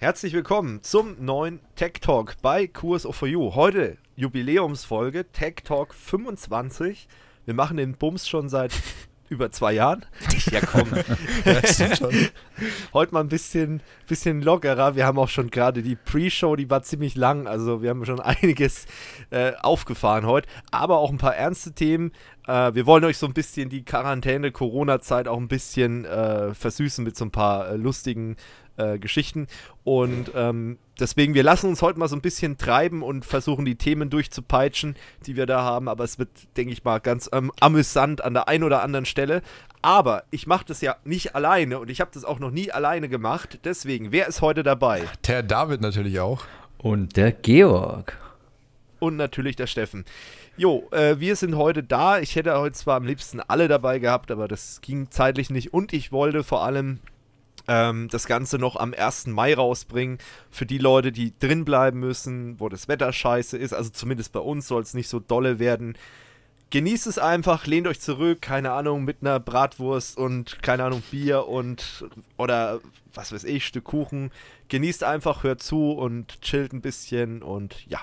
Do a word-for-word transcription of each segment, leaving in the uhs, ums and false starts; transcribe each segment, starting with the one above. Herzlich willkommen zum neuen Tech Talk bei Q S O for You. Heute Jubiläumsfolge, Tech Talk fünfundzwanzig. Wir machen den Bums schon seit über zwei Jahren. Ja komm, schon. Heute mal ein bisschen, bisschen lockerer. Wir haben auch schon gerade die Pre-Show, die war ziemlich lang. Also wir haben schon einiges äh, aufgefahren heute. Aber auch ein paar ernste Themen. Äh, wir wollen euch so ein bisschen die Quarantäne, Corona-Zeit auch ein bisschen äh, versüßen mit so ein paar äh, lustigen Äh, Geschichten und ähm, deswegen, wir lassen uns heute mal so ein bisschen treiben und versuchen die Themen durchzupeitschen, die wir da haben, aber es wird, denke ich mal, ganz ähm, amüsant an der einen oder anderen Stelle, aber ich mache das ja nicht alleine und ich habe das auch noch nie alleine gemacht, deswegen, wer ist heute dabei? Der David natürlich auch. Und der Georg. Und natürlich der Steffen. Jo, äh, wir sind heute da, ich hätte heute zwar am liebsten alle dabei gehabt, aber das ging zeitlich nicht und ich wollte vor allem das Ganze noch am ersten Mai rausbringen, für die Leute, die drin bleiben müssen, wo das Wetter scheiße ist, also zumindest bei uns soll es nicht so dolle werden. Genießt es einfach, lehnt euch zurück, keine Ahnung, mit einer Bratwurst und, keine Ahnung, Bier und, oder, was weiß ich, Stück Kuchen. Genießt einfach, hört zu und chillt ein bisschen und ja.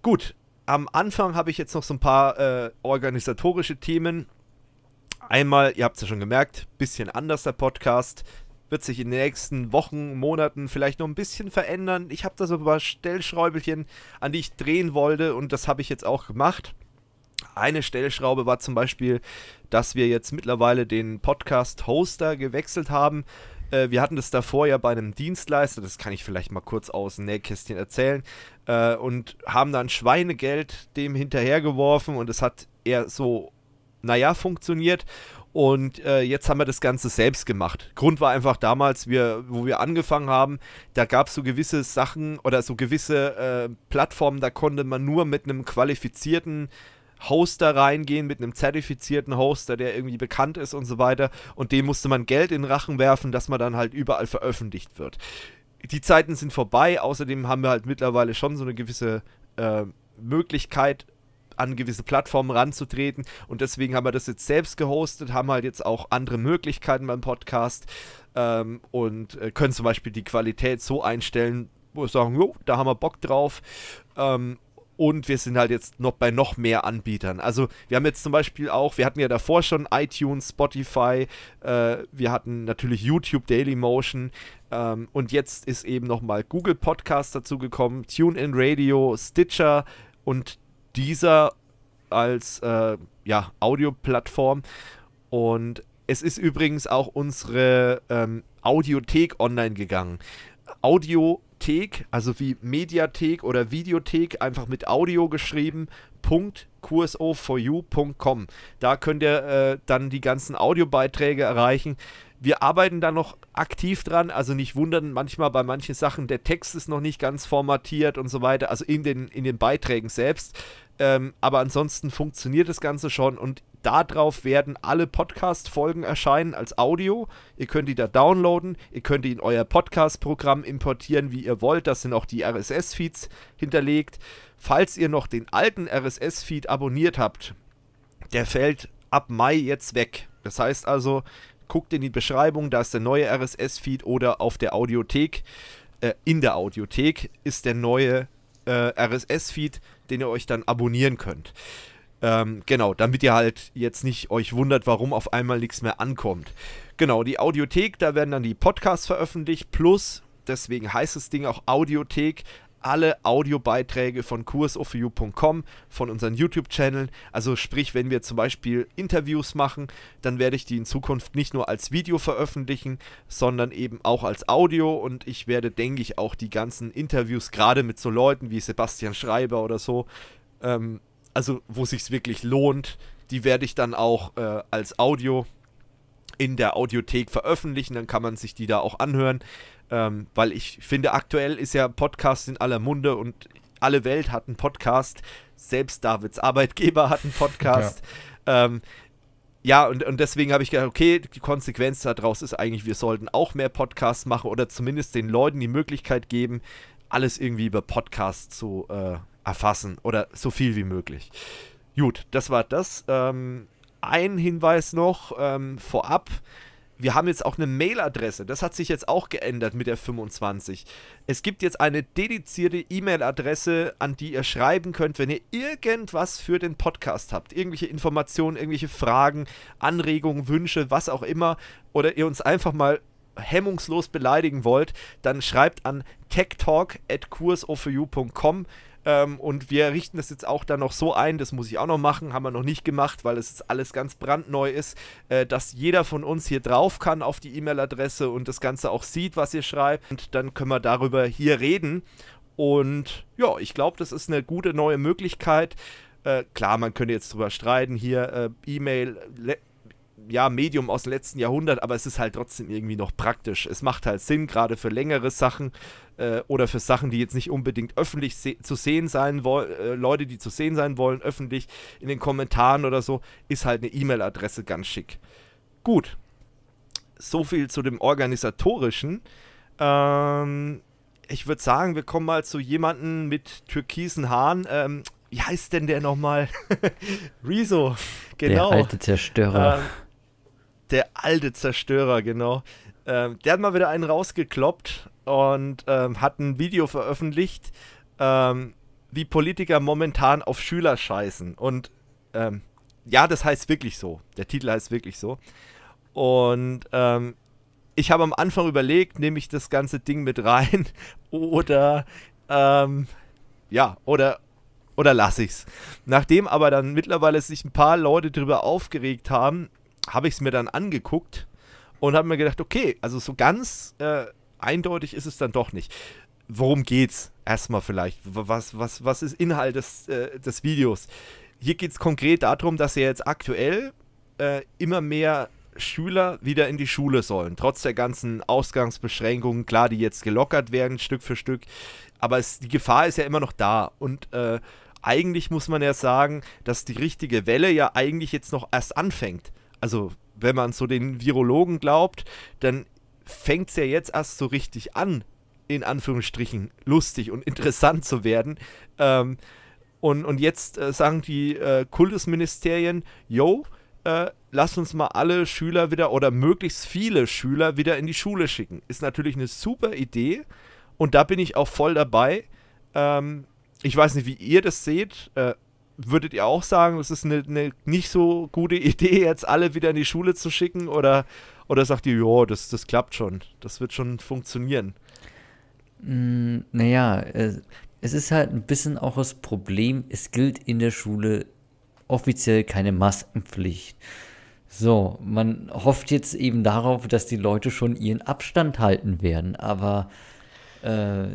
Gut, am Anfang habe ich jetzt noch so ein paar äh, organisatorische Themen. Einmal, ihr habt es ja schon gemerkt, bisschen anders der Podcast. Wird sich in den nächsten Wochen, Monaten vielleicht noch ein bisschen verändern. Ich habe da so ein paar Stellschräubelchen, an die ich drehen wollte und das habe ich jetzt auch gemacht. Eine Stellschraube war zum Beispiel, dass wir jetzt mittlerweile den Podcast-Hoster gewechselt haben. Äh, wir hatten das davor ja bei einem Dienstleister, das kann ich vielleicht mal kurz aus dem Nähkästchen erzählen, äh, und haben dann Schweinegeld dem hinterhergeworfen und es hat eher so, naja, funktioniert. Und äh, jetzt haben wir das Ganze selbst gemacht. Grund war einfach damals, wir, wo wir angefangen haben, da gab es so gewisse Sachen oder so gewisse äh, Plattformen, da konnte man nur mit einem qualifizierten Hoster reingehen, mit einem zertifizierten Hoster, der irgendwie bekannt ist und so weiter. Und dem musste man Geld in den Rachen werfen, dass man dann halt überall veröffentlicht wird. Die Zeiten sind vorbei, außerdem haben wir halt mittlerweile schon so eine gewisse äh, Möglichkeit, an gewisse Plattformen ranzutreten und deswegen haben wir das jetzt selbst gehostet, haben halt jetzt auch andere Möglichkeiten beim Podcast ähm, und äh, können zum Beispiel die Qualität so einstellen, wo wir sagen, jo, da haben wir Bock drauf ähm, und wir sind halt jetzt noch bei noch mehr Anbietern. Also wir haben jetzt zum Beispiel auch, wir hatten ja davor schon iTunes, Spotify, äh, wir hatten natürlich YouTube, Dailymotion ähm, und jetzt ist eben nochmal Google Podcast dazu gekommen, TuneIn Radio, Stitcher und dieser als äh, ja, Audio-Plattform und es ist übrigens auch unsere ähm, Audiothek online gegangen. Audiothek, also wie Mediathek oder Videothek, einfach mit Audio geschrieben, Punkt Q S O for you Punkt com. Da könnt ihr äh, dann die ganzen Audiobeiträge erreichen. Wir arbeiten da noch aktiv dran, also nicht wundern, manchmal bei manchen Sachen, der Text ist noch nicht ganz formatiert und so weiter, also in den, in den Beiträgen selbst. Ähm, aber ansonsten funktioniert das Ganze schon und darauf werden alle Podcast-Folgen erscheinen als Audio. Ihr könnt die da downloaden, ihr könnt die in euer Podcast-Programm importieren, wie ihr wollt. Das sind auch die R S S-Feeds hinterlegt. Falls ihr noch den alten R S S-Feed abonniert habt, der fällt ab Mai jetzt weg. Das heißt also, guckt in die Beschreibung, da ist der neue R S S-Feed oder auf der Audiothek, äh, in der Audiothek ist der neue äh, R S S-Feed, den ihr euch dann abonnieren könnt. Ähm, genau, damit ihr halt jetzt nicht euch wundert, warum auf einmal nichts mehr ankommt. Genau, die Audiothek, da werden dann die Podcasts veröffentlicht, plus, deswegen heißt das Ding auch Audiothek, alle Audiobeiträge von Q S O for you Punkt com, von unseren YouTube-Channeln. Also sprich, wenn wir zum Beispiel Interviews machen, dann werde ich die in Zukunft nicht nur als Video veröffentlichen, sondern eben auch als Audio. Und ich werde, denke ich, auch die ganzen Interviews, gerade mit so Leuten wie Sebastian Schreiber oder so, ähm, also wo es sich wirklich lohnt, die werde ich dann auch äh, als Audio in der Audiothek veröffentlichen. Dann kann man sich die da auch anhören. Ähm, weil ich finde, aktuell ist ja Podcast in aller Munde und alle Welt hat einen Podcast. Selbst Davids Arbeitgeber hat einen Podcast. Ja, ähm, ja und, und deswegen habe ich gedacht, okay, die Konsequenz daraus ist eigentlich, wir sollten auch mehr Podcasts machen oder zumindest den Leuten die Möglichkeit geben, alles irgendwie über Podcasts zu äh, erfassen oder so viel wie möglich. Gut, das war das. Ähm, ein Hinweis noch ähm, vorab. Wir haben jetzt auch eine Mailadresse. Das hat sich jetzt auch geändert mit der fünfundzwanzig. Es gibt jetzt eine dedizierte E-Mail-Adresse, an die ihr schreiben könnt, wenn ihr irgendwas für den Podcast habt. Irgendwelche Informationen, irgendwelche Fragen, Anregungen, Wünsche, was auch immer. Oder ihr uns einfach mal hemmungslos beleidigen wollt, dann schreibt an techtalk at Q S O four you dot com. Ähm, und wir richten das jetzt auch dann noch so ein, das muss ich auch noch machen, haben wir noch nicht gemacht, weil es jetzt alles ganz brandneu ist, äh, dass jeder von uns hier drauf kann auf die E-Mail-Adresse und das Ganze auch sieht, was ihr schreibt. Und dann können wir darüber hier reden. Und ja, ich glaube, das ist eine gute neue Möglichkeit. Äh, klar, man könnte jetzt drüber streiten, hier äh, E-Mail, ja, Medium aus dem letzten Jahrhundert, aber es ist halt trotzdem irgendwie noch praktisch. Es macht halt Sinn, gerade für längere Sachen äh, oder für Sachen, die jetzt nicht unbedingt öffentlich se zu sehen sein wollen, äh, Leute, die zu sehen sein wollen, öffentlich in den Kommentaren oder so, ist halt eine E-Mail-Adresse ganz schick. Gut, so viel zu dem Organisatorischen. Ähm, ich würde sagen, wir kommen mal zu jemandem mit türkisen Haaren. Ähm, wie heißt denn der nochmal? Rezo, genau. Der alte Zerstörer. Ähm, Der alte Zerstörer, genau. Ähm, der hat mal wieder einen rausgekloppt und ähm, hat ein Video veröffentlicht, ähm, wie Politiker momentan auf Schüler scheißen. Und ähm, ja, das heißt wirklich so. Der Titel heißt wirklich so. Und ähm, ich habe am Anfang überlegt, nehme ich das ganze Ding mit rein oder ähm, ja, oder oder lasse ich's. Nachdem aber dann mittlerweile sich ein paar Leute drüber aufgeregt haben, habe ich es mir dann angeguckt und habe mir gedacht, okay, also so ganz äh, eindeutig ist es dann doch nicht. Worum geht's? Erstmal vielleicht. Was, was, was ist Inhalt des, äh, des Videos? Hier geht es konkret darum, dass ja jetzt aktuell äh, immer mehr Schüler wieder in die Schule sollen. Trotz der ganzen Ausgangsbeschränkungen, klar, die jetzt gelockert werden, Stück für Stück. Aber es, die Gefahr ist ja immer noch da. Und äh, eigentlich muss man ja sagen, dass die richtige Welle ja eigentlich jetzt noch erst anfängt. Also, wenn man so den Virologen glaubt, dann fängt es ja jetzt erst so richtig an, in Anführungsstrichen, lustig und interessant zu werden. Ähm, und, und jetzt äh, sagen die äh, Kultusministerien, yo, äh, lasst uns mal alle Schüler wieder oder möglichst viele Schüler wieder in die Schule schicken. Ist natürlich eine super Idee und da bin ich auch voll dabei. Ähm, ich weiß nicht, wie ihr das seht, äh, würdet ihr auch sagen, das ist eine, eine nicht so gute Idee, jetzt alle wieder in die Schule zu schicken? Oder, oder sagt ihr, ja, das, das klappt schon, das wird schon funktionieren? Mm, naja, es ist halt ein bisschen auch das Problem, es gilt in der Schule offiziell keine Maskenpflicht. So, man hofft jetzt eben darauf, dass die Leute schon ihren Abstand halten werden, aber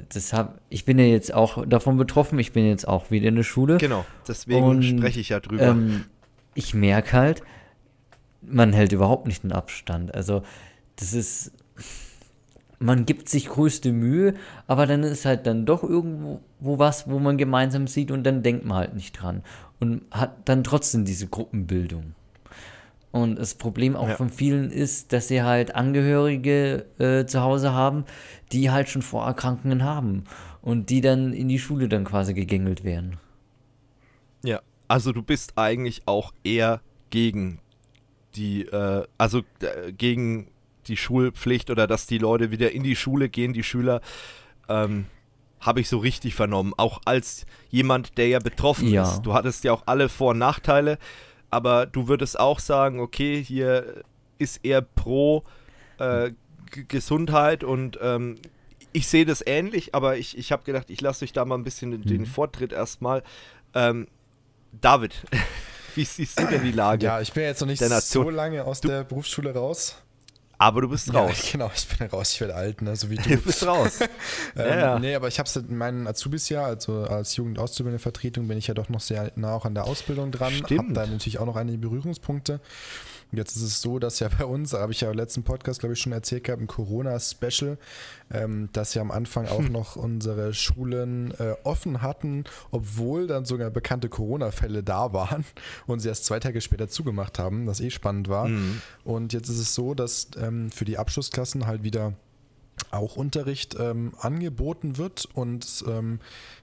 das hab, ich bin ja jetzt auch davon betroffen, ich bin jetzt auch wieder in der Schule. Genau, deswegen und, spreche ich ja drüber. Ähm, ich merke halt, man hält überhaupt nicht den Abstand. Also das ist, man gibt sich größte Mühe, aber dann ist halt dann doch irgendwo wo was, wo man gemeinsam sieht und dann denkt man halt nicht dran. Und hat dann trotzdem diese Gruppenbildung. Und das Problem auch ja. von vielen ist, dass sie halt Angehörige äh, zu Hause haben, die halt schon Vorerkrankungen haben und die dann in die Schule dann quasi gegängelt werden. Ja, also du bist eigentlich auch eher gegen die, äh, also äh, gegen die Schulpflicht oder dass die Leute wieder in die Schule gehen, die Schüler, ähm, habe ich so richtig vernommen. Auch als jemand, der ja betroffen ja. ist. Du hattest ja auch alle Vor- und Nachteile. Aber du würdest auch sagen, okay, hier ist eher pro äh, Gesundheit und ähm, ich sehe das ähnlich, aber ich, ich habe gedacht, ich lasse euch da mal ein bisschen den, den Vortritt erstmal. Ähm, David, wie siehst du denn die Lage? Ja, ich bin jetzt noch nicht so lange aus du, der Berufsschule raus. Aber du bist raus. Ja, genau, ich bin raus, ich werde alt, ne, so wie du. Du bist raus. ähm, ja, ja. Nee, aber ich habe es in meinen Azubis-Jahr, also als Jugend-Auszubildende-Vertretung bin ich ja doch noch sehr nah auch an der Ausbildung dran. Stimmt. Hab da natürlich auch noch einige Berührungspunkte. Und jetzt ist es so, dass ja bei uns, habe ich ja im letzten Podcast, glaube ich, schon erzählt gehabt, im Corona-Special, ähm, dass ja am Anfang auch hm. noch unsere Schulen äh, offen hatten, obwohl dann sogar bekannte Corona-Fälle da waren und sie erst zwei Tage später zugemacht haben, was eh spannend war. Hm. Und jetzt ist es so, dass ähm, für die Abschlussklassen halt wieder auch Unterricht ähm, angeboten wird und ähm,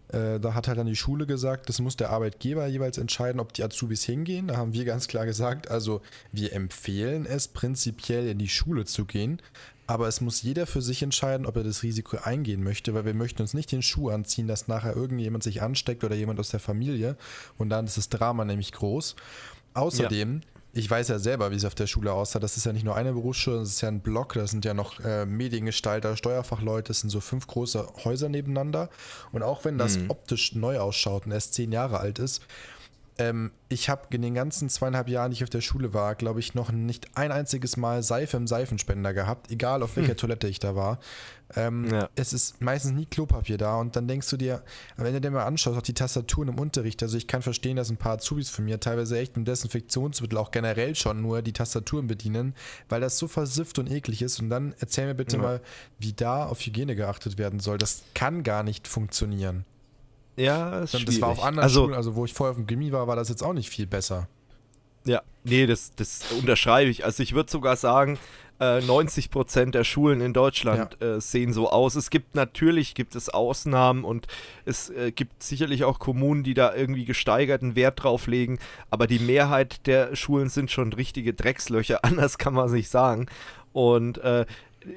äh, da hat halt dann die Schule gesagt, das muss der Arbeitgeber jeweils entscheiden, ob die Azubis hingehen. Da haben wir ganz klar gesagt, also wir empfehlen es prinzipiell in die Schule zu gehen, aber es muss jeder für sich entscheiden, ob er das Risiko eingehen möchte, weil wir möchten uns nicht den Schuh anziehen, dass nachher irgendjemand sich ansteckt oder jemand aus der Familie und dann ist das Drama nämlich groß. Außerdem... Ja. Ich weiß ja selber, wie es auf der Schule aussah. Das ist ja nicht nur eine Berufsschule, das ist ja ein Block. Da sind ja noch äh, Mediengestalter, Steuerfachleute. Das sind so fünf große Häuser nebeneinander. Und auch wenn das mhm. optisch neu ausschaut und erst zehn Jahre alt ist, ähm, ich habe in den ganzen zweieinhalb Jahren, die ich auf der Schule war, glaube ich, noch nicht ein einziges Mal Seife im Seifenspender gehabt, egal auf welcher mhm. Toilette ich da war. Ähm, ja. Es ist meistens nie Klopapier da und dann denkst du dir, wenn du dir mal anschaust, auch die Tastaturen im Unterricht, also ich kann verstehen, dass ein paar Azubis von mir teilweise echt mit Desinfektionsmittel auch generell schon nur die Tastaturen bedienen, weil das so versifft und eklig ist und dann erzähl mir bitte ja. mal, wie da auf Hygiene geachtet werden soll. Das kann gar nicht funktionieren. Ja, ist schwierig. Das war auf anderen also, Schulen, also wo ich vorher auf dem Gymi war, war das jetzt auch nicht viel besser. Ja, nee, das, das unterschreibe ich. Also ich würde sogar sagen, neunzig Prozent der Schulen in Deutschland ja. äh, sehen so aus. Es gibt natürlich, gibt es Ausnahmen und es äh, gibt sicherlich auch Kommunen, die da irgendwie gesteigerten Wert drauf legen, aber die Mehrheit der Schulen sind schon richtige Dreckslöcher, anders kann man es nicht sagen. Und äh,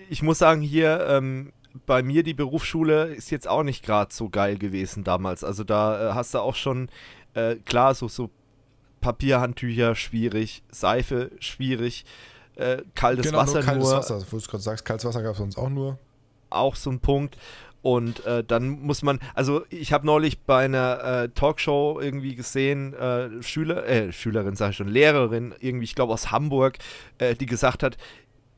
ich muss sagen, hier ähm, bei mir die Berufsschule ist jetzt auch nicht gerade so geil gewesen damals. Also da äh, hast du auch schon, äh, klar, so, so Papierhandtücher schwierig, Seife schwierig, Äh, kaltes genau, Wasser nur. Kaltes nur. Wasser, wo du gerade sagst, kaltes Wasser gab es sonst auch nur. Auch so ein Punkt. Und äh, dann muss man, also ich habe neulich bei einer äh, Talkshow irgendwie gesehen, äh, Schüler, äh, Schülerin sage ich schon, Lehrerin irgendwie, ich glaube aus Hamburg, äh, die gesagt hat,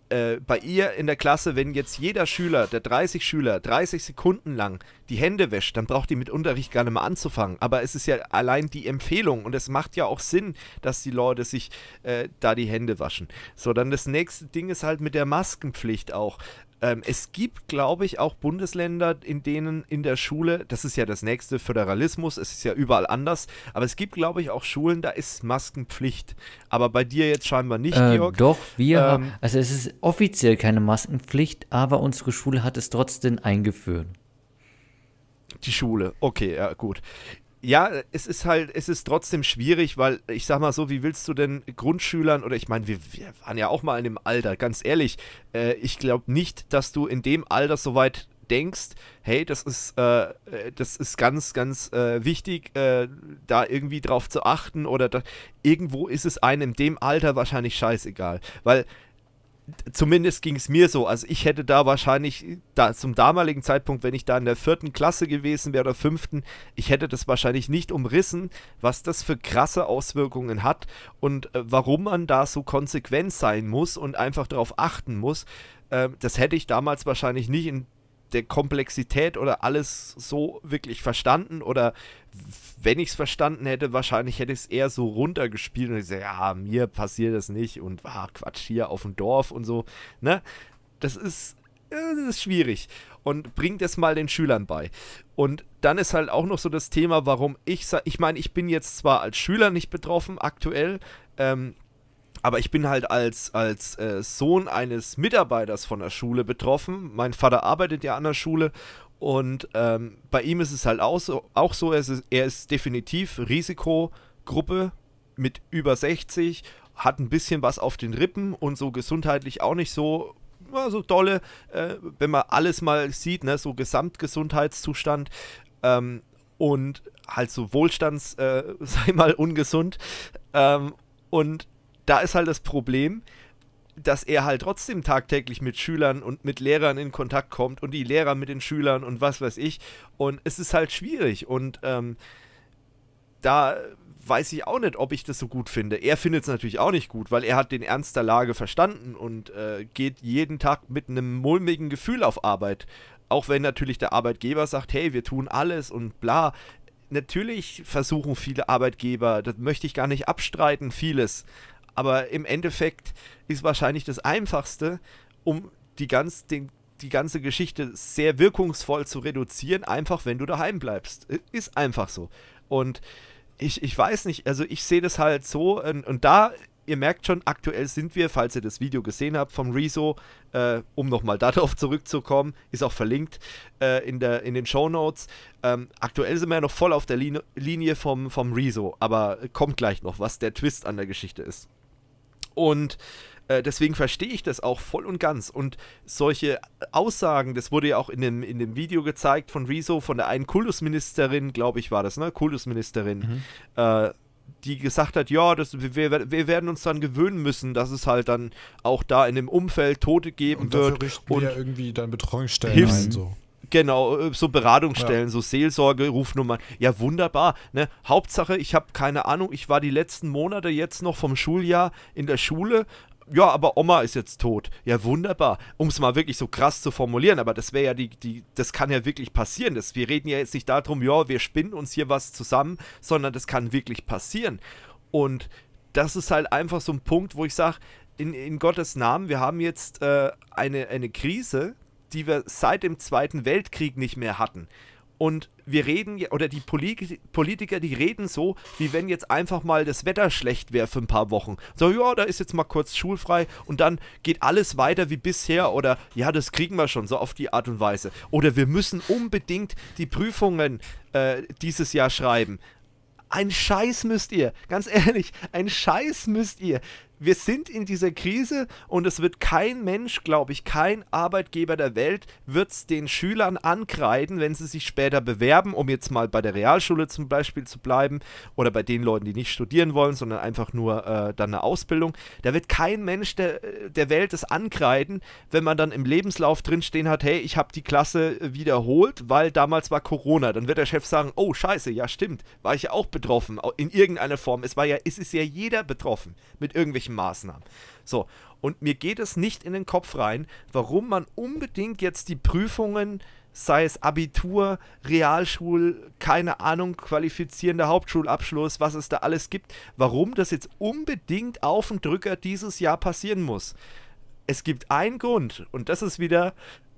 äh, bei ihr in der Klasse, wenn jetzt jeder Schüler, der dreißig Schüler, dreißig Sekunden lang die Hände wäscht, dann braucht die mit Unterricht gar nicht mehr anzufangen. Aber es ist ja allein die Empfehlung und es macht ja auch Sinn, dass die Leute sich äh, da die Hände waschen. So, dann das nächste Ding ist halt mit der Maskenpflicht auch. Ähm, es gibt, glaube ich, auch Bundesländer, in denen in der Schule, das ist ja das nächste Föderalismus, es ist ja überall anders, aber es gibt, glaube ich, auch Schulen, da ist Maskenpflicht. Aber bei dir jetzt scheinbar nicht, äh, Georg. Doch, wir ähm, haben, also es ist offiziell keine Maskenpflicht, aber unsere Schule hat es trotzdem eingeführt. Die Schule, okay, ja gut. Ja, es ist halt, es ist trotzdem schwierig, weil ich sag mal so, wie willst du denn Grundschülern, oder ich meine, wir, wir waren ja auch mal in dem Alter, ganz ehrlich, äh, ich glaube nicht, dass du in dem Alter so weit denkst, hey, das ist, äh, das ist ganz, ganz äh, wichtig, äh, da irgendwie drauf zu achten, oder da, irgendwo ist es einem in dem Alter wahrscheinlich scheißegal, weil zumindest ging es mir so, also ich hätte da wahrscheinlich, da zum damaligen Zeitpunkt, wenn ich da in der vierten Klasse gewesen wäre oder fünften, ich hätte das wahrscheinlich nicht umrissen, was das für krasse Auswirkungen hat und äh, warum man da so konsequent sein muss und einfach darauf achten muss, äh, das hätte ich damals wahrscheinlich nicht in der Komplexität oder alles so wirklich verstanden, oder wenn ich es verstanden hätte, wahrscheinlich hätte ich es eher so runtergespielt und gesagt, ja, mir passiert das nicht und war ah, Quatsch hier auf dem Dorf und so, ne? Das ist, das ist schwierig und bringt es mal den Schülern bei. Und dann ist halt auch noch so das Thema, warum ich sage, ich meine, ich bin jetzt zwar als Schüler nicht betroffen aktuell, ähm, aber ich bin halt als, als äh, Sohn eines Mitarbeiters von der Schule betroffen. Mein Vater arbeitet ja an der Schule und ähm, bei ihm ist es halt auch so, auch so er, ist, er ist definitiv Risikogruppe mit über sechzig, hat ein bisschen was auf den Rippen und so gesundheitlich auch nicht so, ja, so dolle, äh, wenn man alles mal sieht, ne, so Gesamtgesundheitszustand ähm, und halt so Wohlstands, äh, sei mal ungesund ähm, und da ist halt das Problem, dass er halt trotzdem tagtäglich mit Schülern und mit Lehrern in Kontakt kommt und die Lehrer mit den Schülern und was weiß ich. Und es ist halt schwierig und ähm, da weiß ich auch nicht, ob ich das so gut finde. Er findet es natürlich auch nicht gut, weil er hat den Ernst der Lage verstanden und äh, geht jeden Tag mit einem mulmigen Gefühl auf Arbeit. Auch wenn natürlich der Arbeitgeber sagt, hey, wir tun alles und bla. Natürlich versuchen viele Arbeitgeber, das möchte ich gar nicht abstreiten, vieles. Aber im Endeffekt ist wahrscheinlich das Einfachste, um die, ganz, den, die ganze Geschichte sehr wirkungsvoll zu reduzieren, einfach wenn du daheim bleibst. Ist einfach so. Und ich, ich weiß nicht, also ich sehe das halt so, und, und da ihr merkt schon, aktuell sind wir, falls ihr das Video gesehen habt vom Rezo, äh, um nochmal darauf zurückzukommen, ist auch verlinkt äh, in, der, in den Shownotes. Ähm, aktuell sind wir ja noch voll auf der Lin Linie vom, vom Rezo, aber kommt gleich noch, was der Twist an der Geschichte ist. Und äh, deswegen verstehe ich das auch voll und ganz. Und solche Aussagen, das wurde ja auch in dem, in dem Video gezeigt von Rezo, von der einen Kultusministerin, glaube ich war das, ne? Kultusministerin, mhm. äh, die gesagt hat, ja, das, wir, wir werden uns dann gewöhnen müssen, dass es halt dann auch da in dem Umfeld Tote geben und wird. Und ja irgendwie dann Betreuungsstellen Hilfs ein, so. Genau, so Beratungsstellen, ja. So Seelsorge, Rufnummern. Ja, wunderbar. Ne? Hauptsache, ich habe keine Ahnung, ich war die letzten Monate jetzt noch vom Schuljahr in der Schule. Ja, aber Oma ist jetzt tot. Ja, wunderbar. Um es mal wirklich so krass zu formulieren, aber das wäre ja die, die, das kann ja wirklich passieren. Das, wir reden ja jetzt nicht darum, ja, wir spinnen uns hier was zusammen, sondern das kann wirklich passieren. Und das ist halt einfach so ein Punkt, wo ich sage, in, in Gottes Namen, wir haben jetzt äh, eine, eine Krise, die wir seit dem Zweiten Weltkrieg nicht mehr hatten. Und wir reden, oder die Politiker, die reden so, wie wenn jetzt einfach mal das Wetter schlecht wäre für ein paar Wochen. So, ja, da ist jetzt mal kurz schulfrei und dann geht alles weiter wie bisher oder ja, das kriegen wir schon, so auf die Art und Weise. Oder wir müssen unbedingt die Prüfungen äh, dieses Jahr schreiben. Ein Scheiß müsst ihr, ganz ehrlich, ein Scheiß müsst ihr. Wir sind in dieser Krise und es wird kein Mensch, glaube ich, kein Arbeitgeber der Welt wird es den Schülern ankreiden, wenn sie sich später bewerben, um jetzt mal bei der Realschule zum Beispiel zu bleiben oder bei den Leuten, die nicht studieren wollen, sondern einfach nur äh, dann eine Ausbildung. Da wird kein Mensch der, der Welt es ankreiden, wenn man dann im Lebenslauf drinstehen hat, hey, ich habe die Klasse wiederholt, weil damals war Corona. Dann wird der Chef sagen, oh scheiße, ja stimmt, war ich ja auch betroffen, in irgendeiner Form. Es war ja, es ist ja jeder betroffen mit irgendwelchen Maßnahmen. So, und mir geht es nicht in den Kopf rein, warum man unbedingt jetzt die Prüfungen, sei es Abitur, Realschul, keine Ahnung, qualifizierender Hauptschulabschluss, was es da alles gibt, warum das jetzt unbedingt auf den Drücker dieses Jahr passieren muss. Es gibt einen Grund und das ist wieder,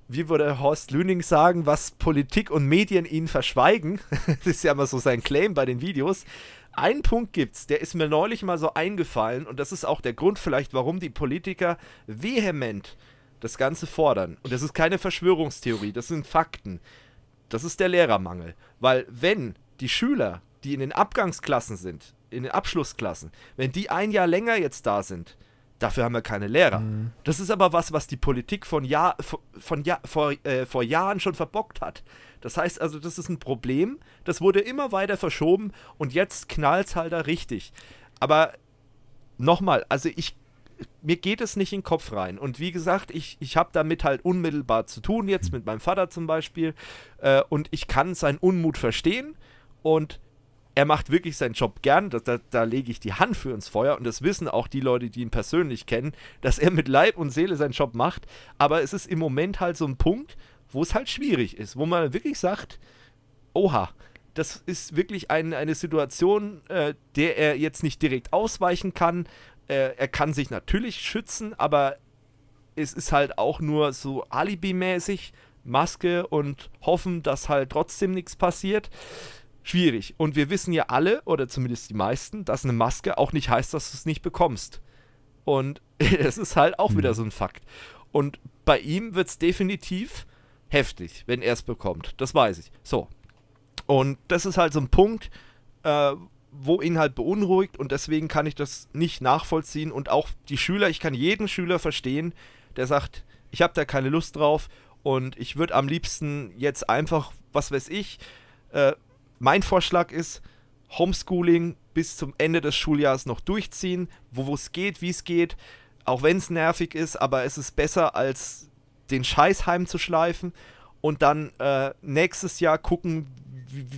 wie würde Horst Lüning sagen, was Politik und Medien ihnen verschweigen. Das ist ja immer so sein Claim bei den Videos. Einen Punkt gibt's, der ist mir neulich mal so eingefallen und das ist auch der Grund vielleicht, warum die Politiker vehement das Ganze fordern. Und das ist keine Verschwörungstheorie, das sind Fakten. Das ist der Lehrermangel. Weil wenn die Schüler, die in den Abgangsklassen sind, in den Abschlussklassen, wenn die ein Jahr länger jetzt da sind, dafür haben wir keine Lehrer. Mhm. Das ist aber was, was die Politik von Jahr, von Jahr, vor, äh, vor Jahren schon verbockt hat. Das heißt also, das ist ein Problem, das wurde immer weiter verschoben und jetzt knallt es halt da richtig. Aber nochmal, also ich, mir geht es nicht in den Kopf rein. Und wie gesagt, ich, ich habe damit halt unmittelbar zu tun, jetzt mit meinem Vater zum Beispiel. Äh, und ich kann seinen Unmut verstehen und er macht wirklich seinen Job gern, da, da, da lege ich die Hand für ins Feuer und das wissen auch die Leute, die ihn persönlich kennen, dass er mit Leib und Seele seinen Job macht, aber es ist im Moment halt so ein Punkt, wo es halt schwierig ist, wo man wirklich sagt, oha, das ist wirklich ein, eine Situation, äh, der er jetzt nicht direkt ausweichen kann, äh, er kann sich natürlich schützen, aber es ist halt auch nur so alibimäßig, Maske und hoffen, dass halt trotzdem nichts passiert. Schwierig. Und wir wissen ja alle, oder zumindest die meisten, dass eine Maske auch nicht heißt, dass du es nicht bekommst. Und das ist halt auch wieder so ein Fakt. Und bei ihm wird es definitiv heftig, wenn er es bekommt. Das weiß ich. So. Und das ist halt so ein Punkt, äh, wo ihn halt beunruhigt und deswegen kann ich das nicht nachvollziehen. Und auch die Schüler, ich kann jeden Schüler verstehen, der sagt, ich habe da keine Lust drauf und ich würde am liebsten jetzt einfach, was weiß ich, äh, mein Vorschlag ist, Homeschooling bis zum Ende des Schuljahres noch durchziehen, wo es geht, wie es geht, auch wenn es nervig ist, aber es ist besser, als den Scheiß heimzuschleifen und dann äh, nächstes Jahr gucken,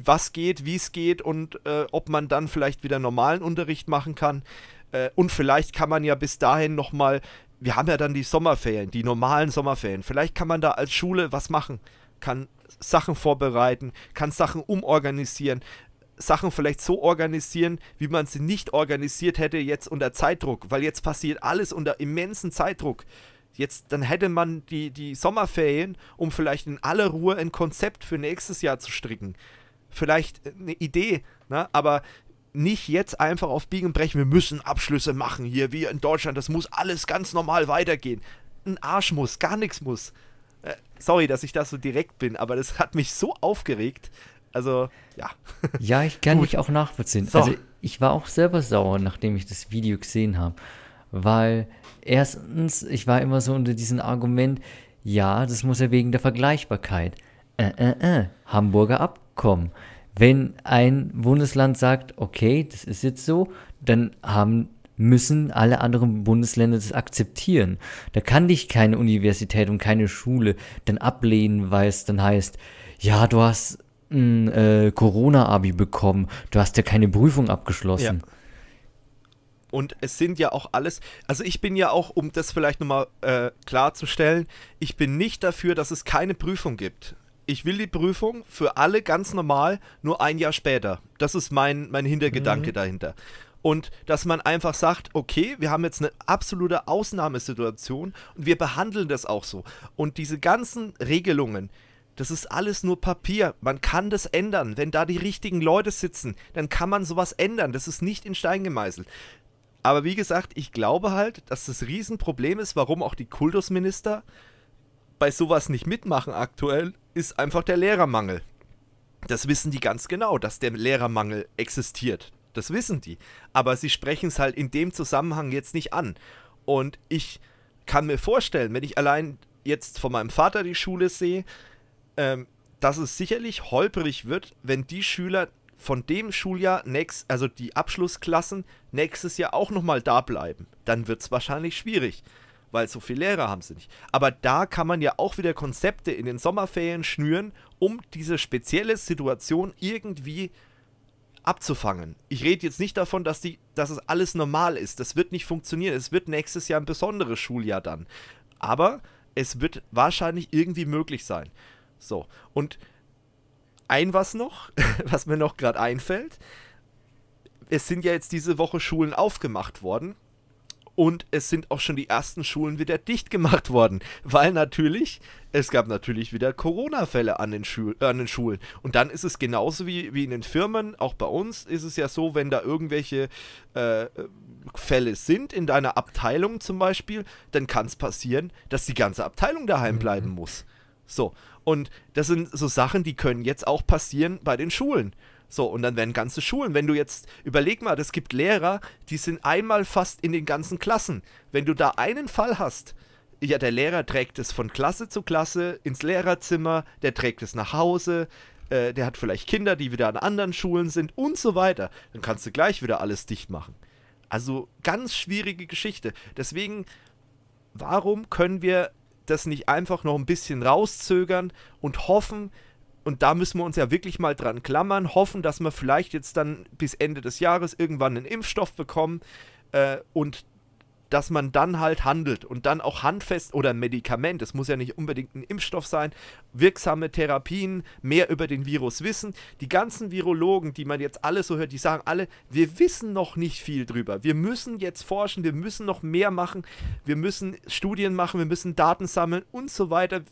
was geht, wie es geht und äh, ob man dann vielleicht wieder normalen Unterricht machen kann äh, und vielleicht kann man ja bis dahin nochmal, wir haben ja dann die Sommerferien, die normalen Sommerferien, vielleicht kann man da als Schule was machen, kann Sachen vorbereiten, kann Sachen umorganisieren, Sachen vielleicht so organisieren, wie man sie nicht organisiert hätte jetzt unter Zeitdruck, weil jetzt passiert alles unter immensen Zeitdruck. Jetzt, dann hätte man die, die Sommerferien, um vielleicht in aller Ruhe ein Konzept für nächstes Jahr zu stricken. Vielleicht eine Idee, ne? Aber nicht jetzt einfach auf Biegen und Brechen, wir müssen Abschlüsse machen hier, wie in Deutschland, das muss alles ganz normal weitergehen. Ein Arsch muss, gar nichts muss. Äh, sorry, dass ich da so direkt bin, aber das hat mich so aufgeregt. Also, ja. Ja, ich kann mich auch nachvollziehen. So. Also, ich war auch selber sauer, nachdem ich das Video gesehen habe. Weil erstens, ich war immer so unter diesem Argument, ja, das muss ja wegen der Vergleichbarkeit. Äh, äh, äh, Hamburger Abkommen. Wenn ein Bundesland sagt, okay, das ist jetzt so, dann haben, müssen alle anderen Bundesländer das akzeptieren. Da kann dich keine Universität und keine Schule dann ablehnen, weil es dann heißt, ja, du hast ein äh, Corona-Abi bekommen, du hast ja keine Prüfung abgeschlossen. Ja. Und es sind ja auch alles, also ich bin ja auch, um das vielleicht nochmal äh, klarzustellen, ich bin nicht dafür, dass es keine Prüfung gibt. Ich will die Prüfung für alle ganz normal, nur ein Jahr später. Das ist mein, mein Hintergedanke mhm. dahinter. Und dass man einfach sagt, okay, wir haben jetzt eine absolute Ausnahmesituation und wir behandeln das auch so. Und diese ganzen Regelungen, das ist alles nur Papier. Man kann das ändern. Wenn da die richtigen Leute sitzen, dann kann man sowas ändern. Das ist nicht in Stein gemeißelt. Aber wie gesagt, ich glaube halt, dass das Riesenproblem ist, warum auch die Kultusminister bei sowas nicht mitmachen aktuell, ist einfach der Lehrermangel. Das wissen die ganz genau, dass der Lehrermangel existiert. Das wissen die. Aber sie sprechen es halt in dem Zusammenhang jetzt nicht an. Und ich kann mir vorstellen, wenn ich allein jetzt von meinem Vater die Schule sehe, ähm, dass es sicherlich holprig wird, wenn die Schüler von dem Schuljahr, nächst, also die Abschlussklassen, nächstes Jahr auch nochmal da bleiben. Dann wird es wahrscheinlich schwierig, weil so viele Lehrer haben sie nicht. Aber da kann man ja auch wieder Konzepte in den Sommerferien schnüren, um diese spezielle Situation irgendwie abzufangen. Ich rede jetzt nicht davon, dass, die, dass es alles normal ist. Das wird nicht funktionieren. Es wird nächstes Jahr ein besonderes Schuljahr dann. Aber es wird wahrscheinlich irgendwie möglich sein. So, und ein was noch, was mir noch gerade einfällt. Es sind ja jetzt diese Woche Schulen aufgemacht worden. Und es sind auch schon die ersten Schulen wieder dicht gemacht worden, weil natürlich, es gab natürlich wieder Corona-Fälle an den, Schu äh, an den Schulen. Und dann ist es genauso wie, wie in den Firmen, auch bei uns ist es ja so, wenn da irgendwelche äh, Fälle sind in deiner Abteilung zum Beispiel, dann kann es passieren, dass die ganze Abteilung daheim bleiben muss. So, und das sind so Sachen, die können jetzt auch passieren bei den Schulen. So, und dann werden ganze Schulen, wenn du jetzt, überleg mal, es gibt Lehrer, die sind einmal fast in den ganzen Klassen. Wenn du da einen Fall hast, ja, der Lehrer trägt es von Klasse zu Klasse ins Lehrerzimmer, der trägt es nach Hause, äh, der hat vielleicht Kinder, die wieder an anderen Schulen sind und so weiter. Dann kannst du gleich wieder alles dicht machen. Also, ganz schwierige Geschichte. Deswegen, warum können wir das nicht einfach noch ein bisschen rauszögern und hoffen, und da müssen wir uns ja wirklich mal dran klammern, hoffen, dass wir vielleicht jetzt dann bis Ende des Jahres irgendwann einen Impfstoff bekommen äh, und dass man dann halt handelt und dann auch handfest oder ein Medikament, es muss ja nicht unbedingt ein Impfstoff sein, wirksame Therapien, mehr über den Virus wissen. Die ganzen Virologen, die man jetzt alle so hört, die sagen alle, wir wissen noch nicht viel drüber. Wir müssen jetzt forschen, wir müssen noch mehr machen, wir müssen Studien machen, wir müssen Daten sammeln und so weiter.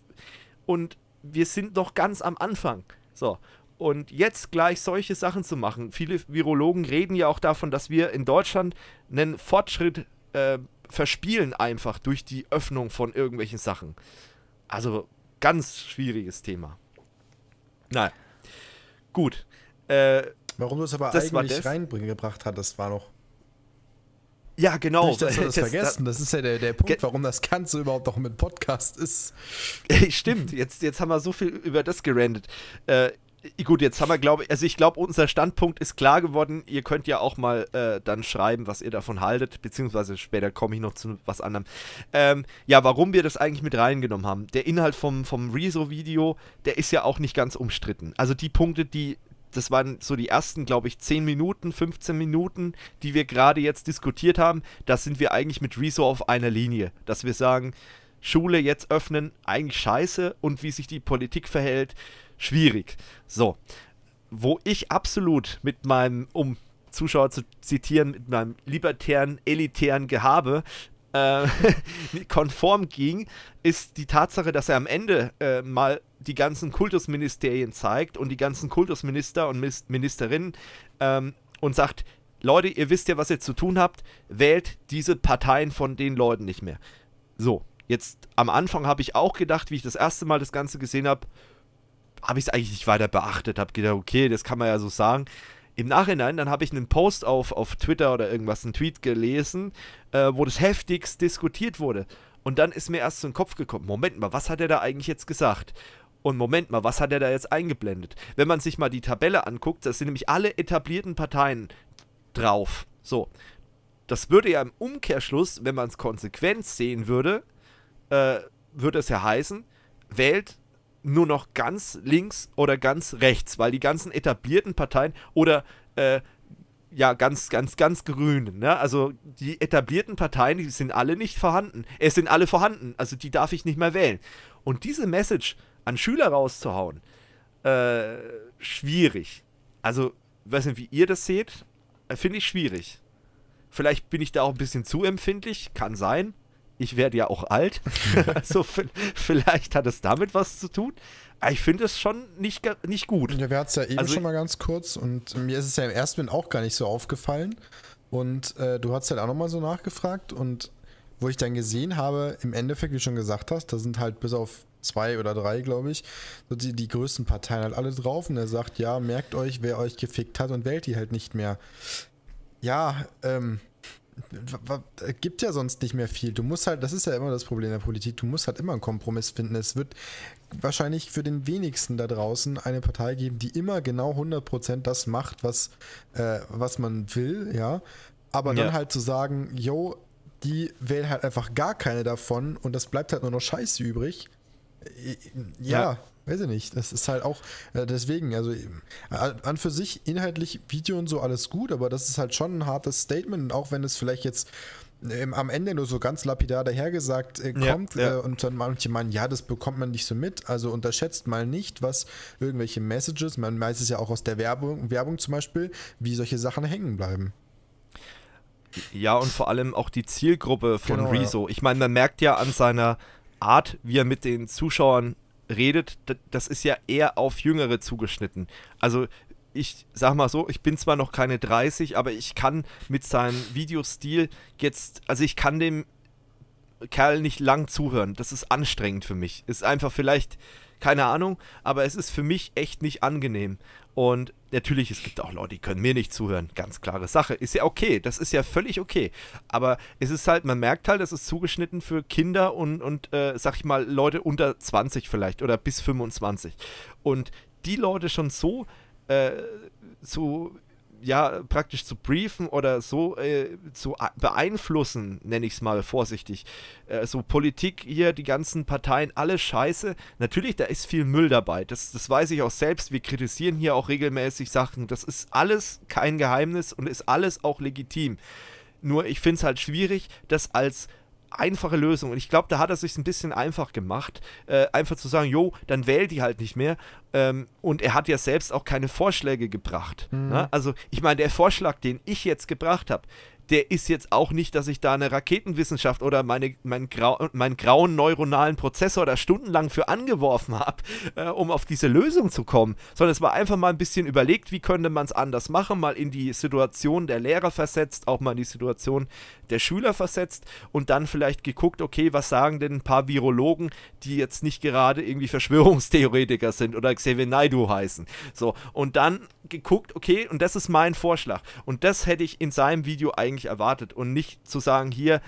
Und wir sind noch ganz am Anfang. So, und jetzt gleich solche Sachen zu machen. Viele Virologen reden ja auch davon, dass wir in Deutschland einen Fortschritt äh, verspielen einfach durch die Öffnung von irgendwelchen Sachen. Also, ganz schwieriges Thema. Naja, gut. Äh, Warum du es aber eigentlich reingebracht hattest, war noch... Ja, genau. Nicht, dass wir das, das vergessen, das ist ja der, der Punkt, warum das Ganze überhaupt noch mit Podcast ist. Stimmt, jetzt, jetzt haben wir so viel über das gerandet. Äh, gut, jetzt haben wir, glaube ich, also ich glaube, unser Standpunkt ist klar geworden. Ihr könnt ja auch mal äh, dann schreiben, was ihr davon haltet, beziehungsweise später komme ich noch zu was anderem. Ähm, ja, warum wir das eigentlich mit reingenommen haben. Der Inhalt vom, vom Rezo-Video, der ist ja auch nicht ganz umstritten. Also die Punkte, die... Das waren so die ersten, glaube ich, zehn Minuten, fünfzehn Minuten, die wir gerade jetzt diskutiert haben. Da sind wir eigentlich mit Rezo auf einer Linie. Dass wir sagen, Schule jetzt öffnen, eigentlich scheiße. Und wie sich die Politik verhält, schwierig. So, wo ich absolut mit meinem, um Zuschauer zu zitieren, mit meinem libertären, elitären Gehabe äh, konform ging, ist die Tatsache, dass er am Ende äh, mal... die ganzen Kultusministerien zeigt und die ganzen Kultusminister und Ministerinnen ähm, und sagt, Leute, ihr wisst ja, was ihr zu tun habt, wählt diese Parteien von den Leuten nicht mehr. So, jetzt am Anfang habe ich auch gedacht, wie ich das erste Mal das Ganze gesehen habe, habe ich es eigentlich nicht weiter beachtet, habe gedacht, okay, das kann man ja so sagen. Im Nachhinein, dann habe ich einen Post auf, auf Twitter oder irgendwas, einen Tweet gelesen, äh, wo das heftigst diskutiert wurde. Und dann ist mir erst so in den Kopf gekommen, Moment mal, was hat er da eigentlich jetzt gesagt? Und Moment mal, was hat er da jetzt eingeblendet? Wenn man sich mal die Tabelle anguckt, das sind nämlich alle etablierten Parteien drauf. So, das würde ja im Umkehrschluss, wenn man es konsequent sehen würde, äh, würde es ja heißen, wählt nur noch ganz links oder ganz rechts, weil die ganzen etablierten Parteien oder äh, ja ganz, ganz, ganz grün, ne? Also die etablierten Parteien, die sind alle nicht vorhanden. Es sind alle vorhanden, also die darf ich nicht mehr wählen. Und diese Message an Schüler rauszuhauen, äh, schwierig. Also, weiß nicht, wie ihr das seht, finde ich schwierig. Vielleicht bin ich da auch ein bisschen zu empfindlich, kann sein. Ich werde ja auch alt, also vielleicht hat es damit was zu tun. Aber ich finde es schon nicht, nicht gut. Ja, wir hatten es ja eben also schon mal ganz kurz und mir ist es ja im ersten Moment auch gar nicht so aufgefallen. Und äh, du hast halt auch nochmal so nachgefragt und wo ich dann gesehen habe, im Endeffekt, wie du schon gesagt hast, da sind halt bis auf zwei oder drei, glaube ich, so die, die größten Parteien halt alle drauf. Und er sagt, ja, merkt euch, wer euch gefickt hat und wählt die halt nicht mehr. Ja, ähm... gibt ja sonst nicht mehr viel. Du musst halt, das ist ja immer das Problem der Politik, du musst halt immer einen Kompromiss finden. Es wird wahrscheinlich für den wenigsten da draußen eine Partei geben, die immer genau hundert Prozent das macht, was, äh, was man will, ja. Aber ja, dann halt zu sagen, yo, die wählen halt einfach gar keine davon und das bleibt halt nur noch Scheiße übrig. Ja, ja, weiß ich nicht. Das ist halt auch, äh, deswegen, also an für sich inhaltlich Video und so alles gut, aber das ist halt schon ein hartes Statement und auch wenn es vielleicht jetzt ähm, am Ende nur so ganz lapidar dahergesagt äh, kommt, ja, ja. Äh, und dann manche meinen, ja, das bekommt man nicht so mit, also unterschätzt mal nicht, was irgendwelche Messages, man weiß es ja auch aus der Werbung, Werbung zum Beispiel, wie solche Sachen hängen bleiben. Ja, und vor allem auch die Zielgruppe von genau, Rezo. Ja. Ich meine, man merkt ja an seiner Art, wie er mit den Zuschauern redet, das ist ja eher auf Jüngere zugeschnitten. Also ich sag mal so, ich bin zwar noch keine dreißig, aber ich kann mit seinem Videostil jetzt, also ich kann dem Kerl nicht lang zuhören. Das ist anstrengend für mich. Ist einfach vielleicht, keine Ahnung, aber es ist für mich echt nicht angenehm. Und natürlich, es gibt auch Leute, die können mir nicht zuhören. Ganz klare Sache. Ist ja okay. Das ist ja völlig okay. Aber es ist halt, man merkt halt, das ist zugeschnitten für Kinder und, und äh, sag ich mal, Leute unter zwanzig vielleicht oder bis fünfundzwanzig. Und die Leute schon so äh, zu, ja, praktisch zu briefen oder so äh, zu beeinflussen, nenne ich es mal vorsichtig. Äh, so Politik hier, die ganzen Parteien, alle Scheiße. Natürlich, da ist viel Müll dabei. Das, das weiß ich auch selbst. Wir kritisieren hier auch regelmäßig Sachen. Das ist alles kein Geheimnis und ist alles auch legitim. Nur ich finde es halt schwierig, das als einfache Lösung. Und ich glaube, da hat er sich ein bisschen einfach gemacht, äh, einfach zu sagen, jo, dann wählt die halt nicht mehr. Ähm, und er hat ja selbst auch keine Vorschläge gebracht. Mhm. Ne? Also ich meine, der Vorschlag, den ich jetzt gebracht habe, der ist jetzt auch nicht, dass ich da eine Raketenwissenschaft oder meine, mein Grau, meinen grauen neuronalen Prozessor da stundenlang für angeworfen habe, äh, um auf diese Lösung zu kommen, sondern es war einfach mal ein bisschen überlegt, wie könnte man es anders machen, mal in die Situation der Lehrer versetzt, auch mal in die Situation der Schüler versetzt und dann vielleicht geguckt, okay, was sagen denn ein paar Virologen, die jetzt nicht gerade irgendwie Verschwörungstheoretiker sind oder Xavier Naidoo heißen. So, und dann geguckt, okay, und das ist mein Vorschlag. Und das hätte ich in seinem Video eigentlich erwartet und nicht zu sagen, hier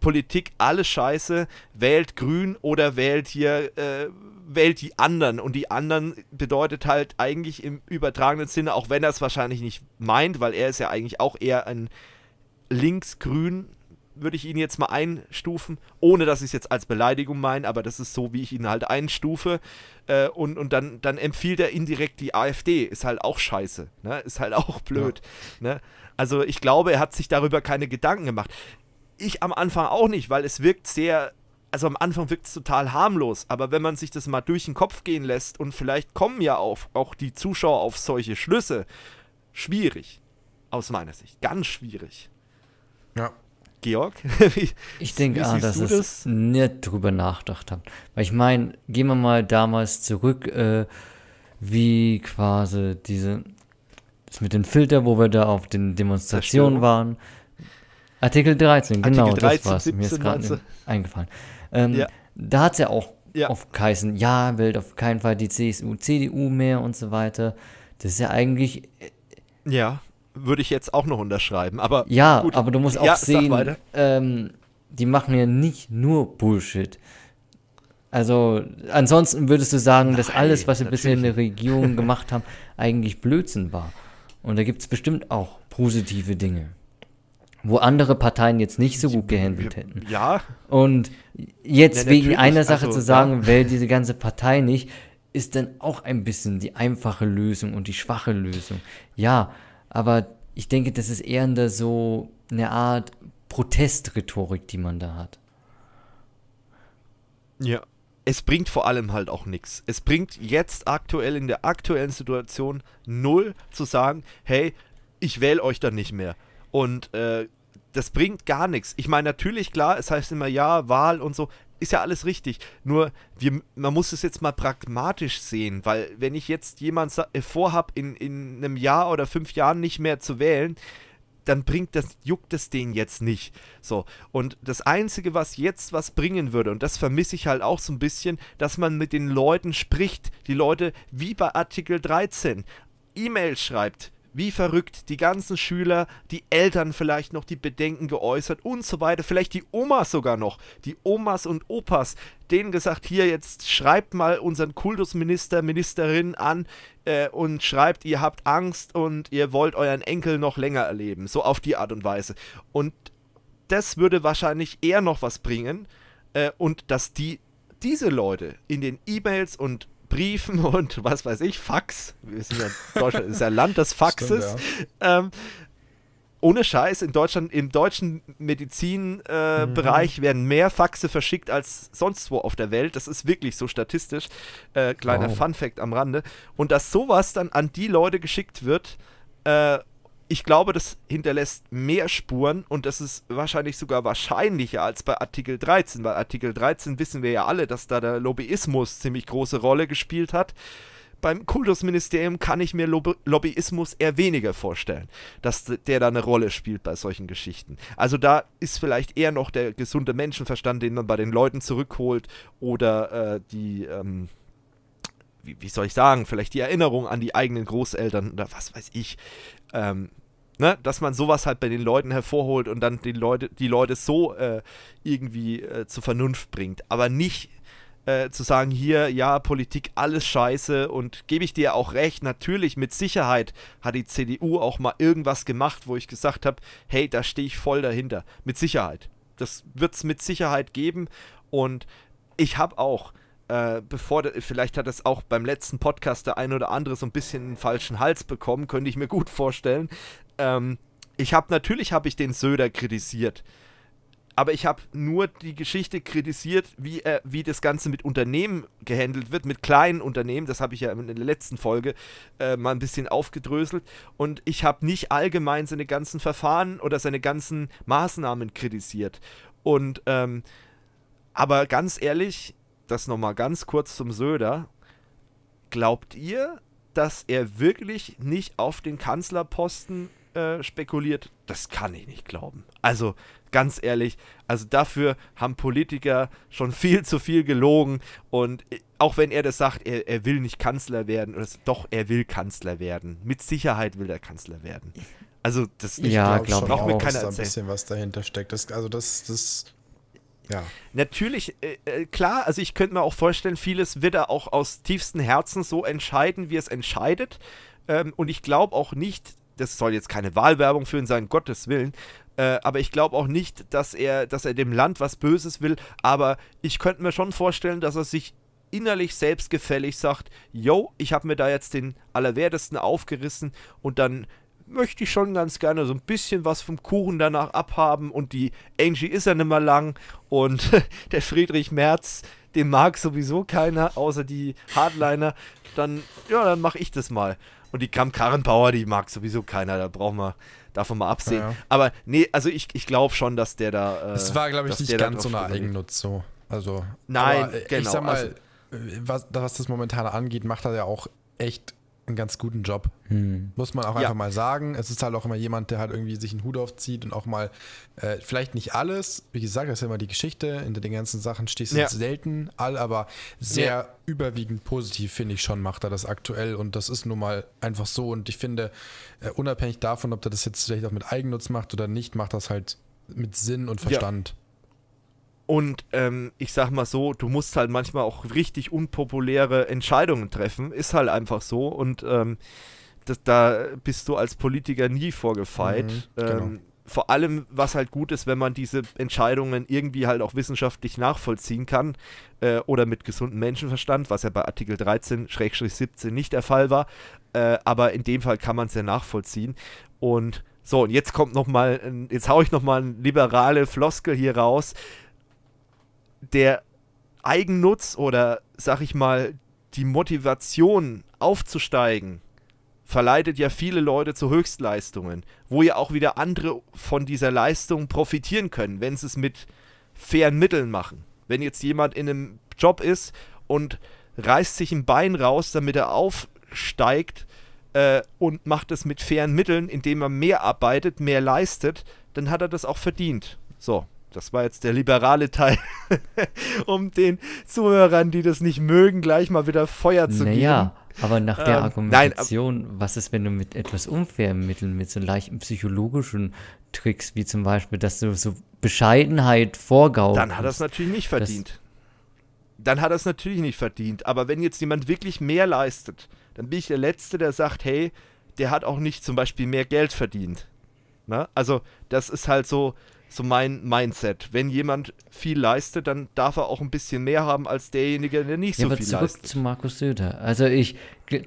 Politik, alles Scheiße, wählt Grün oder wählt hier, äh, wählt die anderen und die anderen bedeutet halt eigentlich im übertragenen Sinne, auch wenn er es wahrscheinlich nicht meint, weil er ist ja eigentlich auch eher ein Linksgrün, würde ich ihn jetzt mal einstufen, ohne dass ich es jetzt als Beleidigung meine, aber das ist so, wie ich ihn halt einstufe, äh, und, und dann, dann empfiehlt er indirekt die AfD, ist halt auch scheiße, ne? Ist halt auch blöd, ja, ne? Also ich glaube, er hat sich darüber keine Gedanken gemacht. Ich am Anfang auch nicht, weil es wirkt sehr, also am Anfang wirkt es total harmlos, aber wenn man sich das mal durch den Kopf gehen lässt und vielleicht kommen ja auch, auch die Zuschauer auf solche Schlüsse, schwierig, aus meiner Sicht, ganz schwierig. Ja. Georg? wie, ich denke, ah, dass ich nicht drüber nachgedacht habe. Weil ich meine, gehen wir mal damals zurück, äh, wie quasi diese Das mit dem Filter, wo wir da auf den Demonstrationen waren. Artikel dreizehn, genau, Artikel dreizehn, das war's. siebzehn, mir ist gerade eingefallen. Ähm, ja. Da hat es ja auch ja. oft geheißen, ja, wählt auf keinen Fall die C S U, C D U mehr und so weiter. Das ist ja eigentlich... Ja, würde ich jetzt auch noch unterschreiben, aber ja, gut. Aber du musst auch ja, sehen, ähm, die machen ja nicht nur Bullshit. Also ansonsten würdest du sagen, Nein, dass alles, was wir bisher in der Regierung gemacht haben, eigentlich Blödsinn war. Und da gibt es bestimmt auch positive Dinge, wo andere Parteien jetzt nicht so gut gehandelt hätten. Ja. Und jetzt ja, wegen einer Sache also, zu sagen, ja. wählt diese ganze Partei nicht, ist dann auch ein bisschen die einfache Lösung und die schwache Lösung. Ja, aber ich denke, das ist eher in der so eine Art Protestrhetorik, die man da hat. Ja, es bringt vor allem halt auch nichts. Es bringt jetzt aktuell in der aktuellen Situation null zu sagen, hey, ich wähle euch dann nicht mehr. Und äh, das bringt gar nichts. Ich meine, natürlich, klar, es heißt immer, ja, Wahl und so, ist ja alles richtig. Nur, wir, man muss es jetzt mal pragmatisch sehen, weil wenn ich jetzt jemand vorhab, in, in einem Jahr oder fünf Jahren nicht mehr zu wählen, dann bringt das, juckt das den jetzt nicht. So, und das Einzige, was jetzt was bringen würde, und das vermisse ich halt auch so ein bisschen, dass man mit den Leuten spricht, die Leute wie bei Artikel dreizehn, E-Mail schreibt, wie verrückt, die ganzen Schüler, die Eltern vielleicht noch, die Bedenken geäußert und so weiter, vielleicht die Omas sogar noch, die Omas und Opas, denen gesagt, hier jetzt schreibt mal unseren Kultusminister, Ministerin an äh, und schreibt, ihr habt Angst und ihr wollt euren Enkel noch länger erleben, so auf die Art und Weise. Und das würde wahrscheinlich eher noch was bringen äh, und dass die diese Leute in den E-Mails und Briefen und was weiß ich, Fax. Wir sind ja, Deutschland ist ja Land des Faxes. Stimmt, ja. ähm, ohne Scheiß, in Deutschland, im deutschen Medizinbereich äh, mhm. werden mehr Faxe verschickt als sonst wo auf der Welt. Das ist wirklich so statistisch. Äh, kleiner wow. Funfact am Rande. Und dass sowas dann an die Leute geschickt wird, äh, ich glaube, das hinterlässt mehr Spuren und das ist wahrscheinlich sogar wahrscheinlicher als bei Artikel dreizehn. Bei Artikel dreizehn wissen wir ja alle, dass da der Lobbyismus ziemlich große Rolle gespielt hat. Beim Kultusministerium kann ich mir Lob- Lobbyismus eher weniger vorstellen, dass der da eine Rolle spielt bei solchen Geschichten. Also da ist vielleicht eher noch der gesunde Menschenverstand, den man bei den Leuten zurückholt oder äh, die... Ähm, wie, wie soll ich sagen, vielleicht die Erinnerung an die eigenen Großeltern oder was weiß ich, ähm, ne? Dass man sowas halt bei den Leuten hervorholt und dann die Leute, die Leute so äh, irgendwie äh, zur Vernunft bringt, aber nicht äh, zu sagen, hier, ja, Politik, alles scheiße und gebe ich dir auch recht, natürlich, mit Sicherheit hat die C D U auch mal irgendwas gemacht, wo ich gesagt habe, hey, da stehe ich voll dahinter, mit Sicherheit, das wird es mit Sicherheit geben und ich habe auch Äh, bevor, vielleicht hat das auch beim letzten Podcast der ein oder andere so ein bisschen einen falschen Hals bekommen, könnte ich mir gut vorstellen. Ähm, ich habe, natürlich habe ich den Söder kritisiert, aber ich habe nur die Geschichte kritisiert, wie, äh, wie das Ganze mit Unternehmen gehandelt wird, mit kleinen Unternehmen, das habe ich ja in der letzten Folge äh, mal ein bisschen aufgedröselt und ich habe nicht allgemein seine ganzen Verfahren oder seine ganzen Maßnahmen kritisiert. Und, ähm, aber ganz ehrlich, das nochmal ganz kurz zum Söder. Glaubt ihr, dass er wirklich nicht auf den Kanzlerposten äh, spekuliert? Das kann ich nicht glauben. Also ganz ehrlich, also dafür haben Politiker schon viel zu viel gelogen und auch wenn er das sagt, er, er will nicht Kanzler werden, oder doch, er will Kanzler werden. Mit Sicherheit will er Kanzler werden. Also das ich ja, glaub, glaub, ich auch, dass da ein bisschen was dahinter steckt. Das, also das das ja. Natürlich, äh, klar, also ich könnte mir auch vorstellen, vieles wird er auch aus tiefstem Herzen so entscheiden, wie es entscheidet. Ähm, und ich glaube auch nicht, das soll jetzt keine Wahlwerbung für ihn sein, Gottes Willen, äh, aber ich glaube auch nicht, dass er, dass er dem Land was Böses will, aber ich könnte mir schon vorstellen, dass er sich innerlich selbstgefällig sagt, yo, ich habe mir da jetzt den Allerwertesten aufgerissen und dann möchte ich schon ganz gerne so ein bisschen was vom Kuchen danach abhaben und die Angie ist ja nicht mehr lang und der Friedrich Merz, den mag sowieso keiner, außer die Hardliner, dann, ja, dann mache ich das mal. Und die Kramp-Karrenbauer, die mag sowieso keiner, da brauchen wir davon mal absehen. Ja, ja. Aber nee, also ich, ich glaube schon, dass der da... Äh, das war, glaube ich, nicht ganz so eine Eigennutz so. Also, nein, aber, äh, genau. Ich sag mal, also, was, was das momentan angeht, macht er ja auch echt einen ganz guten Job. Hm. Muss man auch einfach ja. mal sagen. Es ist halt auch immer jemand, der halt irgendwie sich einen Hut aufzieht und auch mal, äh, vielleicht nicht alles, wie gesagt, das ist ja immer die Geschichte, hinter den ganzen Sachen stehst du ja. selten all, aber sehr ja. überwiegend positiv, finde ich schon, macht er das aktuell und das ist nun mal einfach so und ich finde, äh, unabhängig davon, ob er das jetzt vielleicht auch mit Eigennutz macht oder nicht, macht das halt mit Sinn und Verstand. Ja. Und ähm, ich sag mal so, du musst halt manchmal auch richtig unpopuläre Entscheidungen treffen, ist halt einfach so und ähm, das, da bist du als Politiker nie vorgefeit. Mhm, genau. ähm, vor allem, was halt gut ist, wenn man diese Entscheidungen irgendwie halt auch wissenschaftlich nachvollziehen kann äh, oder mit gesundem Menschenverstand, was ja bei Artikel dreizehn Schrägstrich siebzehn nicht der Fall war, äh, aber in dem Fall kann man es ja nachvollziehen und so, und jetzt kommt nochmal, jetzt hau ich nochmal eine liberale Floskel hier raus. Der Eigennutz oder, sag ich mal, die Motivation aufzusteigen, verleitet ja viele Leute zu Höchstleistungen, wo ja auch wieder andere von dieser Leistung profitieren können, wenn sie es mit fairen Mitteln machen. Wenn jetzt jemand in einem Job ist und reißt sich ein Bein raus, damit er aufsteigt äh, und macht es mit fairen Mitteln, indem er mehr arbeitet, mehr leistet, dann hat er das auch verdient. So. Das war jetzt der liberale Teil, um den Zuhörern, die das nicht mögen, gleich mal wieder Feuer zu naja, geben. Naja, aber nach der ähm, Argumentation, nein, was ist, wenn du mit etwas unfairen Mitteln, mit so leichten psychologischen Tricks, wie zum Beispiel, dass du so Bescheidenheit vorgaukelst. Dann hat er es natürlich nicht verdient. Dann hat er es natürlich nicht verdient. Aber wenn jetzt jemand wirklich mehr leistet, dann bin ich der Letzte, der sagt, hey, der hat auch nicht zum Beispiel mehr Geld verdient. Na? Also das ist halt so... so mein Mindset. Wenn jemand viel leistet, dann darf er auch ein bisschen mehr haben als derjenige, der nicht ja, so viel leistet. Aber zurück zu Markus Söder. Also ich,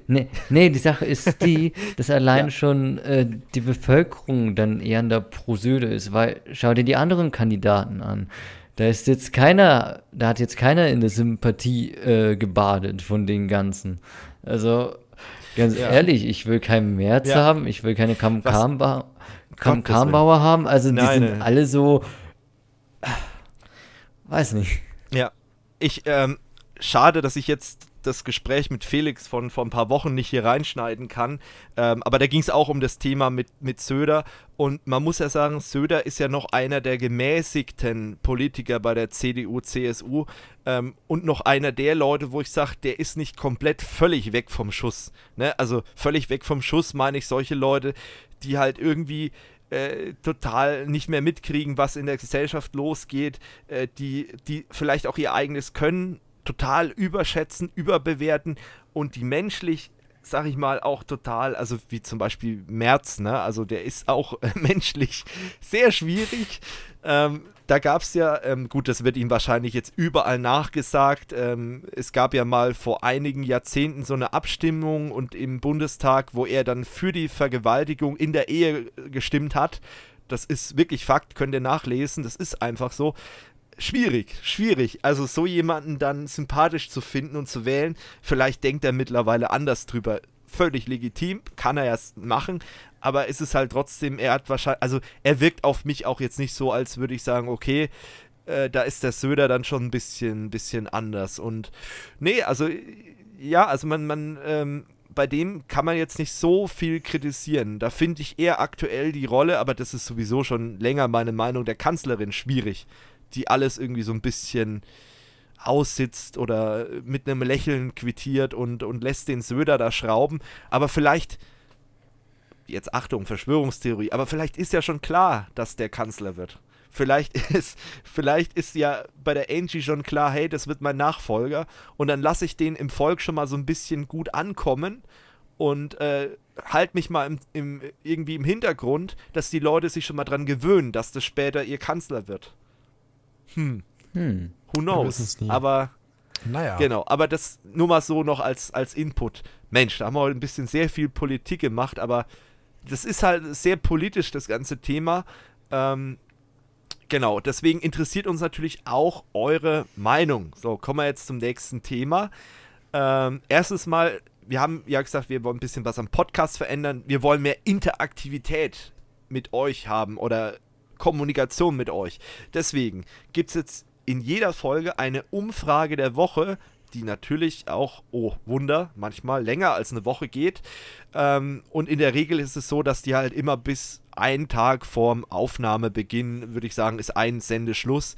nee, nee die Sache ist die, dass allein ja. schon äh, die Bevölkerung dann eher an der pro Söder ist, weil schau dir die anderen Kandidaten an. Da ist jetzt keiner, da hat jetzt keiner in der Sympathie äh, gebadet von den Ganzen. Also ganz ja. ehrlich, ich will keinen Merz ja. haben, ich will keine Kramp-Karrenbauer Kramp-Karrenbauer haben, also die nein, sind nein. alle so, weiß nicht. Ja, ich, ähm, schade, dass ich jetzt das Gespräch mit Felix von vor ein paar Wochen nicht hier reinschneiden kann, ähm, aber da ging es auch um das Thema mit, mit Söder und man muss ja sagen, Söder ist ja noch einer der gemäßigten Politiker bei der C D U, C S U ähm, und noch einer der Leute, wo ich sage, der ist nicht komplett völlig weg vom Schuss, ne? Also völlig weg vom Schuss meine ich solche Leute, die halt irgendwie äh, total nicht mehr mitkriegen, was in der Gesellschaft losgeht, äh, die, die vielleicht auch ihr eigenes Können total überschätzen, überbewerten und die menschlich, sag ich mal, auch total, also wie zum Beispiel Merz, ne? Also der ist auch äh, menschlich sehr schwierig. Ähm, da gab es ja, ähm, gut, das wird ihm wahrscheinlich jetzt überall nachgesagt, ähm, es gab ja mal vor einigen Jahrzehnten so eine Abstimmung und im Bundestag, wo er dann für die Vergewaltigung in der Ehe gestimmt hat. Das ist wirklich Fakt, könnt ihr nachlesen, das ist einfach so. Schwierig, schwierig, also so jemanden dann sympathisch zu finden und zu wählen, vielleicht denkt er mittlerweile anders drüber. Völlig legitim, kann er erst machen, aber ist es halt trotzdem, er hat wahrscheinlich, also er wirkt auf mich auch jetzt nicht so, als würde ich sagen, okay, äh, da ist der Söder dann schon ein bisschen, bisschen anders und nee, also ja, also man, man, ähm, bei dem kann man jetzt nicht so viel kritisieren, da finde ich eher aktuell die Rolle, aber das ist sowieso schon länger meine Meinung, der Kanzlerin schwierig, die alles irgendwie so ein bisschen aussitzt oder mit einem Lächeln quittiert und, und lässt den Söder da schrauben. Aber vielleicht, jetzt Achtung, Verschwörungstheorie, aber vielleicht ist ja schon klar, dass der Kanzler wird. Vielleicht ist, vielleicht ist ja bei der Angie schon klar, hey, das wird mein Nachfolger und dann lasse ich den im Volk schon mal so ein bisschen gut ankommen und äh, halt mich mal im, im, irgendwie im Hintergrund, dass die Leute sich schon mal dran gewöhnen, dass das später ihr Kanzler wird. Hm. hm. Who knows? Aber naja. Genau, aber das nur mal so noch als, als Input. Mensch, da haben wir heute ein bisschen sehr viel Politik gemacht, aber das ist halt sehr politisch, das ganze Thema. Ähm, genau, deswegen interessiert uns natürlich auch eure Meinung. So, kommen wir jetzt zum nächsten Thema. Ähm, erstes Mal, wir haben ja gesagt, wir wollen ein bisschen was am Podcast verändern. Wir wollen mehr Interaktivität mit euch haben oder Kommunikation mit euch. Deswegen gibt es jetzt in jeder Folge eine Umfrage der Woche, die natürlich auch, oh Wunder, manchmal länger als eine Woche geht. Ähm, und in der Regel ist es so, dass die halt immer bis einen Tag vorm Aufnahmebeginn, würde ich sagen, ist ein Sendeschluss.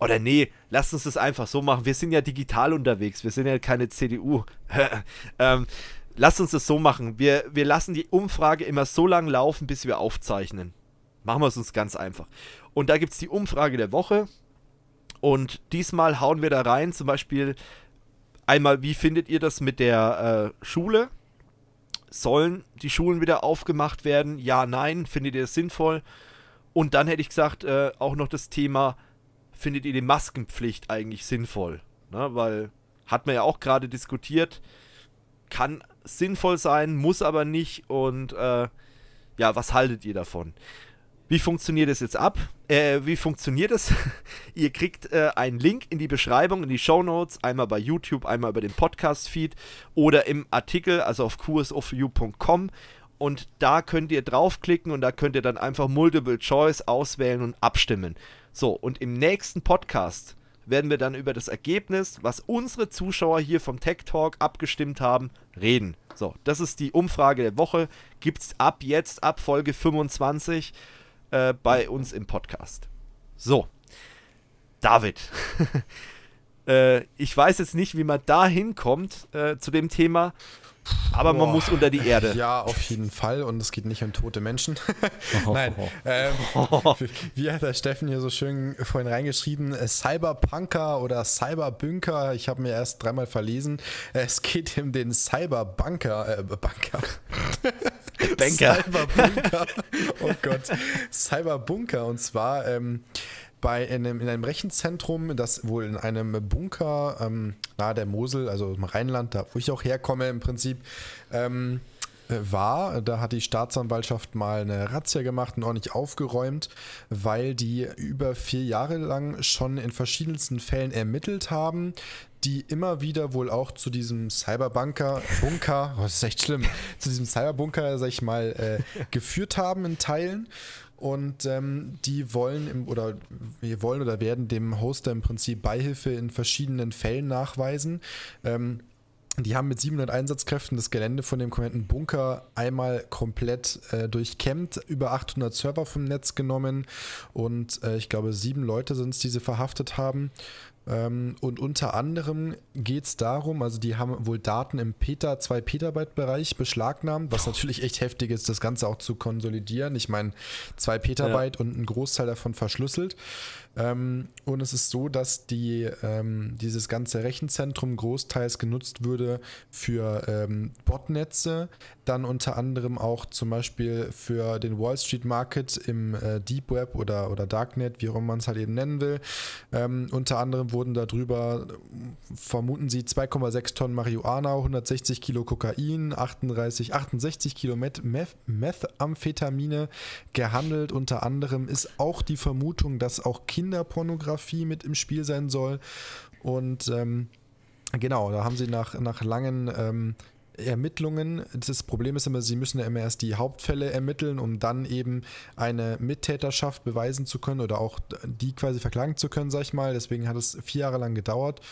Oder nee, lasst uns das einfach so machen. Wir sind ja digital unterwegs, wir sind ja keine C D U. ähm, lasst uns das so machen. Wir, wir lassen die Umfrage immer so lange laufen, bis wir aufzeichnen. Machen wir es uns ganz einfach. Und da gibt es die Umfrage der Woche. Und diesmal hauen wir da rein, zum Beispiel einmal, wie findet ihr das mit der äh, Schule? Sollen die Schulen wieder aufgemacht werden? Ja, nein, findet ihr das sinnvoll? Und dann hätte ich gesagt, äh, auch noch das Thema, findet ihr die Maskenpflicht eigentlich sinnvoll? Ne? Weil, hat man ja auch gerade diskutiert, kann sinnvoll sein, muss aber nicht. Und äh, ja, was haltet ihr davon? Wie funktioniert das jetzt ab? Äh, wie funktioniert das? Ihr kriegt äh, einen Link in die Beschreibung, in die Shownotes, einmal bei YouTube, einmal über den Podcast-Feed oder im Artikel, also auf Q S O four you punkt com, und da könnt ihr draufklicken und da könnt ihr dann einfach Multiple Choice auswählen und abstimmen. So, und im nächsten Podcast werden wir dann über das Ergebnis, was unsere Zuschauer hier vom Tech Talk abgestimmt haben, reden. So, das ist die Umfrage der Woche. Gibt es ab jetzt, ab Folge fünfundzwanzig, bei uns im Podcast. So, David, äh, ich weiß jetzt nicht, wie man da hinkommt äh, zu dem Thema, aber Boah. man muss unter die Erde. Ja, auf jeden Fall, und es geht nicht um tote Menschen. Nein, ähm, wie hat der Steffen hier so schön vorhin reingeschrieben, Cyberbunker oder Cyberbunker, ich habe mir erst dreimal verlesen, es geht um den Cyberbunker, äh, Bunker. Banker. Cyberbunker. Oh Gott. Cyberbunker. Und zwar ähm, bei einem, in einem Rechenzentrum, das wohl in einem Bunker ähm, nahe der Mosel, also im Rheinland, da wo ich auch herkomme im Prinzip, ähm, war. Da hat die Staatsanwaltschaft mal eine Razzia gemacht und ordentlich aufgeräumt, weil die über vier Jahre lang schon in verschiedensten Fällen ermittelt haben, die immer wieder wohl auch zu diesem Cyberbunker, Bunker, oh, das ist echt schlimm, zu diesem Cyberbunker, sag ich mal, äh, geführt haben in Teilen. Und ähm, die wollen im, oder wir wollen oder werden dem Hoster im Prinzip Beihilfe in verschiedenen Fällen nachweisen. Ähm, Die haben mit siebenhundert Einsatzkräften das Gelände von dem kompletten Bunker einmal komplett äh, durchkämmt, über achthundert Server vom Netz genommen und äh, ich glaube sieben Leute sind es, die sie verhaftet haben. Ähm, und unter anderem geht es darum, also die haben wohl Daten im Peta, zwei Petabyte-Bereich beschlagnahmt, was natürlich echt heftig ist, das Ganze auch zu konsolidieren. Ich meine, zwei Petabyte ja. und ein Großteil davon verschlüsselt. Ähm, und es ist so, dass die, ähm, dieses ganze Rechenzentrum großteils genutzt würde für ähm, Botnetze, dann unter anderem auch zum Beispiel für den Wall Street Market im äh, Deep Web oder, oder Darknet, wie auch immer man es halt eben nennen will. Ähm, unter anderem wurden darüber, vermuten sie, zwei Komma sechs Tonnen Marihuana, hundertsechzig Kilo Kokain, achtunddreißig, achtundsechzig Kilo Methamphetamine gehandelt. Unter anderem ist auch die Vermutung, dass auch Kinderpornografie mit im Spiel sein soll. Und ähm, genau, da haben sie nach, nach langen ähm, Ermittlungen, das Problem ist immer, sie müssen ja immer erst die Hauptfälle ermitteln, um dann eben eine Mittäterschaft beweisen zu können oder auch die quasi verklagen zu können, sag ich mal. Deswegen hat es vier Jahre lang gedauert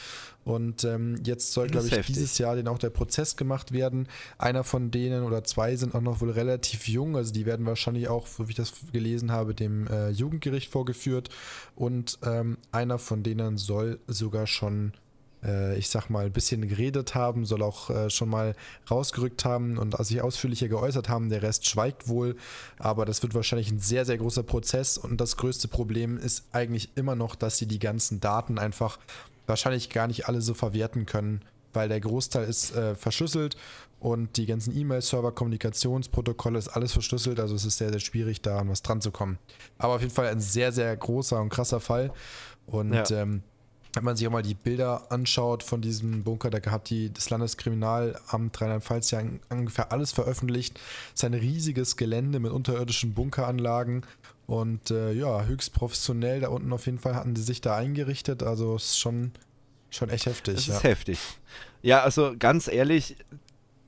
und ähm, jetzt soll, glaube ich, heftig. dieses Jahr denn auch der Prozess gemacht werden. Einer von denen oder zwei sind auch noch wohl relativ jung, also die werden wahrscheinlich auch, so wie ich das gelesen habe, dem äh, Jugendgericht vorgeführt und ähm, einer von denen soll sogar schon, ich sag mal, ein bisschen geredet haben, soll auch schon mal rausgerückt haben und sich ausführlicher geäußert haben. Der Rest schweigt wohl, aber das wird wahrscheinlich ein sehr, sehr großer Prozess und das größte Problem ist eigentlich immer noch, dass sie die ganzen Daten einfach wahrscheinlich gar nicht alle so verwerten können, weil der Großteil ist äh, verschlüsselt und die ganzen E-Mail-Server, Kommunikationsprotokolle ist alles verschlüsselt, also es ist sehr, sehr schwierig, da an was dran zu kommen. Aber auf jeden Fall ein sehr, sehr großer und krasser Fall und ja. ähm, wenn man sich auch mal die Bilder anschaut von diesem Bunker, da hat die, das Landeskriminalamt Rheinland-Pfalz ja ungefähr alles veröffentlicht. Es ist ein riesiges Gelände mit unterirdischen Bunkeranlagen und äh, ja, höchst professionell da unten auf jeden Fall hatten die sich da eingerichtet. Also es ist schon, schon echt heftig. Das ist ja. heftig. Ja, also ganz ehrlich,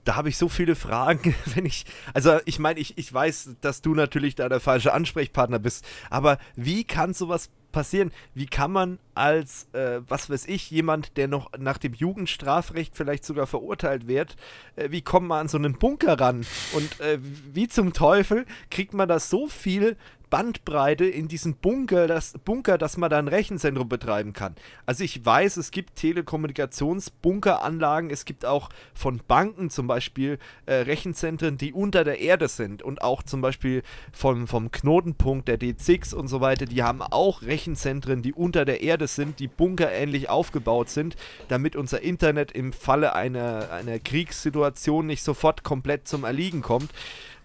da habe ich so viele Fragen, wenn ich, also ich meine, ich, ich weiß, dass du natürlich da der falsche Ansprechpartner bist, aber wie kann sowas passieren? Wie kann man als, äh, was weiß ich, jemand, der noch nach dem Jugendstrafrecht vielleicht sogar verurteilt wird, äh, wie kommt man an so einen Bunker ran? Und äh, wie zum Teufel kriegt man das so viel Bandbreite in diesen Bunker, das Bunker, dass man da ein Rechenzentrum betreiben kann? Also ich weiß, es gibt Telekommunikationsbunkeranlagen, es gibt auch von Banken zum Beispiel äh, Rechenzentren, die unter der Erde sind, und auch zum Beispiel vom, vom Knotenpunkt der D sechs und so weiter, die haben auch Rechenzentren, die unter der Erde sind, die bunkerähnlich aufgebaut sind, damit unser Internet im Falle einer, einer Kriegssituation nicht sofort komplett zum Erliegen kommt.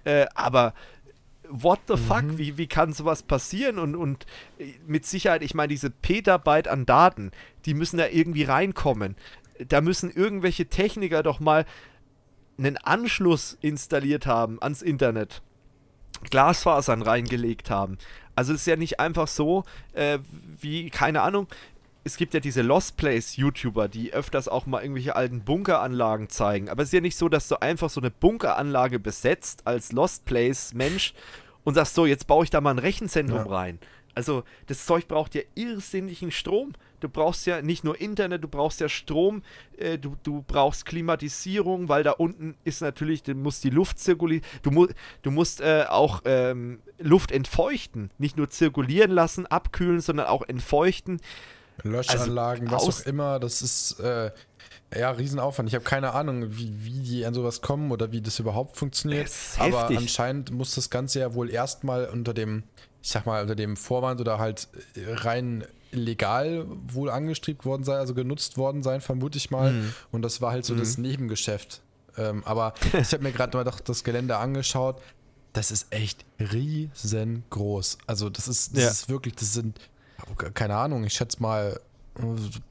Äh, aber what the fuck, mhm. wie, wie kann sowas passieren? Und, und mit Sicherheit, ich meine, diese Petabyte an Daten, die müssen da irgendwie reinkommen. Da müssen irgendwelche Techniker doch mal einen Anschluss installiert haben ans Internet. Glasfasern reingelegt haben. Also es ist ja nicht einfach so, äh, wie, keine Ahnung, es gibt ja diese Lost Place-YouTuber, die öfters auch mal irgendwelche alten Bunkeranlagen zeigen. Aber es ist ja nicht so, dass du einfach so eine Bunkeranlage besetzt als Lost Place-Mensch und sagst, so, jetzt baue ich da mal ein Rechenzentrum ja. rein. Also das Zeug braucht ja irrsinnigen Strom. Du brauchst ja nicht nur Internet, du brauchst ja Strom, äh, du, du brauchst Klimatisierung, weil da unten ist natürlich, du musst die Luft zirkulieren, du, mu du musst äh, auch ähm, Luft entfeuchten, nicht nur zirkulieren lassen, abkühlen, sondern auch entfeuchten. Löschanlagen, also, was auch immer, das ist äh, ja Riesenaufwand. Ich habe keine Ahnung, wie, wie die an sowas kommen oder wie das überhaupt funktioniert, das aber heftig. Anscheinend muss das Ganze ja wohl erstmal unter dem, ich sag mal, unter dem Vorwand oder halt rein legal wohl angestrebt worden sein, also genutzt worden sein, vermute ich mal. Mhm. Und das war halt so mhm. das Nebengeschäft. Ähm, aber ich habe mir gerade mal doch das Gelände angeschaut. Das ist echt riesengroß. Also das ist, das ja. ist wirklich, das sind, keine Ahnung, ich schätze mal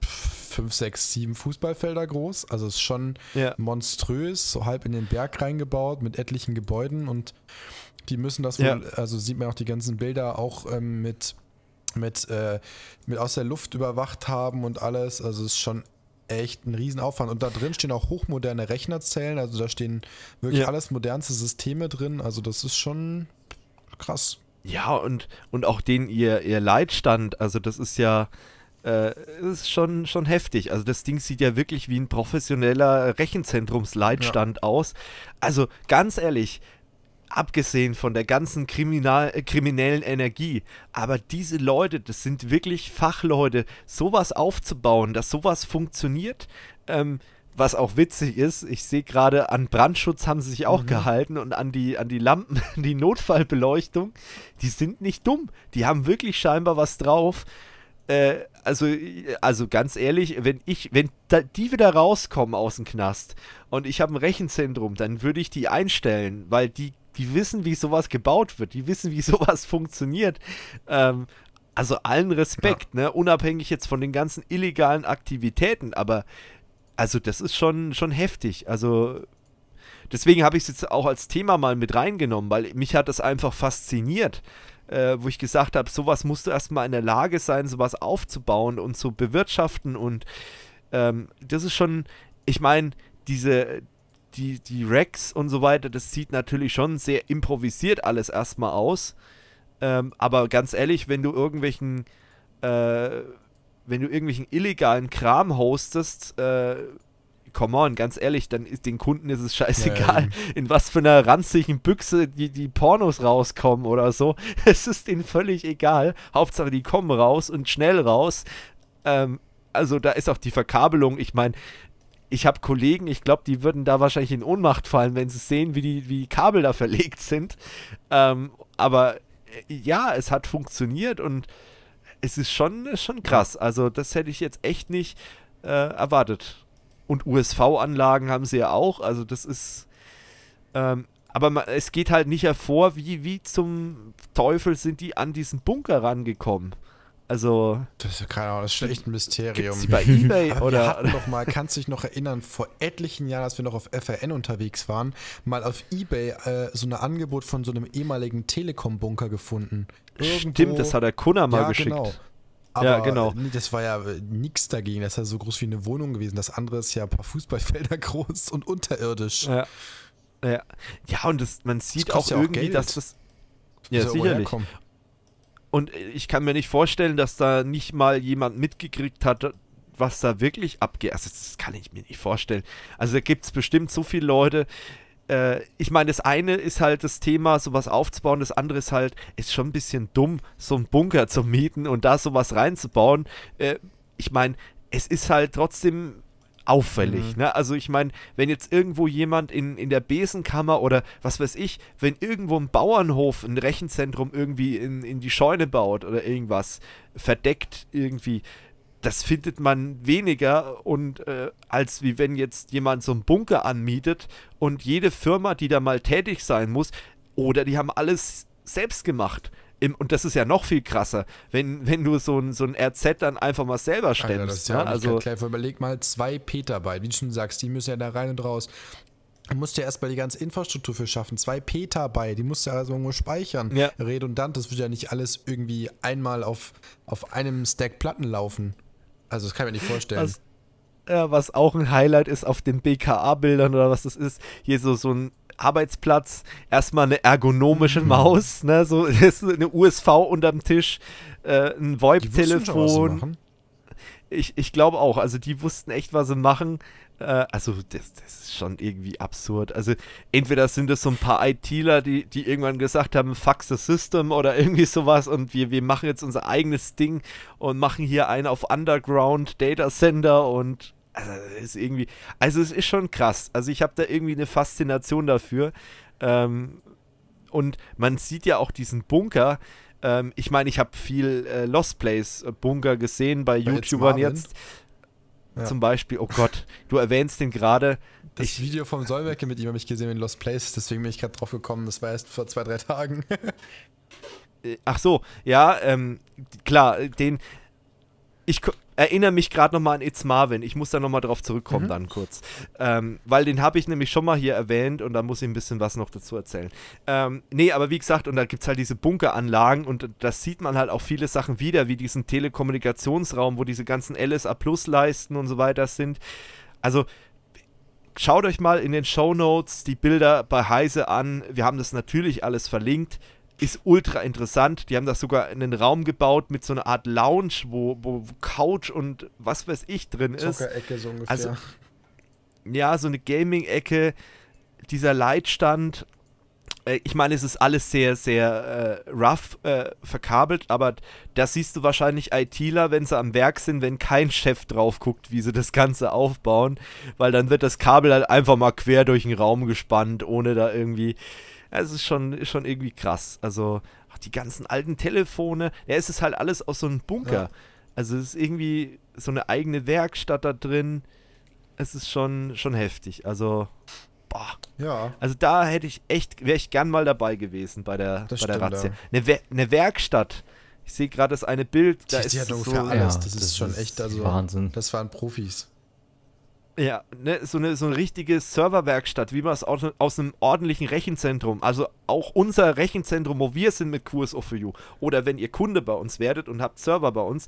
fünf, sechs, sieben Fußballfelder groß. Also es ist schon ja. monströs, so halb in den Berg reingebaut mit etlichen Gebäuden, und die müssen das wohl, ja. also sieht man auch die ganzen Bilder auch ähm, mit mit, äh, mit aus der Luft überwacht haben und alles. Also es ist schon echt ein Riesenaufwand. Und da drin stehen auch hochmoderne Rechnerzellen. Also da stehen wirklich ja. alles modernste Systeme drin. Also das ist schon krass. Ja, und, und auch den ihr, ihr Leitstand. Also das ist ja äh, ist schon, schon heftig. Also das Ding sieht ja wirklich wie ein professioneller Rechenzentrumsleitstand ja. aus. Also ganz ehrlich, abgesehen von der ganzen Kriminal, äh, kriminellen Energie, aber diese Leute, das sind wirklich Fachleute, sowas aufzubauen, dass sowas funktioniert, ähm, was auch witzig ist, ich sehe gerade, an Brandschutz haben sie sich auch mhm. gehalten und an die, an die Lampen, die Notfallbeleuchtung, die sind nicht dumm, die haben wirklich scheinbar was drauf. Äh, also, also ganz ehrlich, wenn ich, wenn da, die wieder rauskommen aus dem Knast und ich habe ein Rechenzentrum, dann würde ich die einstellen, weil die Die wissen, wie sowas gebaut wird. Die wissen, wie sowas funktioniert. Ähm, also allen Respekt, ja. ne? Unabhängig jetzt von den ganzen illegalen Aktivitäten. Aber also das ist schon, schon heftig. Also deswegen habe ich es jetzt auch als Thema mal mit reingenommen, weil mich hat das einfach fasziniert, äh, wo ich gesagt habe, sowas musst du erstmal in der Lage sein, sowas aufzubauen und zu bewirtschaften. Und ähm, das ist schon, ich meine, diese... Die, die Racks und so weiter, das sieht natürlich schon sehr improvisiert alles erstmal aus. Ähm, aber ganz ehrlich, wenn du irgendwelchen, äh, wenn du irgendwelchen illegalen Kram hostest, äh, come on, ganz ehrlich, dann ist den Kunden ist es scheißegal, ja, in was für einer ranzigen Büchse die, die Pornos rauskommen oder so. Es ist denen völlig egal. Hauptsache, die kommen raus und schnell raus. Ähm, also da ist auch die Verkabelung, ich meine, ich habe Kollegen, ich glaube, die würden da wahrscheinlich in Ohnmacht fallen, wenn sie sehen, wie die, wie die Kabel da verlegt sind. Ähm, aber ja, es hat funktioniert und es ist schon, schon krass. Also das hätte ich jetzt echt nicht äh, erwartet. Und U S V-Anlagen haben sie ja auch. Also das ist... Ähm, aber man, es geht halt nicht hervor, wie, wie zum Teufel sind die an diesen Bunker rangekommen. Also, das ist ja keine Ahnung, das ist echt ein Mysterium. Bei eBay oder? Wir hatten doch mal, kannst du dich noch erinnern, vor etlichen Jahren, als wir noch auf F R N unterwegs waren, mal auf eBay äh, so ein Angebot von so einem ehemaligen Telekom-Bunker gefunden. Irgendwo, stimmt, das hat der Kunner mal ja, geschickt. Genau. Aber ja, genau. Das war ja nichts dagegen, das ist ja so groß wie eine Wohnung gewesen. Das andere ist ja ein paar Fußballfelder groß und unterirdisch. Ja, ja. ja und das, man sieht das auch irgendwie, ja auch dass das... Ja, sicherlich. Und ich kann mir nicht vorstellen, dass da nicht mal jemand mitgekriegt hat, was da wirklich abgeht. Also das kann ich mir nicht vorstellen. Also da gibt es bestimmt so viele Leute. Äh, ich meine, das eine ist halt das Thema, sowas aufzubauen. Das andere ist halt, ist schon ein bisschen dumm, so einen Bunker zu mieten und da sowas reinzubauen. Äh, ich meine, es ist halt trotzdem auffällig, mhm. ne? Also ich meine, wenn jetzt irgendwo jemand in, in der Besenkammer oder was weiß ich, wenn irgendwo ein Bauernhof ein Rechenzentrum irgendwie in, in die Scheune baut oder irgendwas verdeckt irgendwie, das findet man weniger und äh, als wie wenn jetzt jemand so einen Bunker anmietet und jede Firma, die da mal tätig sein muss, oder die haben alles selbst gemacht. Im, und das ist ja noch viel krasser, wenn, wenn du so ein, so ein R Z dann einfach mal selber stemmst. Ja, das ist ja, ja? Also klar, überleg mal, zwei Petabyte, wie du schon sagst, die müssen ja da rein und raus. Du musst ja erstmal die ganze Infrastruktur für schaffen. Zwei Petabyte, die musst du ja also irgendwo speichern. Ja. Redundant, das wird ja nicht alles irgendwie einmal auf, auf einem Stack Platten laufen. Also das kann ich mir nicht vorstellen. Was, ja, was auch ein Highlight ist auf den B K A-Bildern oder was das ist, hier so, so ein Arbeitsplatz, erstmal eine ergonomische mhm. Maus, ne, so das ist eine U S V unterm Tisch, äh, ein VoIP-Telefon. Ich, ich glaube auch, also die wussten echt, was sie machen. Äh, also das, das ist schon irgendwie absurd. Also entweder sind das so ein paar ITler, die, die irgendwann gesagt haben, fuck the system oder irgendwie sowas und wir, wir machen jetzt unser eigenes Ding und machen hier einen auf Underground Data Center und also ist irgendwie, also es ist schon krass. Also ich habe da irgendwie eine Faszination dafür. Ähm, und man sieht ja auch diesen Bunker. Ähm, ich meine, ich habe viel äh, Lost Place Bunker gesehen bei, bei YouTubern jetzt. Ja. Zum Beispiel, oh Gott, du erwähnst den gerade. Das ich, Video vom Solwerke mit ihm habe ich gesehen in Lost Place, deswegen bin ich gerade drauf gekommen. Das war erst vor zwei, drei Tagen. Ach so, ja, ähm, klar, den... Ich erinnere mich gerade nochmal an It's Marvin. Ich muss da nochmal drauf zurückkommen, mhm. dann kurz. Ähm, weil den habe ich nämlich schon mal hier erwähnt und da muss ich ein bisschen was noch dazu erzählen. Ähm, nee, aber wie gesagt, und da gibt es halt diese Bunkeranlagen und das sieht man halt auch viele Sachen wieder, wie diesen Telekommunikationsraum, wo diese ganzen L S A-Plus-Leisten und so weiter sind. Also schaut euch mal in den Shownotes die Bilder bei Heise an. Wir haben das natürlich alles verlinkt. Ist ultra interessant. Die haben das sogar in einen Raum gebaut mit so einer Art Lounge, wo, wo Couch und was weiß ich drin ist. Zockerecke so ungefähr. Also, ja, so eine Gaming-Ecke, dieser Leitstand. Ich meine, es ist alles sehr, sehr äh, rough äh, verkabelt, aber das siehst du wahrscheinlich ITler, wenn sie am Werk sind, wenn kein Chef drauf guckt, wie sie das Ganze aufbauen, weil dann wird das Kabel halt einfach mal quer durch den Raum gespannt, ohne da irgendwie... Es ist schon, ist schon irgendwie krass. Also, ach, die ganzen alten Telefone. Ja, es ist halt alles aus so einem Bunker. Ja. Also, es ist irgendwie so eine eigene Werkstatt da drin. Es ist schon, schon heftig. Also, boah. Ja. Also, da hätte ich echt, wäre ich gern mal dabei gewesen bei der, bei der Razzia. Eine, We eine Werkstatt. Ich sehe gerade das eine Bild. Da die, die ist hat ungefähr so, alles. Ja, das, das ist, ist schon echt, also, Wahnsinn. Das waren Profis. Ja, ne, so, eine, so eine richtige Serverwerkstatt, wie man es aus, aus einem ordentlichen Rechenzentrum, also auch unser Rechenzentrum, wo wir sind mit Q S O for You, oder wenn ihr Kunde bei uns werdet und habt Server bei uns,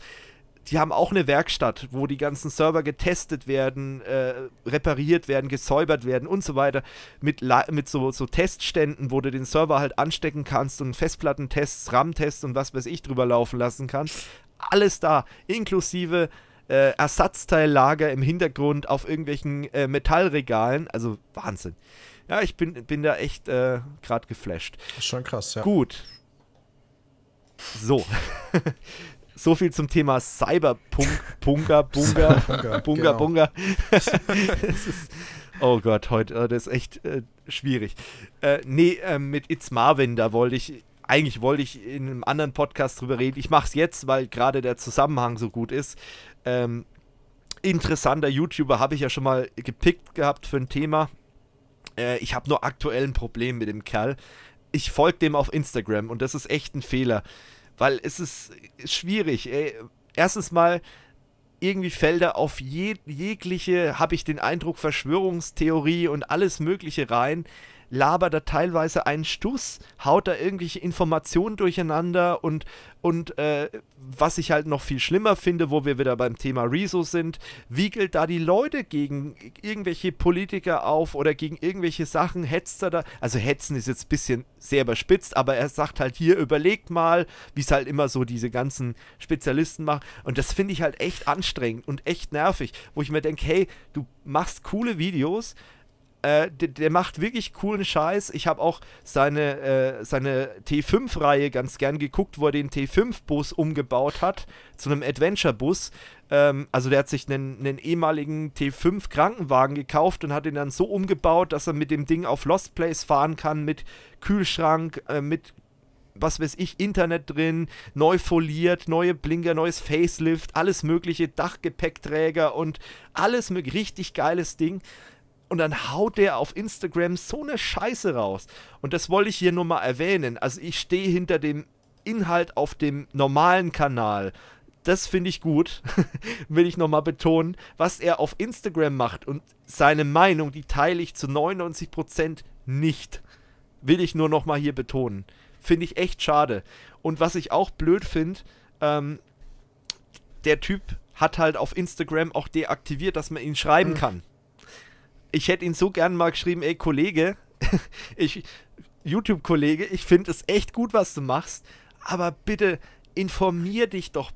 die haben auch eine Werkstatt, wo die ganzen Server getestet werden, äh, repariert werden, gesäubert werden und so weiter, mit, mit so, so Testständen, wo du den Server halt anstecken kannst und Festplattentests, RAM-Tests und was weiß ich drüber laufen lassen kannst. Alles da, inklusive... Äh, Ersatzteillager im Hintergrund auf irgendwelchen äh, Metallregalen. Also Wahnsinn. Ja, ich bin, bin da echt äh, gerade geflasht. Das ist schon krass, ja. Gut. So. So viel zum Thema Cyberbunker, Bunker, Bunker, Bunker. Oh Gott, heute äh, das ist echt äh, schwierig. Äh, nee, äh, mit It's Marvin, da wollte ich... Eigentlich wollte ich in einem anderen Podcast drüber reden. Ich mache es jetzt, weil gerade der Zusammenhang so gut ist. Ähm, interessanter YouTuber habe ich ja schon mal gepickt gehabt für ein Thema. Äh, ich habe nur aktuell ein Problem mit dem Kerl. Ich folge dem auf Instagram und das ist echt ein Fehler. Weil es ist, ist schwierig. Ey. Erstens mal, irgendwie fällt da auf je, jegliche, habe ich den Eindruck, Verschwörungstheorie und alles Mögliche rein. labert er teilweise einen Stuss, haut da irgendwelche Informationen durcheinander und, und äh, was ich halt noch viel schlimmer finde, wo wir wieder beim Thema Rezo sind, wiegelt da die Leute gegen irgendwelche Politiker auf oder gegen irgendwelche Sachen, hetzt er da, also hetzen ist jetzt ein bisschen sehr überspitzt, aber er sagt halt hier, überlegt mal, wie es halt immer so diese ganzen Spezialisten machen und das finde ich halt echt anstrengend und echt nervig, wo ich mir denke, hey, du machst coole Videos, Äh, der, der macht wirklich coolen Scheiß. Ich habe auch seine, äh, seine T fünf Reihe ganz gern geguckt, wo er den T fünf Bus umgebaut hat zu einem Adventure-Bus. Ähm, also der hat sich einen, einen ehemaligen T fünf Krankenwagen gekauft und hat ihn dann so umgebaut, dass er mit dem Ding auf Lost Place fahren kann, mit Kühlschrank, äh, mit, was weiß ich, Internet drin, neu foliert, neue Blinker, neues Facelift, alles mögliche, Dachgepäckträger und alles mit richtig geiles Ding. Und dann haut der auf Instagram so eine Scheiße raus. Und das wollte ich hier nur mal erwähnen. Also ich stehe hinter dem Inhalt auf dem normalen Kanal. Das finde ich gut, will ich nochmal betonen. Was er auf Instagram macht und seine Meinung, die teile ich zu neunundneunzig Prozent nicht. Will ich nur nochmal hier betonen. Finde ich echt schade. Und was ich auch blöd finde, ähm, der Typ hat halt auf Instagram auch deaktiviert, dass man ihn schreiben mhm. kann. Ich hätte ihn so gern mal geschrieben, ey Kollege, ich YouTube-Kollege, ich finde es echt gut, was du machst, aber bitte informier dich doch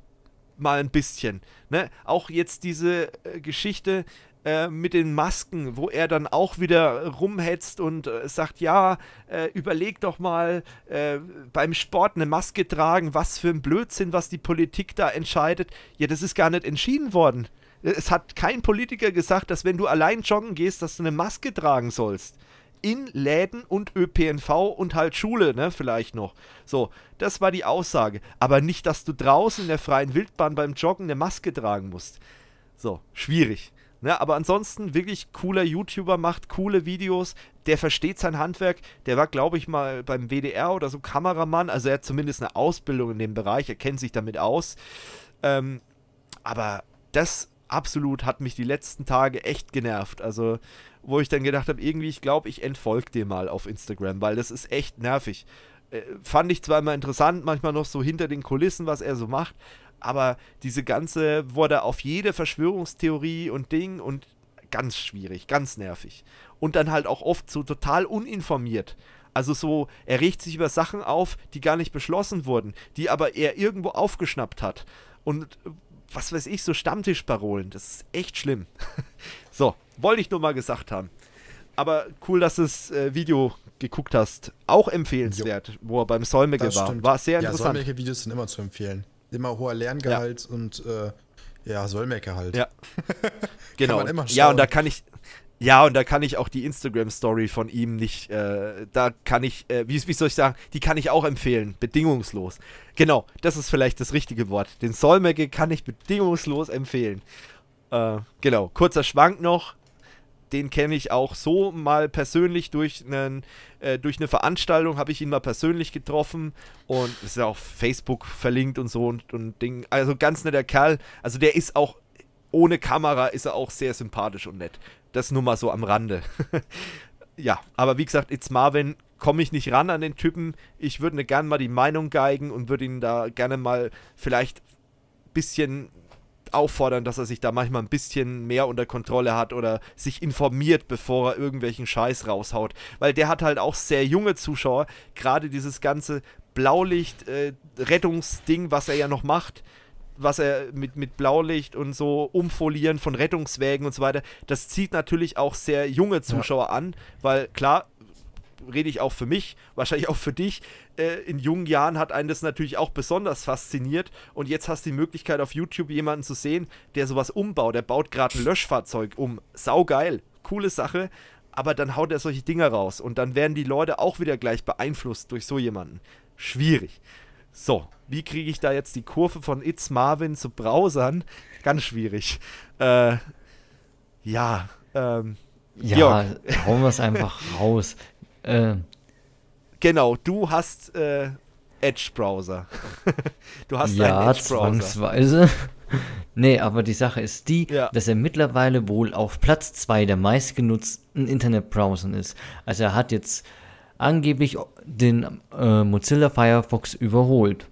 mal ein bisschen. Ne? Auch jetzt diese äh, Geschichte äh, mit den Masken, wo er dann auch wieder rumhetzt und äh, sagt, ja, äh, überleg doch mal äh, beim Sport eine Maske tragen, was für ein Blödsinn, was die Politik da entscheidet. Ja, das ist gar nicht entschieden worden. Es hat kein Politiker gesagt, dass wenn du allein joggen gehst, dass du eine Maske tragen sollst. In Läden und Ö P N V und halt Schule, ne, vielleicht noch. So, das war die Aussage. Aber nicht, dass du draußen in der freien Wildbahn beim Joggen eine Maske tragen musst. So, schwierig. Ne, aber ansonsten wirklich cooler YouTuber, macht coole Videos, der versteht sein Handwerk, der war, glaube ich, mal beim W D R oder so Kameramann, also er hat zumindest eine Ausbildung in dem Bereich, er kennt sich damit aus. Ähm, aber das... Absolut, hat mich die letzten Tage echt genervt, also wo ich dann gedacht habe, irgendwie, ich glaube, ich entfolge dir mal auf Instagram, weil das ist echt nervig. Äh, fand ich zwar immer interessant, manchmal noch so hinter den Kulissen, was er so macht, aber diese ganze, wo er auf jede Verschwörungstheorie und Ding und ganz schwierig, ganz nervig. Und dann halt auch oft so total uninformiert. Also so, er regt sich über Sachen auf, die gar nicht beschlossen wurden, die aber er irgendwo aufgeschnappt hat. Und was weiß ich, so Stammtischparolen, das ist echt schlimm. So, wollte ich nur mal gesagt haben. Aber cool, dass du das äh, Video geguckt hast. Auch empfehlenswert, jo. Wo er beim Solmecke war. Stimmt. War sehr interessant. Ja, Solmecke-Videos sind immer zu empfehlen. Immer hoher Lerngehalt ja. und äh, ja, Solmecke halt. Ja, genau. Kann man immer schauen. Ja, und da kann ich... Ja, und da kann ich auch die Instagram-Story von ihm nicht, äh, da kann ich, äh, wie, wie soll ich sagen, die kann ich auch empfehlen, bedingungslos. Genau, das ist vielleicht das richtige Wort. Den Solmecke kann ich bedingungslos empfehlen. Äh, genau, kurzer Schwank noch, den kenne ich auch so mal persönlich durch, einen, äh, durch eine Veranstaltung, habe ich ihn mal persönlich getroffen und ist ja auch auf Facebook verlinkt und so und, und Ding, also ganz netter Kerl, also der ist auch, ohne Kamera ist er auch sehr sympathisch und nett. Das nur mal so am Rande. Ja, aber wie gesagt, It's Marvin, komme ich nicht ran an den Typen. Ich würde ne gerne mal die Meinung geigen und würde ihn da gerne mal vielleicht ein bisschen auffordern, dass er sich da manchmal ein bisschen mehr unter Kontrolle hat oder sich informiert, bevor er irgendwelchen Scheiß raushaut. Weil der hat halt auch sehr junge Zuschauer. Gerade dieses ganze Blaulicht-Rettungsding, was er ja noch macht, was er mit, mit Blaulicht und so umfolieren von Rettungswägen und so weiter, das zieht natürlich auch sehr junge Zuschauer ja. an, weil klar, rede ich auch für mich, wahrscheinlich auch für dich, äh, in jungen Jahren hat einen das natürlich auch besonders fasziniert und jetzt hast du die Möglichkeit auf YouTube jemanden zu sehen, der sowas umbaut, der baut gerade ein Löschfahrzeug um, saugeil, coole Sache, aber dann haut er solche Dinger raus und dann werden die Leute auch wieder gleich beeinflusst durch so jemanden. Schwierig. So, wie kriege ich da jetzt die Kurve von It's Marvin zu Browsern? Ganz schwierig. Äh, ja, ähm, ja, Georg. Hauen wir es einfach raus. Äh. Genau, du hast äh, Edge-Browser. Du hast ja, einen Edge-Browser. Zwangsweise. Nee, aber die Sache ist die, ja. dass er mittlerweile wohl auf Platz zwei der meistgenutzten Internetbrowsern ist. Also er hat jetzt angeblich den äh, Mozilla Firefox überholt.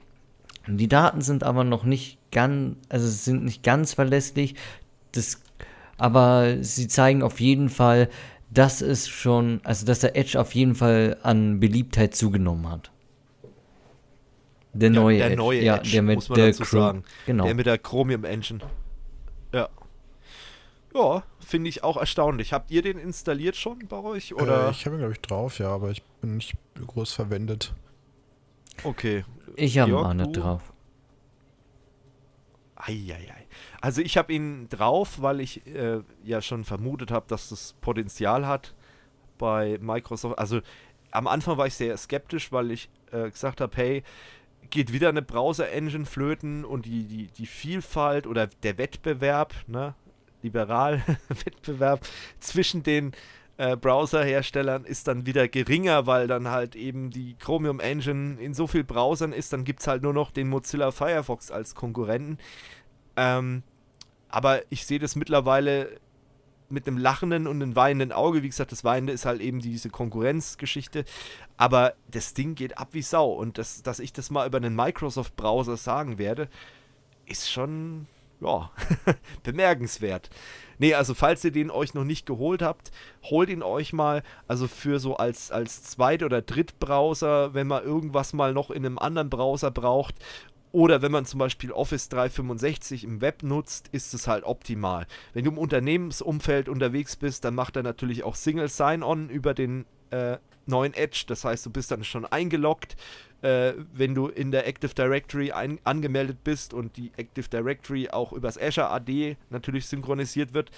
Die Daten sind aber noch nicht ganz, also sind nicht ganz verlässlich, das, aber sie zeigen auf jeden Fall, dass es schon, also dass der Edge auf jeden Fall an Beliebtheit zugenommen hat. Der neue, ja, der neue Edge, ja, Edge, der mit muss man der dazu Chrome, sagen. Genau. Der mit der Chromium Engine. Ja. Ja, finde ich auch erstaunlich. Habt ihr den installiert schon bei euch? Oder? Äh, ich habe ihn, glaube ich, drauf, ja, aber ich bin nicht groß verwendet. Okay. Ich habe ihn auch nicht drauf. Eieiei. Also ich habe ihn drauf, weil ich äh, ja schon vermutet habe, dass das Potenzial hat bei Microsoft. Also am Anfang war ich sehr skeptisch, weil ich äh, gesagt habe, hey, geht wieder eine Browser-Engine flöten und die, die, die Vielfalt oder der Wettbewerb, ne, liberal Wettbewerb zwischen den äh, Browser-Herstellern ist dann wieder geringer, weil dann halt eben die Chromium-Engine in so vielen Browsern ist, dann gibt es halt nur noch den Mozilla Firefox als Konkurrenten. Ähm, aber ich sehe das mittlerweile mit einem lachenden und einem weinenden Auge. Wie gesagt, das Weinende ist halt eben diese Konkurrenzgeschichte. Aber das Ding geht ab wie Sau. Und das, dass ich das mal über einen Microsoft-Browser sagen werde, ist schon, ja, bemerkenswert. Nee, also falls ihr den euch noch nicht geholt habt, holt ihn euch mal. Also für so als, als Zweit- oder Drittbrowser, wenn man irgendwas mal noch in einem anderen Browser braucht. Oder wenn man zum Beispiel Office dreihundertfünfundsechzig im Web nutzt, ist es halt optimal. Wenn du im Unternehmensumfeld unterwegs bist, dann macht er natürlich auch Single Sign-On über den äh, neuen Edge. Das heißt, du bist dann schon eingeloggt. Äh, wenn du in der Active Directory ein angemeldet bist und die Active Directory auch übers Azure A D natürlich synchronisiert wird.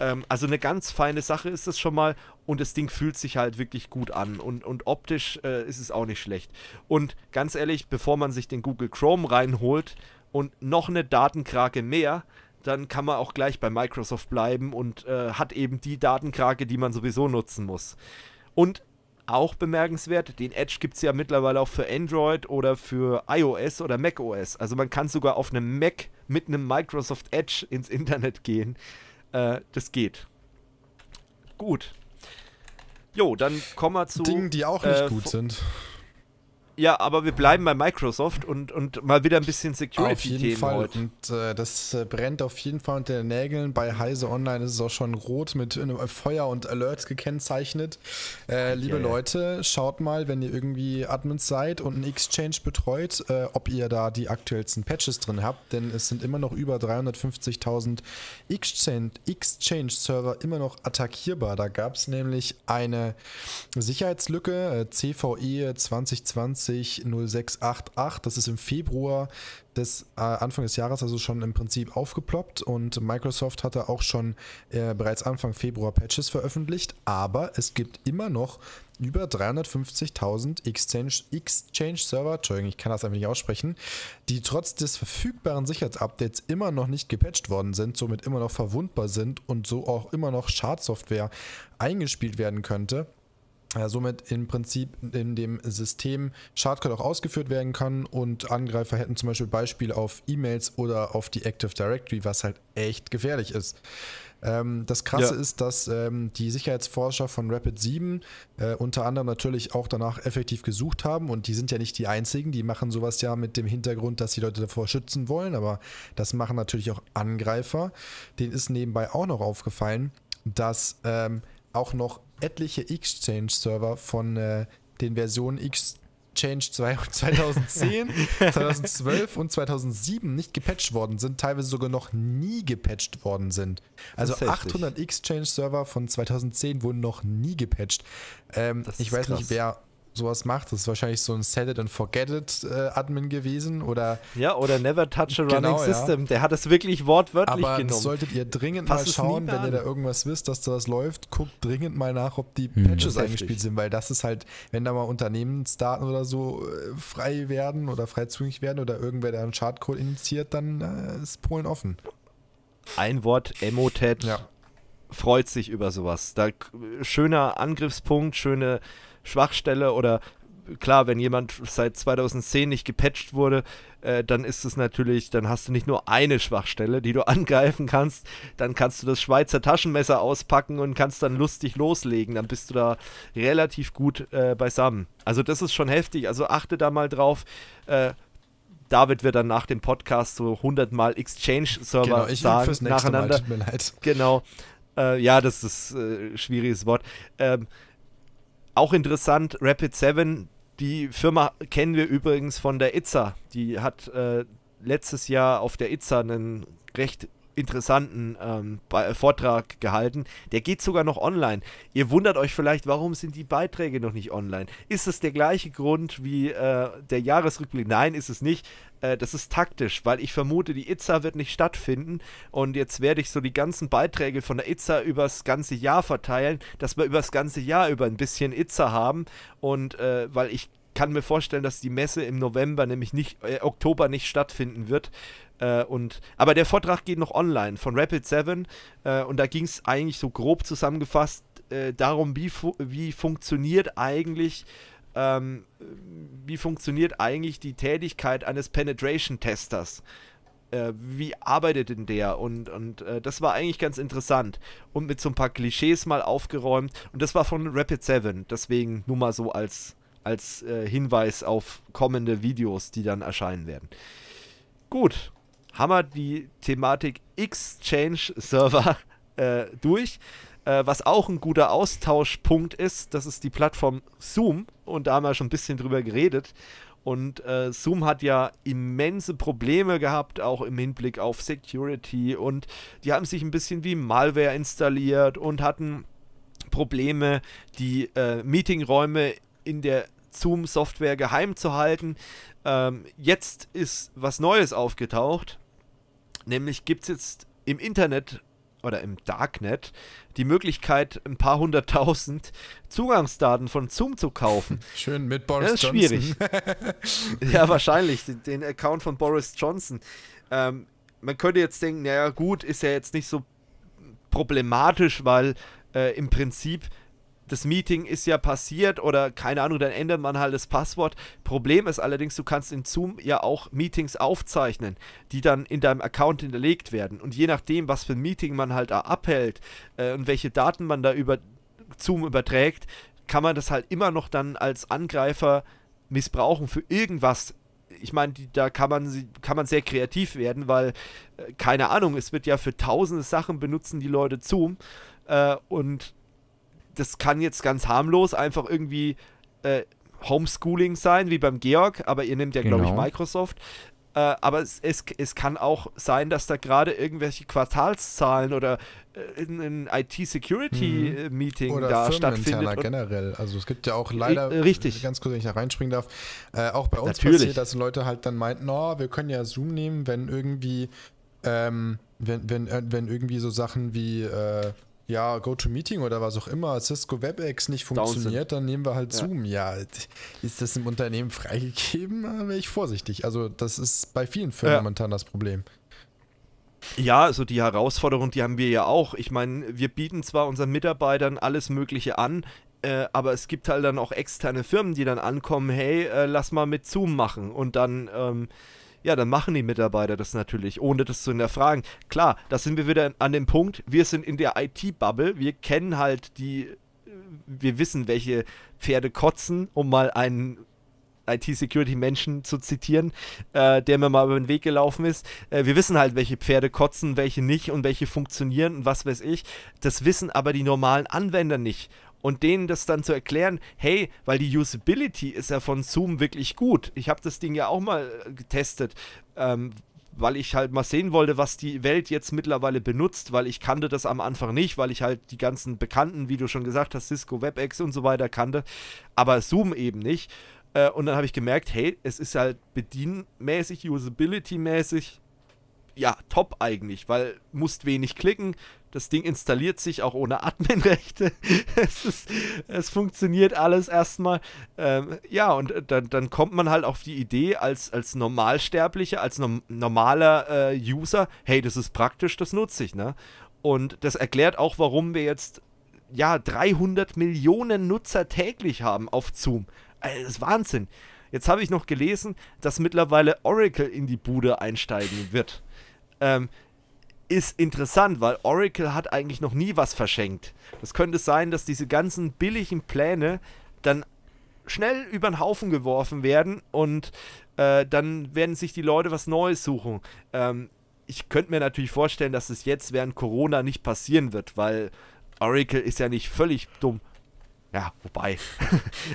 Ähm, also eine ganz feine Sache ist das schon mal. Und das Ding fühlt sich halt wirklich gut an. Und, und optisch äh, ist es auch nicht schlecht. Und ganz ehrlich, bevor man sich den Google Chrome reinholt und noch eine Datenkrake mehr, dann kann man auch gleich bei Microsoft bleiben und äh, hat eben die Datenkrake, die man sowieso nutzen muss. Und auch bemerkenswert, den Edge gibt es ja mittlerweile auch für Android oder für iOS oder macOS. Also man kann sogar auf einem Mac mit einem Microsoft Edge ins Internet gehen. Äh, das geht. Gut. Jo, dann kommen wir zu Dingen, die auch nicht äh, gut sind. Ja, aber wir bleiben bei Microsoft und, und mal wieder ein bisschen Security-Themen heute. Und äh, das äh, brennt auf jeden Fall unter den Nägeln. Bei Heise Online ist es auch schon rot mit äh, Feuer und Alerts gekennzeichnet. Äh, liebe yeah. Leute, schaut mal, wenn ihr irgendwie Admins seid und einen Exchange betreut, äh, ob ihr da die aktuellsten Patches drin habt, denn es sind immer noch über dreihundertfünfzigtausend Exchange-Server immer noch attackierbar. Da gab es nämlich eine Sicherheitslücke, äh, C V E zwanzig zwanzig null sechs acht acht, das ist im Februar des äh, Anfang des Jahres also schon im Prinzip aufgeploppt und Microsoft hatte auch schon äh, bereits Anfang Februar Patches veröffentlicht, aber es gibt immer noch über dreihundertfünfzigtausend Exchange-Server, Entschuldigung, ich kann das einfach nicht aussprechen, die trotz des verfügbaren Sicherheitsupdates immer noch nicht gepatcht worden sind, somit immer noch verwundbar sind und so auch immer noch Schadsoftware eingespielt werden könnte. Ja, somit im Prinzip in dem System Schadcode auch ausgeführt werden kann und Angreifer hätten zum Beispiel Beispiele auf E-Mails oder auf die Active Directory, was halt echt gefährlich ist. Ähm, das Krasse ja. ist, dass ähm, die Sicherheitsforscher von Rapid sieben äh, unter anderem natürlich auch danach effektiv gesucht haben und die sind ja nicht die einzigen, die machen sowas ja mit dem Hintergrund, dass die Leute davor schützen wollen, aber das machen natürlich auch Angreifer. Denen ist nebenbei auch noch aufgefallen, dass ähm, auch noch etliche Exchange-Server von äh, den Versionen Exchange zweitausendzehn, zweitausendzwölf und zweitausendsieben nicht gepatcht worden sind, teilweise sogar noch nie gepatcht worden sind. Also achthundert Exchange-Server von zweitausendzehn wurden noch nie gepatcht. Ähm, ich weiß krass. nicht, wer sowas macht. Das ist wahrscheinlich so ein Set it and forget it äh, Admin gewesen oder ja, oder never touch a running genau, system. Ja. Der hat es wirklich wortwörtlich aber genommen. Aber solltet ihr dringend Pass mal schauen, wenn an. ihr da irgendwas wisst, dass da was läuft, guckt dringend mal nach, ob die hm, Patches eingespielt heftig. sind, weil das ist halt, wenn da mal Unternehmensdaten oder so äh, frei werden oder frei zugänglich werden oder irgendwer da einen Schadcode initiiert, dann äh, ist Polen offen. Ein Wort, Emotet ja. freut sich über sowas. Da, schöner Angriffspunkt, schöne Schwachstelle oder klar, wenn jemand seit zweitausendzehn nicht gepatcht wurde, äh, dann ist es natürlich, dann hast du nicht nur eine Schwachstelle, die du angreifen kannst, dann kannst du das Schweizer Taschenmesser auspacken und kannst dann lustig loslegen, dann bist du da relativ gut äh, beisammen. Also das ist schon heftig, also achte da mal drauf, äh, David wird dann nach dem Podcast so hundertmal Exchange-Server genau, sagen, fürs nächste nacheinander. Mal, tut mir leid. Genau, äh, ja, das ist äh, ein schwieriges Wort. Ähm, Auch interessant, Rapid sieben, die Firma kennen wir übrigens von der I T S A. Die hat äh, letztes Jahr auf der I T S A einen recht interessanten ähm, Vortrag gehalten. Der geht sogar noch online. Ihr wundert euch vielleicht, warum sind die Beiträge noch nicht online? Ist es der gleiche Grund wie äh, der Jahresrückblick? Nein, ist es nicht. Äh, das ist taktisch, weil ich vermute, die I T S A wird nicht stattfinden und jetzt werde ich so die ganzen Beiträge von der I T S A übers ganze Jahr verteilen, dass wir übers ganze Jahr über ein bisschen I T S A haben und äh, weil ich kann mir vorstellen, dass die Messe im November, nämlich nicht, äh, Oktober nicht stattfinden wird. Äh, und, aber der Vortrag geht noch online von Rapid sieben äh, und da ging es eigentlich so grob zusammengefasst äh, darum, wie, fu wie funktioniert eigentlich ähm, wie funktioniert eigentlich die Tätigkeit eines Penetration-Testers. Äh, wie arbeitet denn der? Und, und äh, das war eigentlich ganz interessant und mit so ein paar Klischees mal aufgeräumt und das war von Rapid sieben, deswegen nur mal so als, als äh, Hinweis auf kommende Videos, die dann erscheinen werden. Gut. Haben wir die Thematik Exchange-Server äh, durch, äh, was auch ein guter Austauschpunkt ist, das ist die Plattform Zoom und da haben wir schon ein bisschen drüber geredet und äh, Zoom hat ja immense Probleme gehabt, auch im Hinblick auf Security und die haben sich ein bisschen wie Malware installiert und hatten Probleme, die äh, Meetingräume in der Zoom-Software geheim zu halten. Ähm, jetzt ist was Neues aufgetaucht, nämlich gibt es jetzt im Internet oder im Darknet die Möglichkeit, ein paar hunderttausend Zugangsdaten von Zoom zu kaufen. Schön mit Boris ja, Johnson. Schwierig. Ja, wahrscheinlich, den, den Account von Boris Johnson. Ähm, man könnte jetzt denken, naja gut, ist ja jetzt nicht so problematisch, weil äh, im Prinzip das Meeting ist ja passiert oder keine Ahnung, dann ändert man halt das Passwort. Problem ist allerdings, du kannst in Zoom ja auch Meetings aufzeichnen, die dann in deinem Account hinterlegt werden. Und je nachdem, was für ein Meeting man halt da abhält äh, und welche Daten man da über Zoom überträgt, kann man das halt immer noch dann als Angreifer missbrauchen für irgendwas. Ich meine, da kann man, kann man sehr kreativ werden, weil, äh, keine Ahnung, es wird ja für tausende Sachen benutzen die Leute Zoom äh, und das kann jetzt ganz harmlos einfach irgendwie äh, Homeschooling sein, wie beim Georg, aber ihr nehmt ja, genau, glaube ich, Microsoft. Äh, aber es, es, es kann auch sein, dass da gerade irgendwelche Quartalszahlen oder äh, ein I T-Security-Meeting da stattfindet. Generell. Also es gibt ja auch leider, richtig, ganz kurz, wenn ich da reinspringen darf, äh, auch bei uns natürlich passiert, dass Leute halt dann meinten, oh, wir können ja Zoom nehmen, wenn irgendwie, ähm, wenn, wenn, wenn irgendwie so Sachen wie äh, ja, GoToMeeting oder was auch immer, Cisco WebEx nicht funktioniert, dann nehmen wir halt ja Zoom. Ja, ist das im Unternehmen freigegeben? Da wäre ich vorsichtig. Also das ist bei vielen Firmen ja momentan das Problem. Ja, also die Herausforderung, die haben wir ja auch. Ich meine, wir bieten zwar unseren Mitarbeitern alles Mögliche an, äh, aber es gibt halt dann auch externe Firmen, die dann ankommen, hey, äh, lass mal mit Zoom machen. Und dann ähm, ja, dann machen die Mitarbeiter das natürlich, ohne das zu hinterfragen. Klar, da sind wir wieder an dem Punkt, wir sind in der I T-Bubble, wir kennen halt die, wir wissen, welche Pferde kotzen, um mal einen I T-Security-Menschen zu zitieren, äh, der mir mal über den Weg gelaufen ist. Äh, wir wissen halt, welche Pferde kotzen, welche nicht und welche funktionieren und was weiß ich. Das wissen aber die normalen Anwender nicht. Und denen das dann zu erklären, hey, weil die Usability ist ja von Zoom wirklich gut. Ich habe das Ding ja auch mal getestet, ähm, weil ich halt mal sehen wollte, was die Welt jetzt mittlerweile benutzt, weil ich kannte das am Anfang nicht, weil ich halt die ganzen Bekannten, wie du schon gesagt hast, Cisco, WebEx und so weiter kannte, aber Zoom eben nicht. Äh, und dann habe ich gemerkt, hey, es ist halt bedienmäßig, usability-mäßig, ja, top eigentlich, weil musst wenig klicken. Das Ding installiert sich auch ohne Adminrechte. es, ist, es funktioniert alles erstmal. Ähm, ja, und dann, dann kommt man halt auf die Idee, als, als Normalsterblicher, als no normaler äh, User, hey, das ist praktisch, das nutze ich, ne? Und das erklärt auch, warum wir jetzt, ja, dreihundert Millionen Nutzer täglich haben auf Zoom. Das ist Wahnsinn. Jetzt habe ich noch gelesen, dass mittlerweile Oracle in die Bude einsteigen wird. Ähm, ist interessant, weil Oracle hat eigentlich noch nie was verschenkt. Das könnte sein, dass diese ganzen billigen Pläne dann schnell über den Haufen geworfen werden und äh, dann werden sich die Leute was Neues suchen. Ähm, ich könnte mir natürlich vorstellen, dass es jetzt während Corona nicht passieren wird, weil Oracle ist ja nicht völlig dumm. Ja, wobei.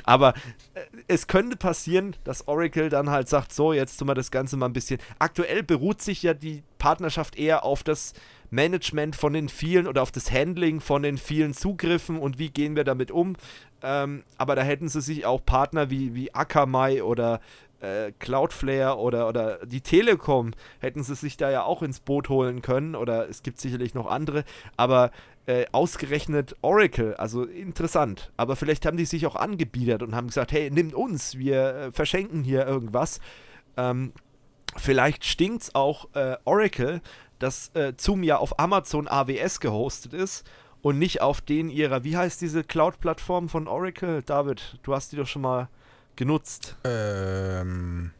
Aber äh, es könnte passieren, dass Oracle dann halt sagt, so, jetzt tun wir das Ganze mal ein bisschen. Aktuell beruht sich ja die Partnerschaft eher auf das Management von den vielen oder auf das Handling von den vielen Zugriffen und wie gehen wir damit um. Ähm, aber da hätten sie sich auch Partner wie, wie Akamai oder äh, Cloudflare oder, oder die Telekom, hätten sie sich da ja auch ins Boot holen können. Oder es gibt sicherlich noch andere, aber... Äh, ausgerechnet Oracle, also interessant. Aber vielleicht haben die sich auch angebiedert und haben gesagt, hey, nimmt uns, wir äh, verschenken hier irgendwas. Ähm, vielleicht stinkt's auch äh, Oracle, dass äh, Zoom ja auf Amazon A W S gehostet ist und nicht auf den ihrer, wie heißt diese Cloud-Plattform von Oracle? David, du hast die doch schon mal genutzt. Ähm,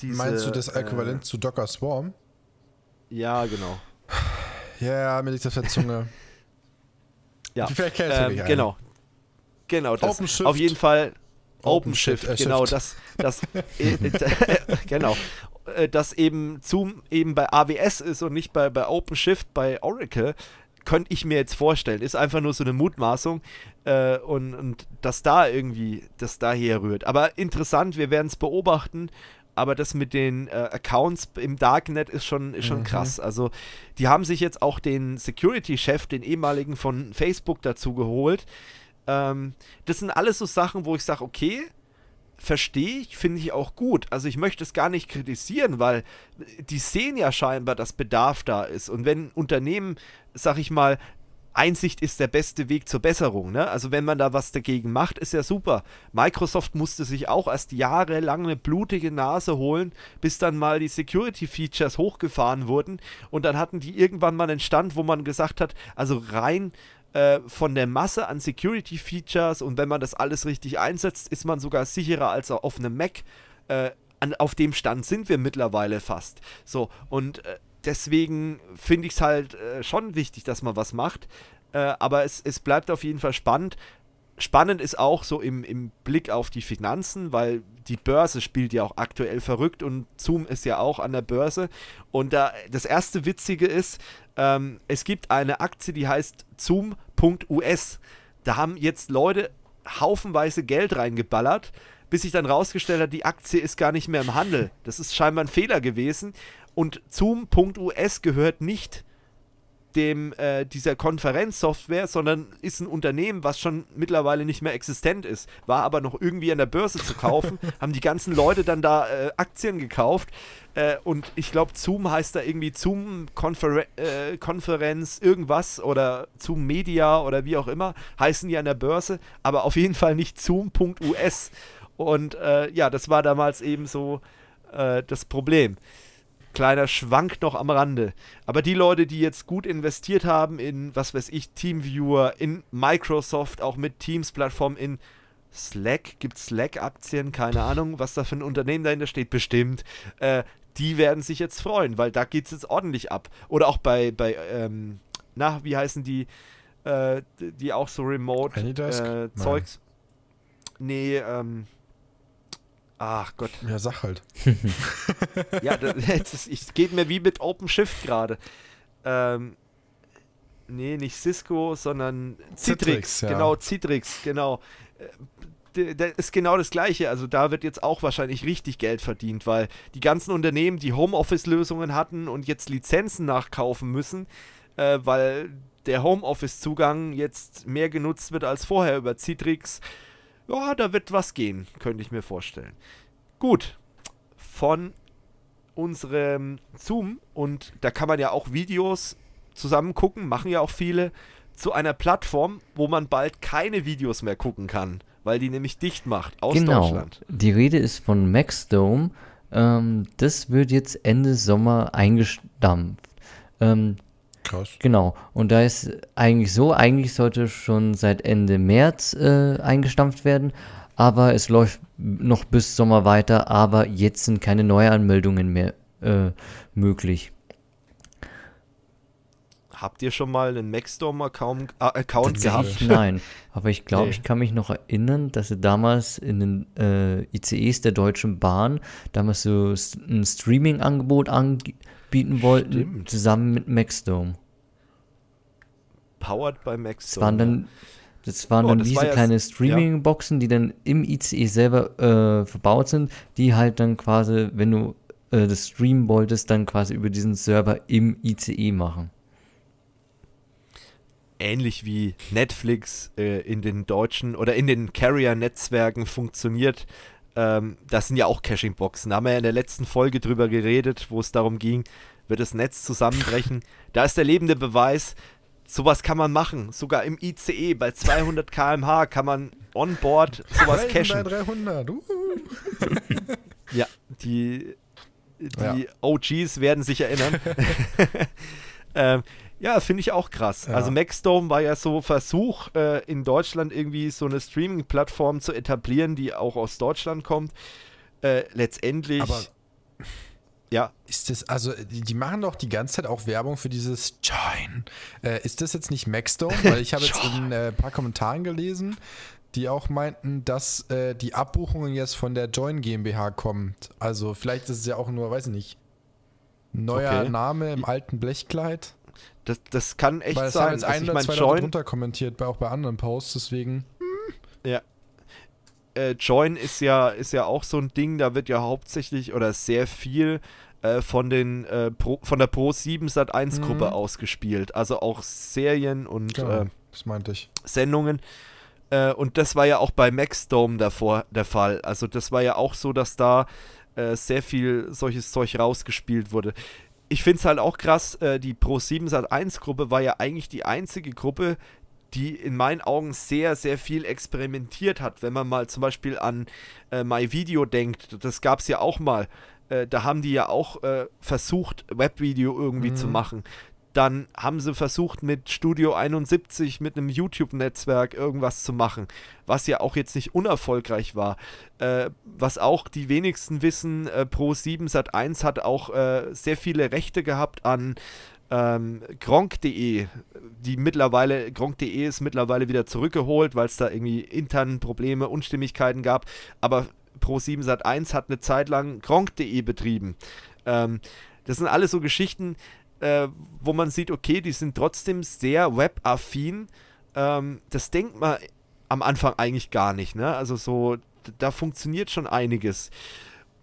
diese, meinst du das Äquivalent äh, zu Docker Swarm? Ja, genau. Ja, yeah, mir liegt das auf der Zunge. Ja, vielleicht ähm, genau, genau das. OpenShift. Auf jeden Fall OpenShift, Open äh, genau das, das äh, äh, genau, äh, dass eben Zoom eben bei A W S ist und nicht bei, bei OpenShift, bei Oracle, könnte ich mir jetzt vorstellen. Ist einfach nur so eine Mutmaßung äh, und, und dass da irgendwie, dass da herrührt. Aber interessant, wir werden es beobachten. Aber das mit den äh, Accounts im Darknet ist schon, ist schon mhm. krass. Also die haben sich jetzt auch den Security-Chef, den ehemaligen von Facebook, dazu geholt. Ähm, das sind alles so Sachen, wo ich sage, okay, verstehe ich, finde ich auch gut. Also ich möchte es gar nicht kritisieren, weil die sehen ja scheinbar, dass Bedarf da ist. Und wenn Unternehmen, sag ich mal, Einsicht ist der beste Weg zur Besserung, ne? Also wenn man da was dagegen macht, ist ja super. Microsoft musste sich auch erst jahrelang eine blutige Nase holen, bis dann mal die Security-Features hochgefahren wurden und dann hatten die irgendwann mal einen Stand, wo man gesagt hat, also rein äh, von der Masse an Security-Features und wenn man das alles richtig einsetzt, ist man sogar sicherer als auf einem Mac. Äh, an, auf dem Stand sind wir mittlerweile fast. So, und äh, deswegen finde ich es halt äh, schon wichtig, dass man was macht. Äh, aber es, es bleibt auf jeden Fall spannend. Spannend ist auch so im, im Blick auf die Finanzen, weil die Börse spielt ja auch aktuell verrückt und Zoom ist ja auch an der Börse. Und da, das erste Witzige ist, ähm, es gibt eine Aktie, die heißt Zoom.us. Da haben jetzt Leute haufenweise Geld reingeballert, bis sich dann rausgestellt hat, die Aktie ist gar nicht mehr im Handel. Das ist scheinbar ein Fehler gewesen. Und Zoom.us gehört nicht dem, äh, dieser Konferenzsoftware, sondern ist ein Unternehmen, was schon mittlerweile nicht mehr existent ist. War aber noch irgendwie an der Börse zu kaufen, haben die ganzen Leute dann da äh, Aktien gekauft. Äh, und ich glaube, Zoom heißt da irgendwie Zoom-Konferenz äh, irgendwas oder Zoom Media oder wie auch immer, heißen die an der Börse, aber auf jeden Fall nicht Zoom.us. Und äh, ja, das war damals eben so äh, das Problem. Kleiner Schwank noch am Rande. Aber die Leute, die jetzt gut investiert haben in, was weiß ich, Teamviewer, in Microsoft, auch mit Teams-Plattform, in Slack, gibt es Slack-Aktien, keine Ahnung, was da für ein Unternehmen dahinter steht, bestimmt, äh, die werden sich jetzt freuen, weil da geht es jetzt ordentlich ab. Oder auch bei, bei ähm, na, wie heißen die, äh, die auch so Remote-Zeugs? Äh, nee, ähm, ach Gott. Ja, sag halt. Ja, es geht mir wie mit OpenShift gerade. Ähm, nee, nicht Cisco, sondern Citrix. Citrix, ja. Genau, Citrix, genau. Das ist genau das Gleiche. Also da wird jetzt auch wahrscheinlich richtig Geld verdient, weil die ganzen Unternehmen, die Homeoffice-Lösungen hatten und jetzt Lizenzen nachkaufen müssen, äh, weil der Homeoffice-Zugang jetzt mehr genutzt wird als vorher über Citrix. Ja, da wird was gehen, könnte ich mir vorstellen. Gut, von unserem Zoom, und da kann man ja auch Videos zusammen gucken, machen ja auch viele, zu einer Plattform, wo man bald keine Videos mehr gucken kann, weil die nämlich dicht macht aus genau. Deutschland. Die Rede ist von MaxDome. Ähm, das wird jetzt Ende Sommer eingestampft. Ähm, Krass. Genau, und da ist eigentlich so, eigentlich sollte schon seit Ende März äh, eingestampft werden, aber es läuft noch bis Sommer weiter, aber jetzt sind keine Neuanmeldungen mehr äh, möglich. Habt ihr schon mal einen MaxDome-Account äh, gehabt? Nein, aber ich glaube, nee. ich kann mich noch erinnern, dass sie damals in den äh, I C Es der Deutschen Bahn damals so ein Streaming-Angebot anbieten wollten, Stimmt. zusammen mit MaxDome. Powered by MaxDome. Das waren dann, das waren oh, dann das diese war kleine Streaming-Boxen, ja. die dann im I C E selber äh, verbaut sind, die halt dann quasi, wenn du äh, das streamen wolltest, dann quasi über diesen Server im I C E machen. Ähnlich wie Netflix äh, in den deutschen oder in den Carrier-Netzwerken funktioniert. Ähm, das sind ja auch Caching-Boxen. Da haben wir ja in der letzten Folge drüber geredet, wo es darum ging, wird das Netz zusammenbrechen. Da ist der lebende Beweis, sowas kann man machen. Sogar im I C E bei zweihundert Kilometer pro Stunde kann man onboard sowas cachen. dreihundert. Uh. Ja, die, die ja. O Gs werden sich erinnern. ähm, Ja, finde ich auch krass. Ja. Also MaxDome war ja so Versuch, äh, in Deutschland irgendwie so eine Streaming-Plattform zu etablieren, die auch aus Deutschland kommt. Äh, letztendlich... Aber ja. Ist das, also die machen doch die ganze Zeit auch Werbung für dieses Join. Äh, ist das jetzt nicht MaxDome? Weil ich habe jetzt in ein äh, paar Kommentaren gelesen, die auch meinten, dass äh, die Abbuchungen jetzt von der Join GmbH kommt. Also vielleicht ist es ja auch nur, weiß ich nicht, neuer okay. Name im alten Blechkleid. Das, das kann echt Weil das sein. Haben jetzt ein oder zwei Leute drunter kommentiert, auch bei anderen Posts, deswegen. Ja. Äh, Join ist ja, ist ja auch so ein Ding, da wird ja hauptsächlich oder sehr viel äh, von, den, äh, Pro, von der Pro sieben Sat eins Gruppe mhm. ausgespielt. Also auch Serien und genau, äh, das meinte ich. Sendungen. Äh, und das war ja auch bei MaxDome davor der Fall. Also das war ja auch so, dass da äh, sehr viel solches Zeug rausgespielt wurde. Ich finde es halt auch krass, äh, die Pro sieben Sat eins Gruppe war ja eigentlich die einzige Gruppe, die in meinen Augen sehr, sehr viel experimentiert hat. Wenn man mal zum Beispiel an äh, MyVideo denkt, das gab es ja auch mal. Äh, da haben die ja auch äh, versucht, Webvideo irgendwie mhm. zu machen. Dann haben sie versucht, mit Studio einundsiebzig, mit einem YouTube-Netzwerk irgendwas zu machen, was ja auch jetzt nicht unerfolgreich war. Äh, was auch die wenigsten wissen, äh, Pro sieben Sat eins hat auch äh, sehr viele Rechte gehabt an ähm, Gronk punkt de, die mittlerweile, Gronk punkt de ist mittlerweile wieder zurückgeholt, weil es da irgendwie internen Probleme, Unstimmigkeiten gab, aber Pro sieben Sat eins hat eine Zeit lang Gronk punkt de betrieben. Ähm, das sind alles so Geschichten, Äh, wo man sieht, okay, die sind trotzdem sehr webaffin. Ähm, das denkt man am Anfang eigentlich gar nicht, ne? Also so, da funktioniert schon einiges.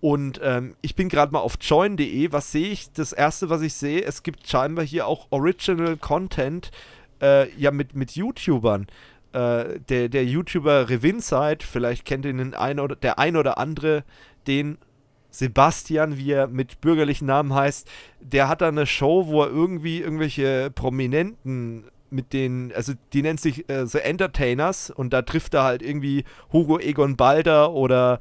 Und ähm, ich bin gerade mal auf join punkt de. Was sehe ich? Das erste, was ich sehe, es gibt scheinbar hier auch Original Content, äh, ja, mit, mit YouTubern. Äh, der, der YouTuber Revinside, vielleicht kennt ihn den ein oder, der ein oder andere, den Sebastian, wie er mit bürgerlichen Namen heißt, der hat da eine Show, wo er irgendwie irgendwelche Prominenten mit den, also die nennt sich äh, The Entertainers, und da trifft er halt irgendwie Hugo Egon Balder oder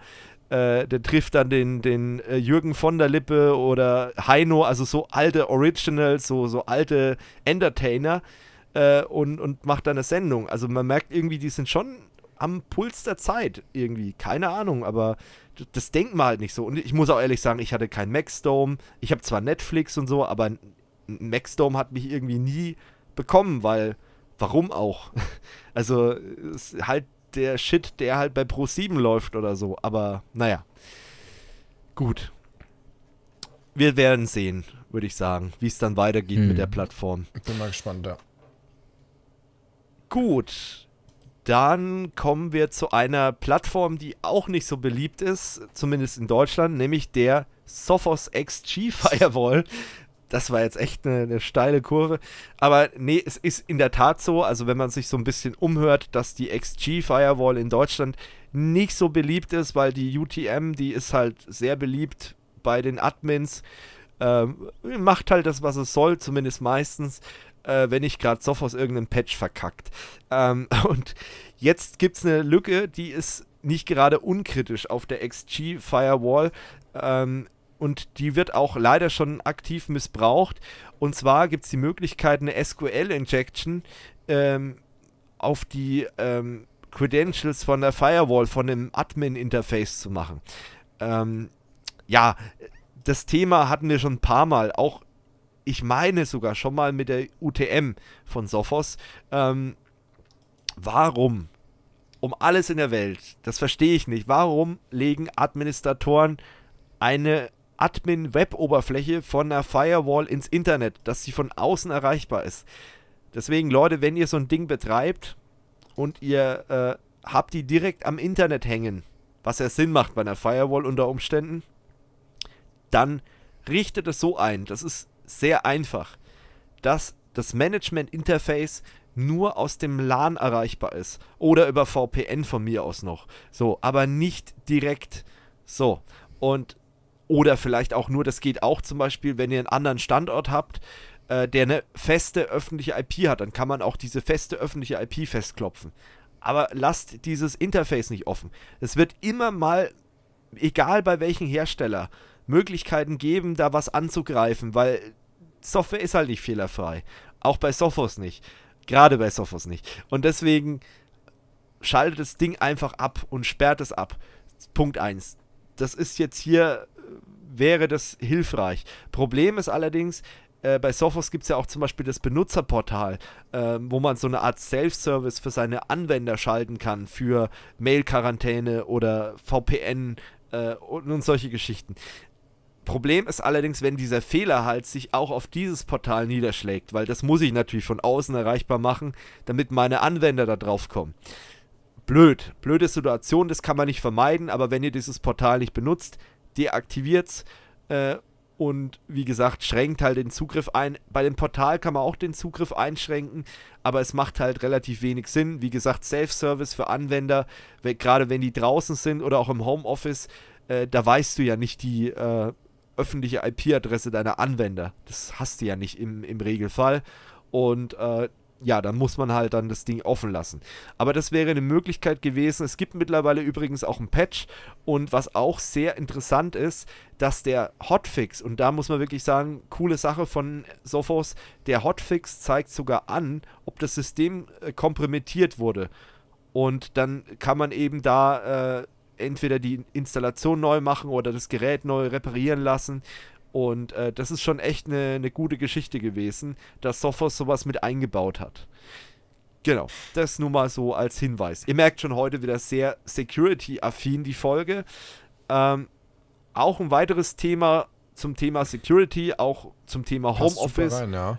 äh, der trifft dann den, den äh, Jürgen von der Lippe oder Heino, also so alte Originals, so, so alte Entertainer äh, und, und macht dann eine Sendung. Also man merkt irgendwie, die sind schon am Puls der Zeit irgendwie, keine Ahnung, aber das denkt man halt nicht so. Und ich muss auch ehrlich sagen, ich hatte kein MaxDome. Ich habe zwar Netflix und so, aber MaxDome hat mich irgendwie nie bekommen, weil, warum auch? Also, es ist halt der Shit, der halt bei Pro sieben läuft oder so, aber naja. Gut. Wir werden sehen, würde ich sagen, wie es dann weitergeht hm. mit der Plattform. Ich bin mal gespannt, ja. Gut. Dann kommen wir zu einer Plattform, die auch nicht so beliebt ist, zumindest in Deutschland, nämlich der Sophos X G Firewall. Das war jetzt echt eine, eine steile Kurve. Aber nee, es ist in der Tat so, also wenn man sich so ein bisschen umhört, dass die X G Firewall in Deutschland nicht so beliebt ist, weil die U T M, die ist halt sehr beliebt bei den Admins. Ähm, macht halt das, was es soll, zumindest meistens. Äh, wenn nicht gerade Sophos irgendeinen Patch verkackt. Ähm, und jetzt gibt es eine Lücke, die ist nicht gerade unkritisch auf der X G-Firewall. Ähm, und die wird auch leider schon aktiv missbraucht. Und zwar gibt es die Möglichkeit, eine S Q L-Injection ähm, auf die ähm, Credentials von der Firewall, von dem Admin-Interface zu machen. Ähm, ja, das Thema hatten wir schon ein paar Mal, auch ich meine sogar schon mal mit der U T M von Sophos. Ähm, warum, um alles in der Welt, das verstehe ich nicht, warum legen Administratoren eine Admin-Web-Oberfläche von einer Firewall ins Internet, dass sie von außen erreichbar ist? Deswegen, Leute, wenn ihr so ein Ding betreibt und ihr äh, habt die direkt am Internet hängen, was ja Sinn macht bei einer Firewall unter Umständen, dann richtet es so ein, das ist sehr einfach, dass das Management-Interface nur aus dem LAN erreichbar ist oder über V P N von mir aus noch, so, aber nicht direkt, so, und oder vielleicht auch nur, das geht auch zum Beispiel, wenn ihr einen anderen Standort habt, äh, der eine feste öffentliche I P hat, dann kann man auch diese feste öffentliche I P festklopfen. Aber lasst dieses Interface nicht offen. Es wird immer mal, egal bei welchem Hersteller, Möglichkeiten geben, da was anzugreifen, weil Software ist halt nicht fehlerfrei. Auch bei Sophos nicht. Gerade bei Sophos nicht. Und deswegen schaltet das Ding einfach ab und sperrt es ab. Punkt eins. Das ist jetzt hier, wäre das hilfreich. Problem ist allerdings, äh, bei Sophos gibt es ja auch zum Beispiel das Benutzerportal, äh, wo man so eine Art Self-Service für seine Anwender schalten kann, für Mail-Quarantäne oder V P N äh, und, und solche Geschichten. Problem ist allerdings, wenn dieser Fehler halt sich auch auf dieses Portal niederschlägt, weil das muss ich natürlich von außen erreichbar machen, damit meine Anwender da drauf kommen. Blöd, blöde Situation, das kann man nicht vermeiden, aber wenn ihr dieses Portal nicht benutzt, deaktiviert's äh, und wie gesagt, schränkt halt den Zugriff ein. Bei dem Portal kann man auch den Zugriff einschränken, aber es macht halt relativ wenig Sinn. Wie gesagt, Self-Service für Anwender, wenn, gerade wenn die draußen sind oder auch im Homeoffice, äh, da weißt du ja nicht die äh, öffentliche I P-Adresse deiner Anwender. Das hast du ja nicht im, im Regelfall und äh, ja, dann muss man halt dann das Ding offen lassen. Aber das wäre eine Möglichkeit gewesen. Es gibt mittlerweile übrigens auch einen Patch. Und was auch sehr interessant ist, dass der Hotfix, und da muss man wirklich sagen, coole Sache von Sophos, der Hotfix zeigt sogar an, ob das System äh, kompromittiert wurde. Und dann kann man eben da äh, entweder die Installation neu machen oder das Gerät neu reparieren lassen. Und äh, das ist schon echt eine, eine gute Geschichte gewesen, dass Sophos sowas mit eingebaut hat. Genau, das nur mal so als Hinweis. Ihr merkt schon heute wieder sehr Security-affin die Folge. Ähm, auch ein weiteres Thema zum Thema Security, auch zum Thema Homeoffice. Passt super rein, ja.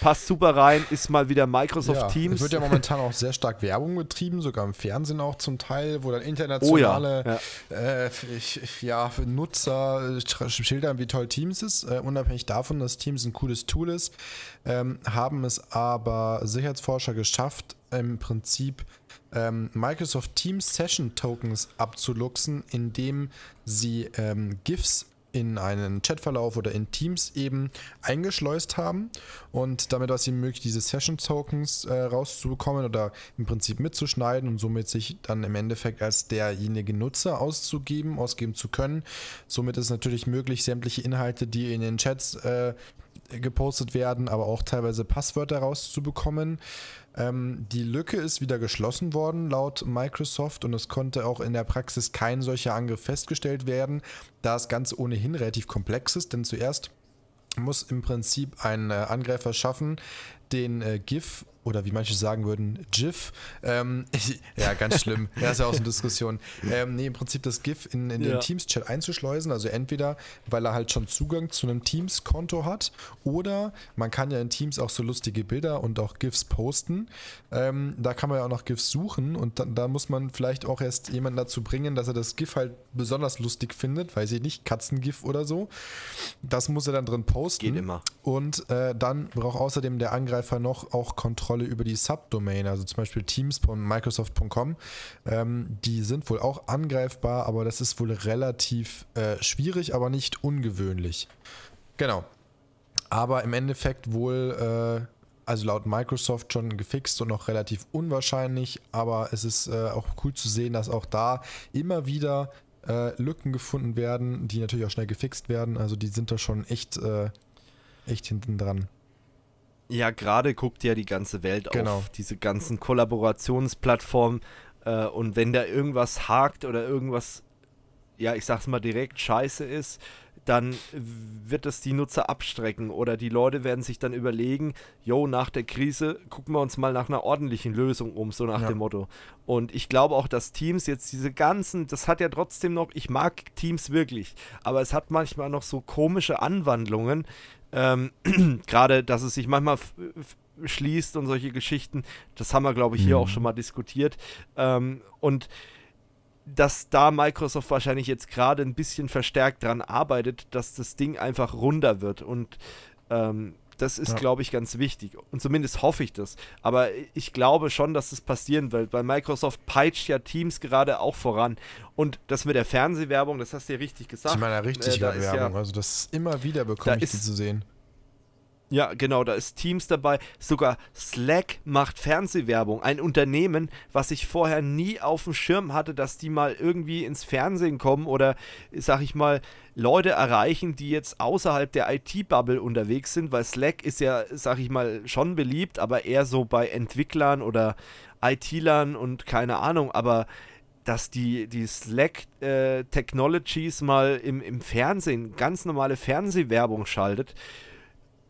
Passt super rein, ist mal wieder Microsoft ja, Teams. Es wird ja momentan auch sehr stark Werbung betrieben, sogar im Fernsehen auch zum Teil, wo dann internationale oh ja, ja. Äh, ich, ja, Nutzer schildern, wie toll Teams ist. Äh, unabhängig davon, dass Teams ein cooles Tool ist, ähm, haben es aber Sicherheitsforscher geschafft, im Prinzip ähm, Microsoft Teams Session Tokens abzuluxen, indem sie ähm, GIFs in einen Chatverlauf oder in Teams eben eingeschleust haben und damit war es ihnen möglich, diese Session-Tokens äh, rauszubekommen oder im Prinzip mitzuschneiden und somit sich dann im Endeffekt als derjenige Nutzer auszugeben, ausgeben zu können. Somit ist natürlich möglich, sämtliche Inhalte, die in den Chats äh, gepostet werden, aber auch teilweise Passwörter rauszubekommen. Ähm, die Lücke ist wieder geschlossen worden laut Microsoft und es konnte auch in der Praxis kein solcher Angriff festgestellt werden, da das Ganze ohnehin relativ komplex ist, denn zuerst muss im Prinzip ein äh, Angreifer schaffen, den äh, GIF oder wie manche sagen würden, GIF, ähm, ja, ganz schlimm, das ist ja auch so eine Diskussion, ähm, nee, im Prinzip das GIF in, in den ja. Teams-Chat einzuschleusen, also entweder, weil er halt schon Zugang zu einem Teams-Konto hat, oder man kann ja in Teams auch so lustige Bilder und auch GIFs posten, ähm, da kann man ja auch noch GIFs suchen und da, da muss man vielleicht auch erst jemanden dazu bringen, dass er das GIF halt besonders lustig findet, weiß ich nicht, Katzen-GIF oder so, das muss er dann drin posten. Geht immer. Und äh, dann braucht außerdem der Angreifer noch auch Kontrolle über die Subdomain, also zum Beispiel teams Punkt microsoft Punkt com, ähm, die sind wohl auch angreifbar, aber das ist wohl relativ äh, schwierig, aber nicht ungewöhnlich. Genau. Aber im Endeffekt wohl, äh, also laut Microsoft schon gefixt und noch relativ unwahrscheinlich, aber es ist äh, auch cool zu sehen, dass auch da immer wieder äh, Lücken gefunden werden, die natürlich auch schnell gefixt werden, also die sind da schon echt, äh, echt hinten dran. Ja, gerade guckt ja die ganze Welt genau. auf diese ganzen Kollaborationsplattformen äh, und wenn da irgendwas hakt oder irgendwas, ja, ich sag's mal direkt, scheiße ist, dann wird das die Nutzer abstrecken oder die Leute werden sich dann überlegen, jo, nach der Krise gucken wir uns mal nach einer ordentlichen Lösung um, so nach ja. dem Motto. Und ich glaube auch, dass Teams jetzt diese ganzen, das hat ja trotzdem noch, ich mag Teams wirklich, aber es hat manchmal noch so komische Anwandlungen, ähm, gerade, dass es sich manchmal schließt und solche Geschichten, das haben wir, glaube ich, hier mhm. auch schon mal diskutiert. Ähm, und dass da Microsoft wahrscheinlich jetzt gerade ein bisschen verstärkt dran arbeitet, dass das Ding einfach runder wird. Und ähm, das ist, ja. glaube ich, ganz wichtig. Und zumindest hoffe ich das. Aber ich glaube schon, dass das passieren wird, weil Microsoft peitscht ja Teams gerade auch voran. Und das mit der Fernsehwerbung, das hast du ja richtig gesagt. Ich meine, ja, richtig äh, da Werbung. Ja, also das immer wieder bekomme ich die zu sehen. Ja, genau, da ist Teams dabei. Sogar Slack macht Fernsehwerbung. Ein Unternehmen, was ich vorher nie auf dem Schirm hatte, dass die mal irgendwie ins Fernsehen kommen oder, sag ich mal, Leute erreichen, die jetzt außerhalb der I T-Bubble unterwegs sind, weil Slack ist ja, sag ich mal, schon beliebt, aber eher so bei Entwicklern oder I T-Lern und keine Ahnung, aber dass die, die Slack-Technologies äh, mal im, im Fernsehen, ganz normale Fernsehwerbung schaltet,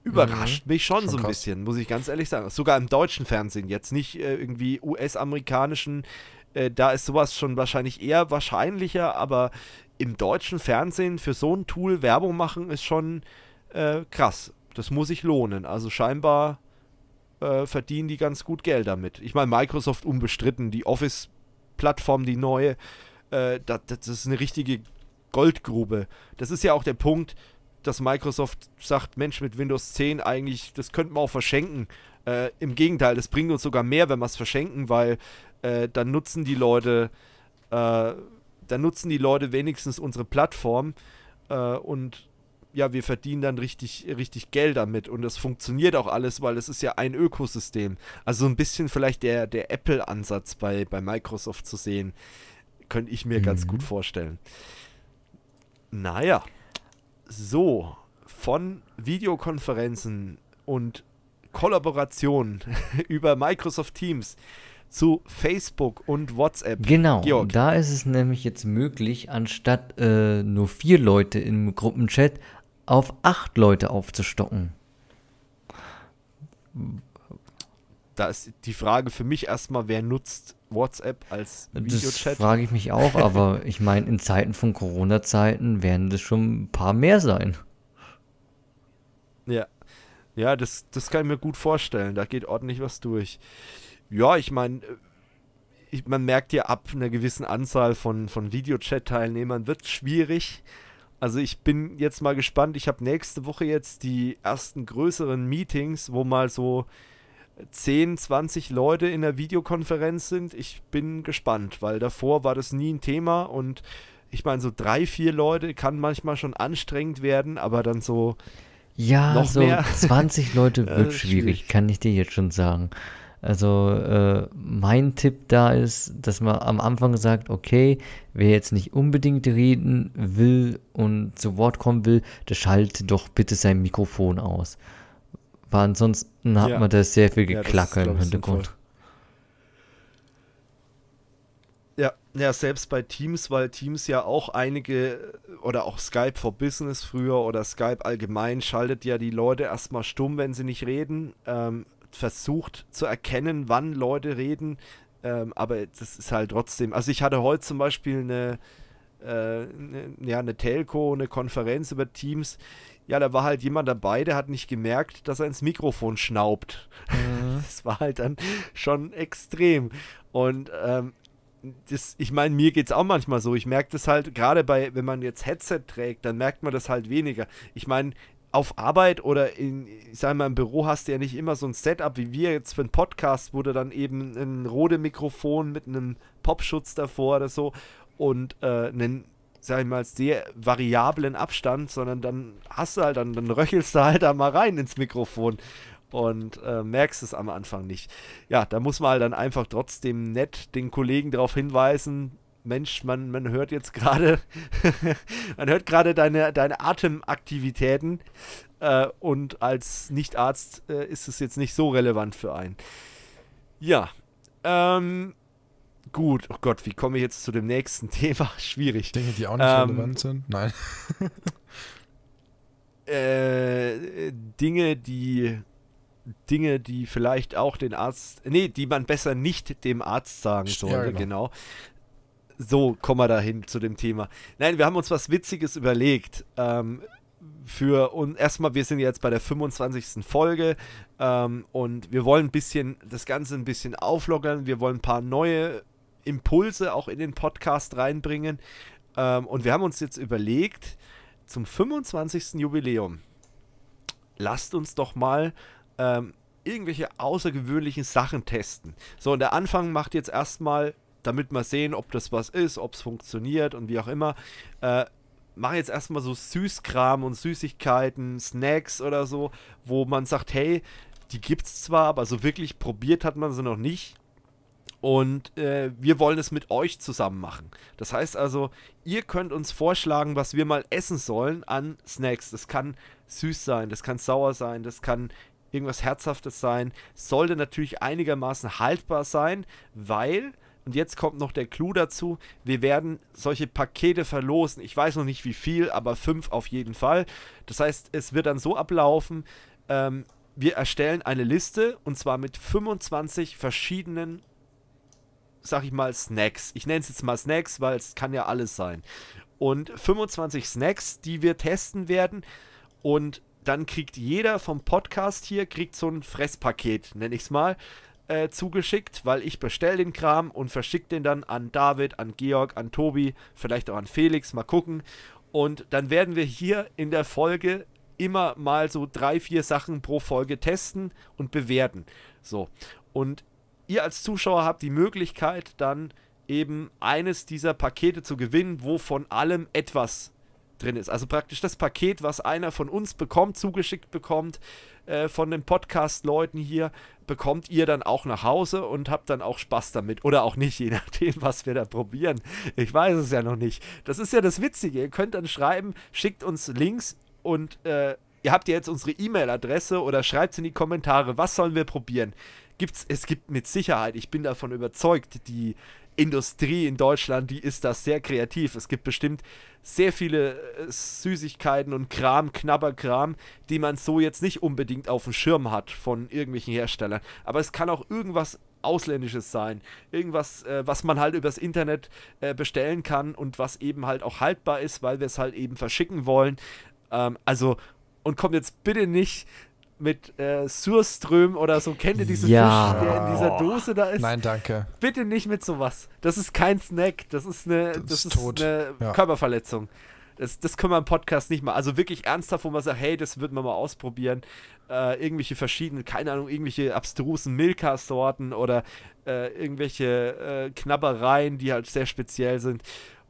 überrascht mhm. mich schon, schon so ein krass. bisschen, muss ich ganz ehrlich sagen. Sogar im deutschen Fernsehen jetzt, nicht äh, irgendwie U S-amerikanischen, äh, da ist sowas schon wahrscheinlich eher wahrscheinlicher, aber im deutschen Fernsehen für so ein Tool Werbung machen ist schon äh, krass. Das muss sich lohnen. Also scheinbar äh, verdienen die ganz gut Geld damit. Ich meine, Microsoft unbestritten, die Office-Plattform, die neue, äh, das, das ist eine richtige Goldgrube. Das ist ja auch der Punkt, dass Microsoft sagt, Mensch, mit Windows zehn eigentlich, das könnten wir auch verschenken. Äh, im Gegenteil, das bringt uns sogar mehr, wenn wir es verschenken, weil äh, dann nutzen die Leute, äh, dann nutzen die Leute wenigstens unsere Plattform äh, und ja, wir verdienen dann richtig, richtig Geld damit und das funktioniert auch alles, weil es ist ja ein Ökosystem. Also so ein bisschen vielleicht der, der Apple-Ansatz bei, bei Microsoft zu sehen, könnte ich mir mhm. ganz gut vorstellen. Naja. So, von Videokonferenzen und Kollaborationen über Microsoft Teams zu Facebook und WhatsApp. Genau, Georg. Da ist es nämlich jetzt möglich, anstatt äh, nur vier Leute im Gruppenchat auf acht Leute aufzustocken. Da ist die Frage für mich erstmal, wer nutzt WhatsApp als Videochat? Das frage ich mich auch, aber ich meine, in Zeiten von Corona-Zeiten werden das schon ein paar mehr sein. Ja, ja, das, das kann ich mir gut vorstellen. Da geht ordentlich was durch. Ja, ich meine, ich, man merkt ja, ab einer gewissen Anzahl von, von Videochat-Teilnehmern wird es schwierig. Also ich bin jetzt mal gespannt. Ich habe nächste Woche jetzt die ersten größeren Meetings, wo mal so zehn, zwanzig Leute in der Videokonferenz sind. Ich bin gespannt, weil davor war das nie ein Thema und ich meine, so drei, vier Leute kann manchmal schon anstrengend werden, aber dann so ja, noch so mehr. zwanzig Leute wird schwierig, kann ich dir jetzt schon sagen. Also äh, mein Tipp da ist, dass man am Anfang sagt, okay, wer jetzt nicht unbedingt reden will und zu Wort kommen will, der schalte doch bitte sein Mikrofon aus. Aber ansonsten hat ja. man da sehr viel Geklacke ja, im Hintergrund. Ja, ja, selbst bei Teams, weil Teams ja auch einige, oder auch Skype for Business früher oder Skype allgemein, schaltet ja die Leute erstmal stumm, wenn sie nicht reden, ähm, versucht zu erkennen, wann Leute reden, ähm, aber das ist halt trotzdem, also ich hatte heute zum Beispiel eine, äh, eine, ja, eine Telco, eine Konferenz über Teams. Ja, da war halt jemand dabei, der hat nicht gemerkt, dass er ins Mikrofon schnaubt. Mhm. Das war halt dann schon extrem. Und ähm, das, ich meine, mir geht es auch manchmal so. Ich merke das halt, gerade bei, wenn man jetzt Headset trägt, dann merkt man das halt weniger. Ich meine, auf Arbeit oder in, ich sag mal, im Büro hast du ja nicht immer so ein Setup wie wir jetzt für einen Podcast, wo du dann eben ein Rode-Mikrofon mit einem Popschutz davor oder so und äh, einen, sag ich mal, sehr variablen Abstand, sondern dann hast du halt, dann, dann röchelst du halt da mal rein ins Mikrofon und äh, merkst es am Anfang nicht. Ja, da muss man halt dann einfach trotzdem nett den Kollegen darauf hinweisen, Mensch, man, man hört jetzt gerade, man hört gerade deine, deine Atemaktivitäten äh, und als Nichtarzt äh, ist es jetzt nicht so relevant für einen. Ja, ähm, gut, oh Gott, wie komme ich jetzt zu dem nächsten Thema? Schwierig. Dinge, die auch nicht ähm, relevant sind? Nein. äh, Dinge, die... Dinge, die vielleicht auch den Arzt... Nee, die man besser nicht dem Arzt sagen sollte, ja, genau. genau. So, kommen wir dahin zu dem Thema. Nein, wir haben uns was Witziges überlegt. Ähm, für und erstmal, wir sind jetzt bei der fünfundzwanzigsten Folge ähm, und wir wollen ein bisschen das Ganze ein bisschen auflockern. Wir wollen ein paar neue Impulse auch in den Podcast reinbringen. Ähm, und wir haben uns jetzt überlegt, zum fünfundzwanzigsten Jubiläum, lasst uns doch mal ähm, irgendwelche außergewöhnlichen Sachen testen. So, und der Anfang macht jetzt erstmal... damit wir sehen, ob das was ist, ob es funktioniert und wie auch immer. Äh, mach jetzt erstmal so Süßkram und Süßigkeiten, Snacks oder so, wo man sagt, hey, die gibt's zwar, aber so wirklich probiert hat man sie noch nicht. Und äh, wir wollen es mit euch zusammen machen. Das heißt also, ihr könnt uns vorschlagen, was wir mal essen sollen an Snacks. Das kann süß sein, das kann sauer sein, das kann irgendwas Herzhaftes sein. Sollte natürlich einigermaßen haltbar sein, weil... Und jetzt kommt noch der Clou dazu, wir werden solche Pakete verlosen. Ich weiß noch nicht wie viel, aber fünf auf jeden Fall. Das heißt, es wird dann so ablaufen, ähm, wir erstellen eine Liste und zwar mit fünfundzwanzig verschiedenen, sag ich mal, Snacks. Ich nenne es jetzt mal Snacks, weil es kann ja alles sein. Und fünfundzwanzig Snacks, die wir testen werden und dann kriegt jeder vom Podcast hier, kriegt so ein Fresspaket, nenne ich es mal. Äh, zugeschickt, weil ich bestelle den Kram und verschicke den dann an David, an Georg, an Tobi, vielleicht auch an Felix, mal gucken. Und dann werden wir hier in der Folge immer mal so drei, vier Sachen pro Folge testen und bewerten. So, und ihr als Zuschauer habt die Möglichkeit, dann eben eines dieser Pakete zu gewinnen, wo von allem etwas drin ist. Also praktisch das Paket, was einer von uns bekommt, zugeschickt bekommt, äh, von den Podcast-Leuten hier, bekommt ihr dann auch nach Hause und habt dann auch Spaß damit. Oder auch nicht, je nachdem, was wir da probieren. Ich weiß es ja noch nicht. Das ist ja das Witzige. Ihr könnt dann schreiben, schickt uns Links und äh, ihr habt ja jetzt unsere E-Mail-Adresse oder schreibt es in die Kommentare, was sollen wir probieren. Gibt's, es gibt mit Sicherheit, ich bin davon überzeugt, die Industrie in Deutschland, die ist da sehr kreativ. Es gibt bestimmt sehr viele äh, Süßigkeiten und Kram, Knabberkram, die man so jetzt nicht unbedingt auf dem Schirm hat von irgendwelchen Herstellern. Aber es kann auch irgendwas Ausländisches sein. Irgendwas, äh, was man halt übers Internet äh, bestellen kann und was eben halt auch haltbar ist, weil wir es halt eben verschicken wollen. Ähm, also, und kommt jetzt bitte nicht mit äh, Surström oder so. Kennt ihr diesen ja. Fisch, der in dieser Dose da ist? Nein, danke. Bitte nicht mit sowas. Das ist kein Snack. Das ist eine, das das ist ist eine ja. Körperverletzung. Das, das können wir im Podcast nicht mal. Also wirklich ernsthaft, wo man sagt, hey, das würden wir mal ausprobieren. Äh, irgendwelche verschiedenen, keine Ahnung, irgendwelche abstrusen Milka-Sorten oder äh, irgendwelche äh, Knabbereien, die halt sehr speziell sind.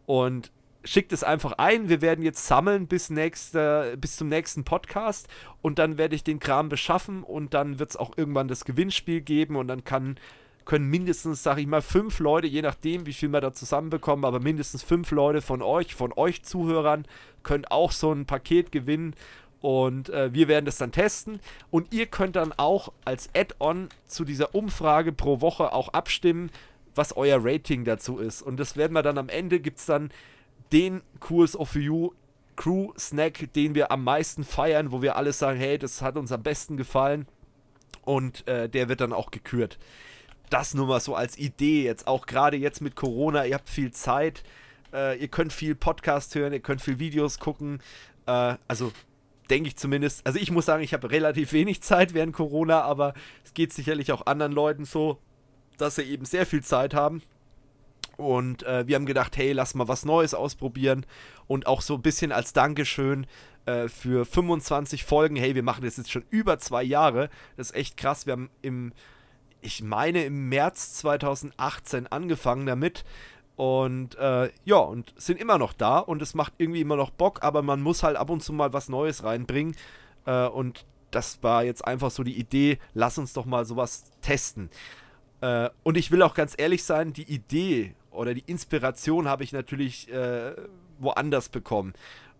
Und schickt es einfach ein, wir werden jetzt sammeln bis, nächste, bis zum nächsten Podcast und dann werde ich den Kram beschaffen und dann wird es auch irgendwann das Gewinnspiel geben und dann kann, können mindestens, sag ich mal, fünf Leute, je nachdem wie viel wir da zusammenbekommen, aber mindestens fünf Leute von euch, von euch Zuhörern, können auch so ein Paket gewinnen und äh, wir werden das dann testen und ihr könnt dann auch als Add-on zu dieser Umfrage pro Woche auch abstimmen, was euer Rating dazu ist und das werden wir dann am Ende, gibt es dann den Q S O four you Crew Snack, den wir am meisten feiern, wo wir alle sagen, hey, das hat uns am besten gefallen und äh, der wird dann auch gekürt. Das nur mal so als Idee jetzt, auch gerade jetzt mit Corona, ihr habt viel Zeit, äh, ihr könnt viel Podcast hören, ihr könnt viel Videos gucken, äh, also denke ich zumindest, also ich muss sagen, ich habe relativ wenig Zeit während Corona, aber es geht sicherlich auch anderen Leuten so, dass sie eben sehr viel Zeit haben. Und äh, wir haben gedacht, hey, lass mal was Neues ausprobieren und auch so ein bisschen als Dankeschön äh, für fünfundzwanzig Folgen. Hey, wir machen das jetzt schon über zwei Jahre. Das ist echt krass. Wir haben im, ich meine, im März zweitausendachtzehn angefangen damit und äh, ja, und sind immer noch da und es macht irgendwie immer noch Bock, aber man muss halt ab und zu mal was Neues reinbringen äh, und das war jetzt einfach so die Idee, lass uns doch mal sowas testen. Äh, und ich will auch ganz ehrlich sein, die Idee oder die Inspiration habe ich natürlich äh, woanders bekommen.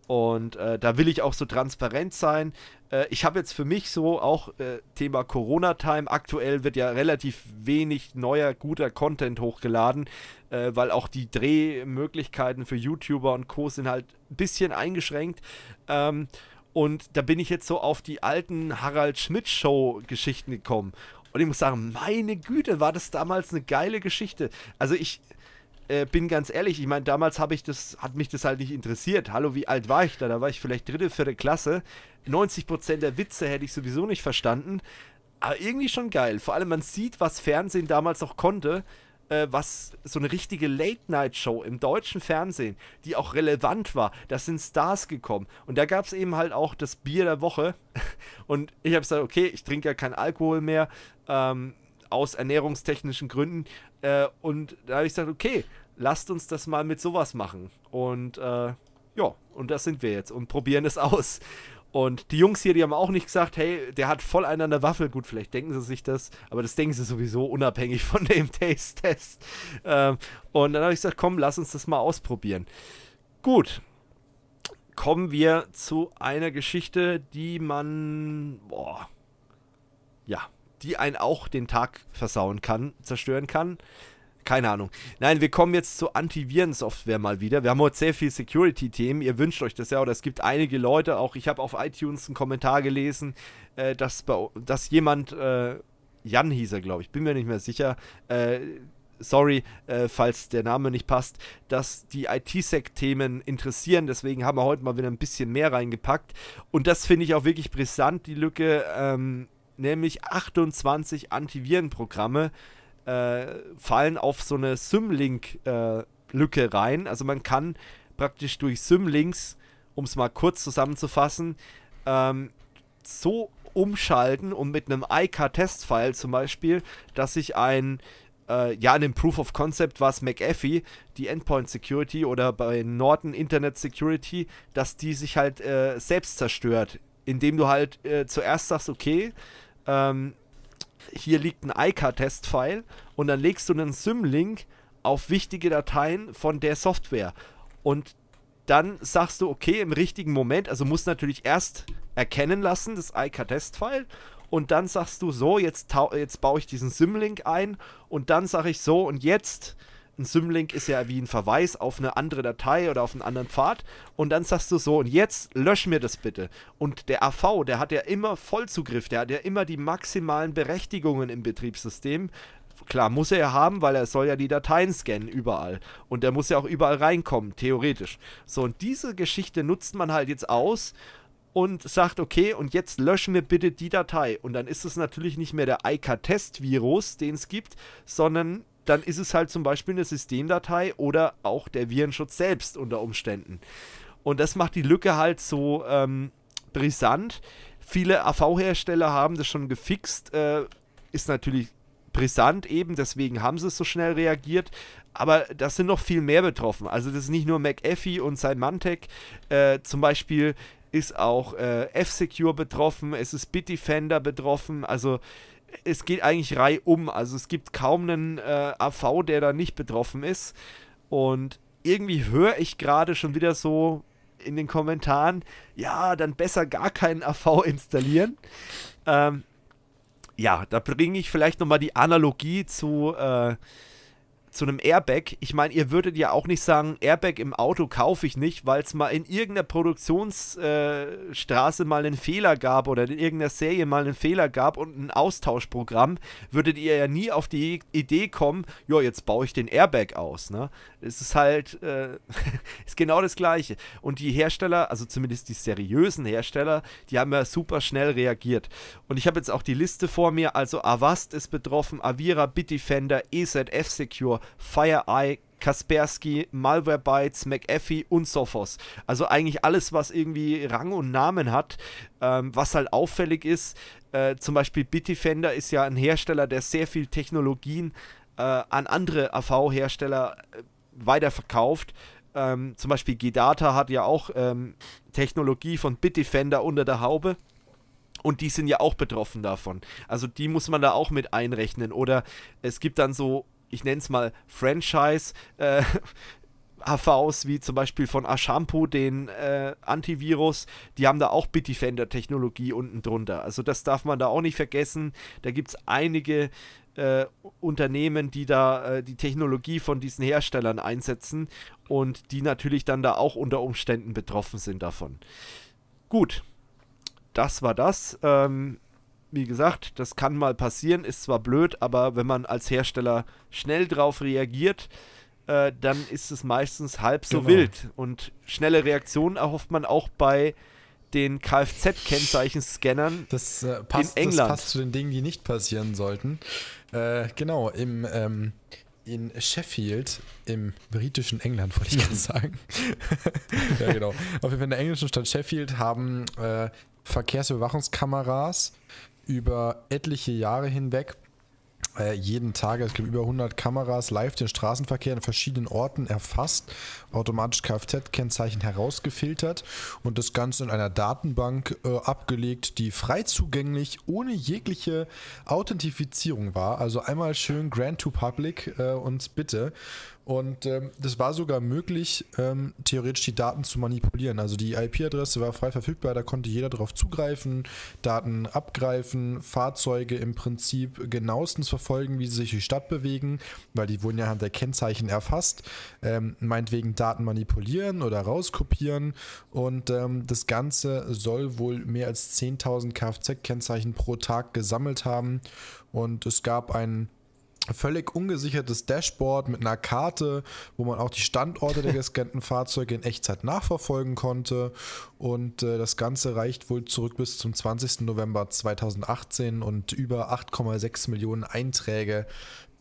Und äh, da will ich auch so transparent sein. Äh, ich habe jetzt für mich so auch äh, Thema Corona-Time. Aktuell wird ja relativ wenig neuer, guter Content hochgeladen, äh, weil auch die Drehmöglichkeiten für YouTuber und Co. sind halt ein bisschen eingeschränkt. Ähm, und da bin ich jetzt so auf die alten Harald-Schmidt-Show-Geschichten gekommen. Und ich muss sagen, meine Güte, war das damals eine geile Geschichte. Also ich... Äh, bin ganz ehrlich, ich meine, damals habe ich das, hat mich das halt nicht interessiert. Hallo, wie alt war ich da? Da war ich vielleicht dritte, vierte Klasse. neunzig Prozent der Witze hätte ich sowieso nicht verstanden. Aber irgendwie schon geil. Vor allem, man sieht, was Fernsehen damals noch konnte, äh, was so eine richtige Late-Night-Show im deutschen Fernsehen, die auch relevant war. Da sind Stars gekommen. Und da gab es eben halt auch das Bier der Woche. Und ich habe gesagt, okay, ich trinke ja keinen Alkohol mehr, ähm, aus ernährungstechnischen Gründen. Äh, und da habe ich gesagt, okay, lasst uns das mal mit sowas machen. Und äh, ja, und das sind wir jetzt und probieren es aus. Und die Jungs hier, die haben auch nicht gesagt, hey, der hat voll einen an der Waffel. Gut, vielleicht denken sie sich das, aber das denken sie sowieso unabhängig von dem Taste-Test. Ähm, und dann habe ich gesagt, komm, lass uns das mal ausprobieren. Gut, kommen wir zu einer Geschichte, die man, boah, ja, die einen auch den Tag versauen kann, zerstören kann. Keine Ahnung. Nein, wir kommen jetzt zur Antivirensoftware mal wieder. Wir haben heute sehr viel Security-Themen. Ihr wünscht euch das ja, oder es gibt einige Leute, auch ich habe auf iTunes einen Kommentar gelesen, äh, dass, bei, dass jemand, äh, Jan hieß er, glaube ich, bin mir nicht mehr sicher, äh, sorry, äh, falls der Name nicht passt, dass die I T-Sec-Themen interessieren. Deswegen haben wir heute mal wieder ein bisschen mehr reingepackt. Und das finde ich auch wirklich brisant, die Lücke, ähm, nämlich achtundzwanzig Antivirenprogramme äh, fallen auf so eine Symlink-Lücke äh, rein. Also man kann praktisch durch Symlinks, um es mal kurz zusammenzufassen, ähm, so umschalten und mit einem I K-Test-File zum Beispiel, dass sich ein, äh, ja, in dem Proof of Concept war es McAfee, die Endpoint Security oder bei Norton Internet Security, dass die sich halt äh, selbst zerstört. Indem du halt äh, zuerst sagst, okay, ähm, hier liegt ein I K-Test-File und dann legst du einen Symlink auf wichtige Dateien von der Software. Und dann sagst du, okay, im richtigen Moment, also musst natürlich erst erkennen lassen, das I K-Test-File, und dann sagst du, so, jetzt, jetzt baue ich diesen Symlink ein und dann sage ich so, und jetzt... Ein Symlink ist ja wie ein Verweis auf eine andere Datei oder auf einen anderen Pfad. Und dann sagst du so, und jetzt lösch mir das bitte. Und der A V, der hat ja immer Vollzugriff, der hat ja immer die maximalen Berechtigungen im Betriebssystem. Klar, muss er ja haben, weil er soll ja die Dateien scannen überall. Und der muss ja auch überall reinkommen, theoretisch. So, und diese Geschichte nutzt man halt jetzt aus und sagt, okay, und jetzt lösch mir bitte die Datei. Und dann ist es natürlich nicht mehr der I K-Test-Virus, den es gibt, sondern... dann ist es halt zum Beispiel eine Systemdatei oder auch der Virenschutz selbst unter Umständen. Und das macht die Lücke halt so ähm, brisant. Viele A V-Hersteller haben das schon gefixt. Äh, ist natürlich brisant eben, deswegen haben sie so schnell reagiert. Aber das sind noch viel mehr betroffen. Also das ist nicht nur McAfee und Symantec. Äh, zum Beispiel ist auch äh, F-Secure betroffen, es ist Bitdefender betroffen, also... Es geht eigentlich reihum, also es gibt kaum einen äh, A V, der da nicht betroffen ist. Und irgendwie höre ich gerade schon wieder so in den Kommentaren, ja, dann besser gar keinen A V installieren. Ähm, ja, da bringe ich vielleicht nochmal die Analogie zu, äh, zu einem Airbag. Ich meine, ihr würdet ja auch nicht sagen, Airbag im Auto kaufe ich nicht, weil es mal in irgendeiner Produktionsstraße äh, mal einen Fehler gab oder in irgendeiner Serie mal einen Fehler gab und ein Austauschprogramm, würdet ihr ja nie auf die Idee kommen, ja, jetzt baue ich den Airbag aus, ne? Es ist halt, äh, ist genau das Gleiche. Und die Hersteller, also zumindest die seriösen Hersteller, die haben ja super schnell reagiert. Und ich habe jetzt auch die Liste vor mir, also Avast ist betroffen, Avira, Bitdefender, E Z F Secure, FireEye, Kaspersky, Malwarebytes, McAfee und Sophos. Also eigentlich alles, was irgendwie Rang und Namen hat, ähm, was halt auffällig ist. Äh, zum Beispiel Bitdefender ist ja ein Hersteller, der sehr viel Technologien äh, an andere A V-Hersteller äh, weiterverkauft. Ähm, zum Beispiel G-Data hat ja auch ähm, Technologie von Bitdefender unter der Haube. Und die sind ja auch betroffen davon. Also die muss man da auch mit einrechnen. Oder es gibt dann so ich nenne es mal Franchise äh, A Vs wie zum Beispiel von Ashampoo, den äh, Antivirus, die haben da auch Bitdefender-Technologie unten drunter. Also das darf man da auch nicht vergessen. Da gibt es einige äh, Unternehmen, die da äh, die Technologie von diesen Herstellern einsetzen und die natürlich dann da auch unter Umständen betroffen sind davon. Gut, das war das. Ähm, wie gesagt, das kann mal passieren, ist zwar blöd, aber wenn man als Hersteller schnell drauf reagiert, Äh, dann ist es meistens halb so genau. wild. Und schnelle Reaktionen erhofft man auch bei den Kfz-Kennzeichenscannern das, äh, passt, in England. Das passt zu den Dingen, die nicht passieren sollten. Äh, genau, im, ähm, in Sheffield, im britischen England, wollte ich gerade sagen. Ja, genau. Auf jeden Fall in der englischen Stadt Sheffield haben äh, Verkehrsüberwachungskameras über etliche Jahre hinweg jeden Tag, es gibt über hundert Kameras, live den Straßenverkehr an verschiedenen Orten erfasst, automatisch Kfz-Kennzeichen herausgefiltert und das Ganze in einer Datenbank äh, abgelegt, die frei zugänglich, ohne jegliche Authentifizierung war. Also einmal schön Grand to Public äh, und bitte. Und ähm, das war sogar möglich, ähm, theoretisch die Daten zu manipulieren. Also die I P-Adresse war frei verfügbar, da konnte jeder darauf zugreifen, Daten abgreifen, Fahrzeuge im Prinzip genauestens verfolgen, wie sie sich durch die Stadt bewegen, weil die wurden ja anhand der Kennzeichen erfasst, ähm, meinetwegen Daten manipulieren oder rauskopieren. Und ähm, das Ganze soll wohl mehr als zehntausend Kfz-Kennzeichen pro Tag gesammelt haben. Und es gab einen völlig ungesichertes Dashboard mit einer Karte, wo man auch die Standorte der gescannten Fahrzeuge in Echtzeit nachverfolgen konnte. Und äh, das Ganze reicht wohl zurück bis zum zwanzigsten November zweitausendachtzehn und über acht Komma sechs Millionen Einträge,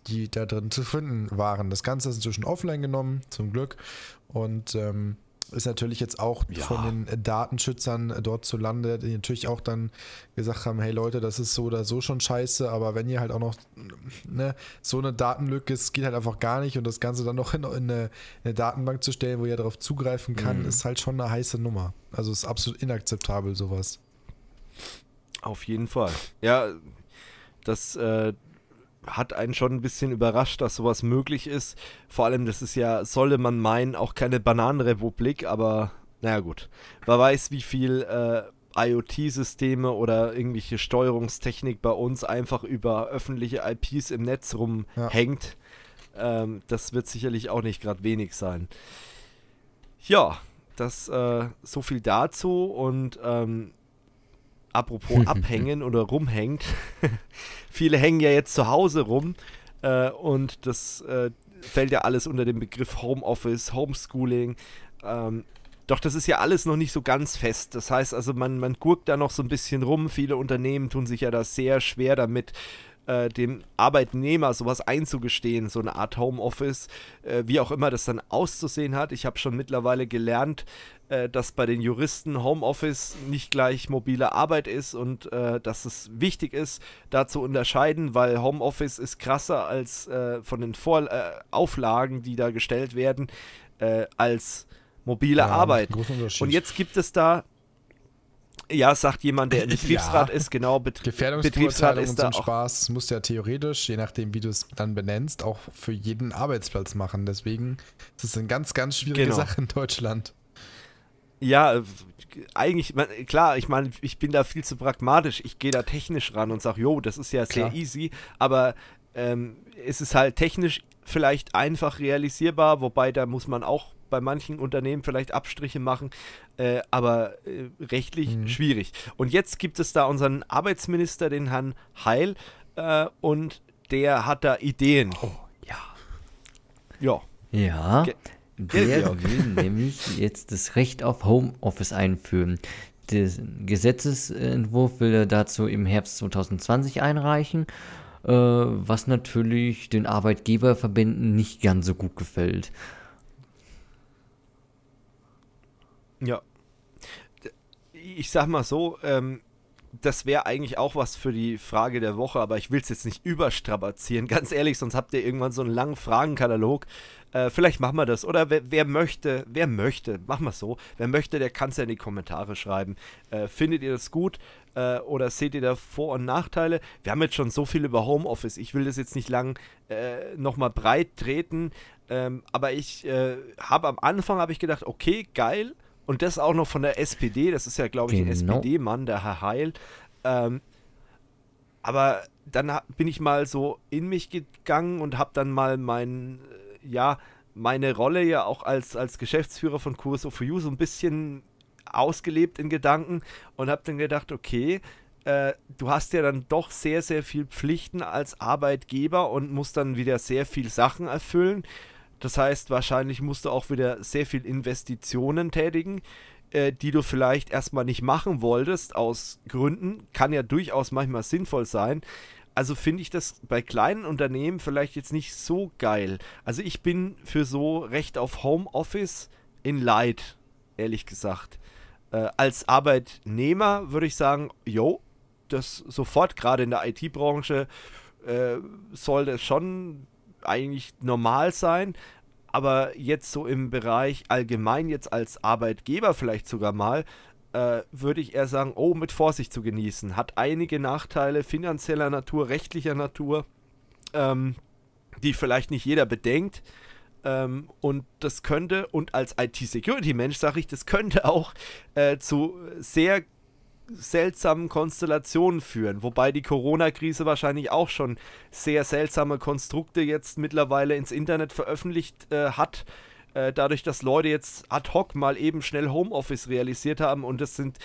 die da drin zu finden waren. Das Ganze ist inzwischen offline genommen, zum Glück. Und ähm, ist natürlich jetzt auch ja. von den Datenschützern dort zu Lande, die natürlich auch dann gesagt haben, hey Leute, das ist so oder so schon scheiße, aber wenn ihr halt auch noch ne, so eine Datenlücke ist, geht halt einfach gar nicht und das Ganze dann noch in, in, eine, in eine Datenbank zu stellen, wo ihr darauf zugreifen kann, mhm. ist halt schon eine heiße Nummer. Also ist absolut inakzeptabel sowas. Auf jeden Fall. Ja, das äh, hat einen schon ein bisschen überrascht, dass sowas möglich ist. Vor allem, das ist ja, solle man meinen, auch keine Bananenrepublik, aber naja gut. Wer weiß, wie viel äh, IoT-Systeme oder irgendwelche Steuerungstechnik bei uns einfach über öffentliche I Ps im Netz rumhängt. Ja. Ähm, das wird sicherlich auch nicht gerade wenig sein. Ja, das äh, so viel dazu und ähm, apropos abhängen oder rumhängt. Viele hängen ja jetzt zu Hause rum äh, und das äh, fällt ja alles unter den Begriff Homeoffice, Homeschooling. Ähm, doch das ist ja alles noch nicht so ganz fest. Das heißt also, man, man gurkt da noch so ein bisschen rum. Viele Unternehmen tun sich ja da sehr schwer damit, äh, dem Arbeitnehmer sowas einzugestehen, so eine Art Homeoffice, äh, wie auch immer das dann auszusehen hat. Ich habe schon mittlerweile gelernt, dass bei den Juristen Homeoffice nicht gleich mobile Arbeit ist und äh, dass es wichtig ist, da zu unterscheiden, weil Homeoffice ist krasser als äh, von den Vor äh, Auflagen, die da gestellt werden, äh, als mobile ja, Arbeit. Und jetzt gibt es da, ja, sagt jemand, der im Betriebsrat ja. ist, genau, Bet Betriebsrat ist da auch. Spaß muss ja theoretisch, je nachdem, wie du es dann benennst, auch für jeden Arbeitsplatz machen. Deswegen ist es eine ganz, ganz schwierige genau. Sache in Deutschland. Ja, eigentlich, klar, ich meine, ich bin da viel zu pragmatisch. Ich gehe da technisch ran und sage, jo, das ist ja klar. sehr easy, aber ähm, es ist halt technisch vielleicht einfach realisierbar, wobei da muss man auch bei manchen Unternehmen vielleicht Abstriche machen, äh, aber äh, rechtlich mhm. schwierig. Und jetzt gibt es da unseren Arbeitsminister, den Herrn Heil, äh, und der hat da Ideen. Oh, ja. Ja. Ja. Ge Der will nämlich jetzt das Recht auf Homeoffice einführen. Den Gesetzesentwurf will er dazu im Herbst zweitausendzwanzig einreichen, äh, was natürlich den Arbeitgeberverbänden nicht ganz so gut gefällt. Ja, ich sag mal so, ähm, das wäre eigentlich auch was für die Frage der Woche, aber ich will es jetzt nicht überstrapazieren, ganz ehrlich, sonst habt ihr irgendwann so einen langen Fragenkatalog. Äh, vielleicht machen wir das, oder wer, wer möchte, wer möchte, machen wir es so, wer möchte, der kann es ja in die Kommentare schreiben. Äh, findet ihr das gut äh, oder seht ihr da Vor- und Nachteile? Wir haben jetzt schon so viel über Homeoffice, ich will das jetzt nicht lang äh, nochmal breit treten, ähm, aber ich äh, habe am Anfang habe ich gedacht, okay, geil. Und das auch noch von der S P D, das ist ja, glaube ich, ein genau. S P D-Mann, der Herr Heil. Ähm, aber dann bin ich mal so in mich gegangen und habe dann mal mein, ja, meine Rolle ja auch als, als Geschäftsführer von Q S O for You so ein bisschen ausgelebt in Gedanken und habe dann gedacht, okay, äh, du hast ja dann doch sehr, sehr viel Pflichten als Arbeitgeber und musst dann wieder sehr viel Sachen erfüllen. Das heißt, wahrscheinlich musst du auch wieder sehr viel Investitionen tätigen, äh, die du vielleicht erstmal nicht machen wolltest, aus Gründen. Kann ja durchaus manchmal sinnvoll sein. Also finde ich das bei kleinen Unternehmen vielleicht jetzt nicht so geil. Also ich bin für so Recht auf Homeoffice in Leid, ehrlich gesagt. Äh, als Arbeitnehmer würde ich sagen, jo, das sofort, gerade in der I T-Branche, äh, soll das schon eigentlich normal sein, aber jetzt so im Bereich allgemein, jetzt als Arbeitgeber vielleicht sogar mal, äh, würde ich eher sagen, oh, mit Vorsicht zu genießen. Hat einige Nachteile finanzieller Natur, rechtlicher Natur, ähm, die vielleicht nicht jeder bedenkt, ähm, und das könnte, und als I T-Security-Mensch sage ich, das könnte auch äh, zu sehr seltsamen Konstellationen führen, wobei die Corona-Krise wahrscheinlich auch schon sehr seltsame Konstrukte jetzt mittlerweile ins Internet veröffentlicht äh, hat, äh, dadurch, dass Leute jetzt ad hoc mal eben schnell Homeoffice realisiert haben, und das sind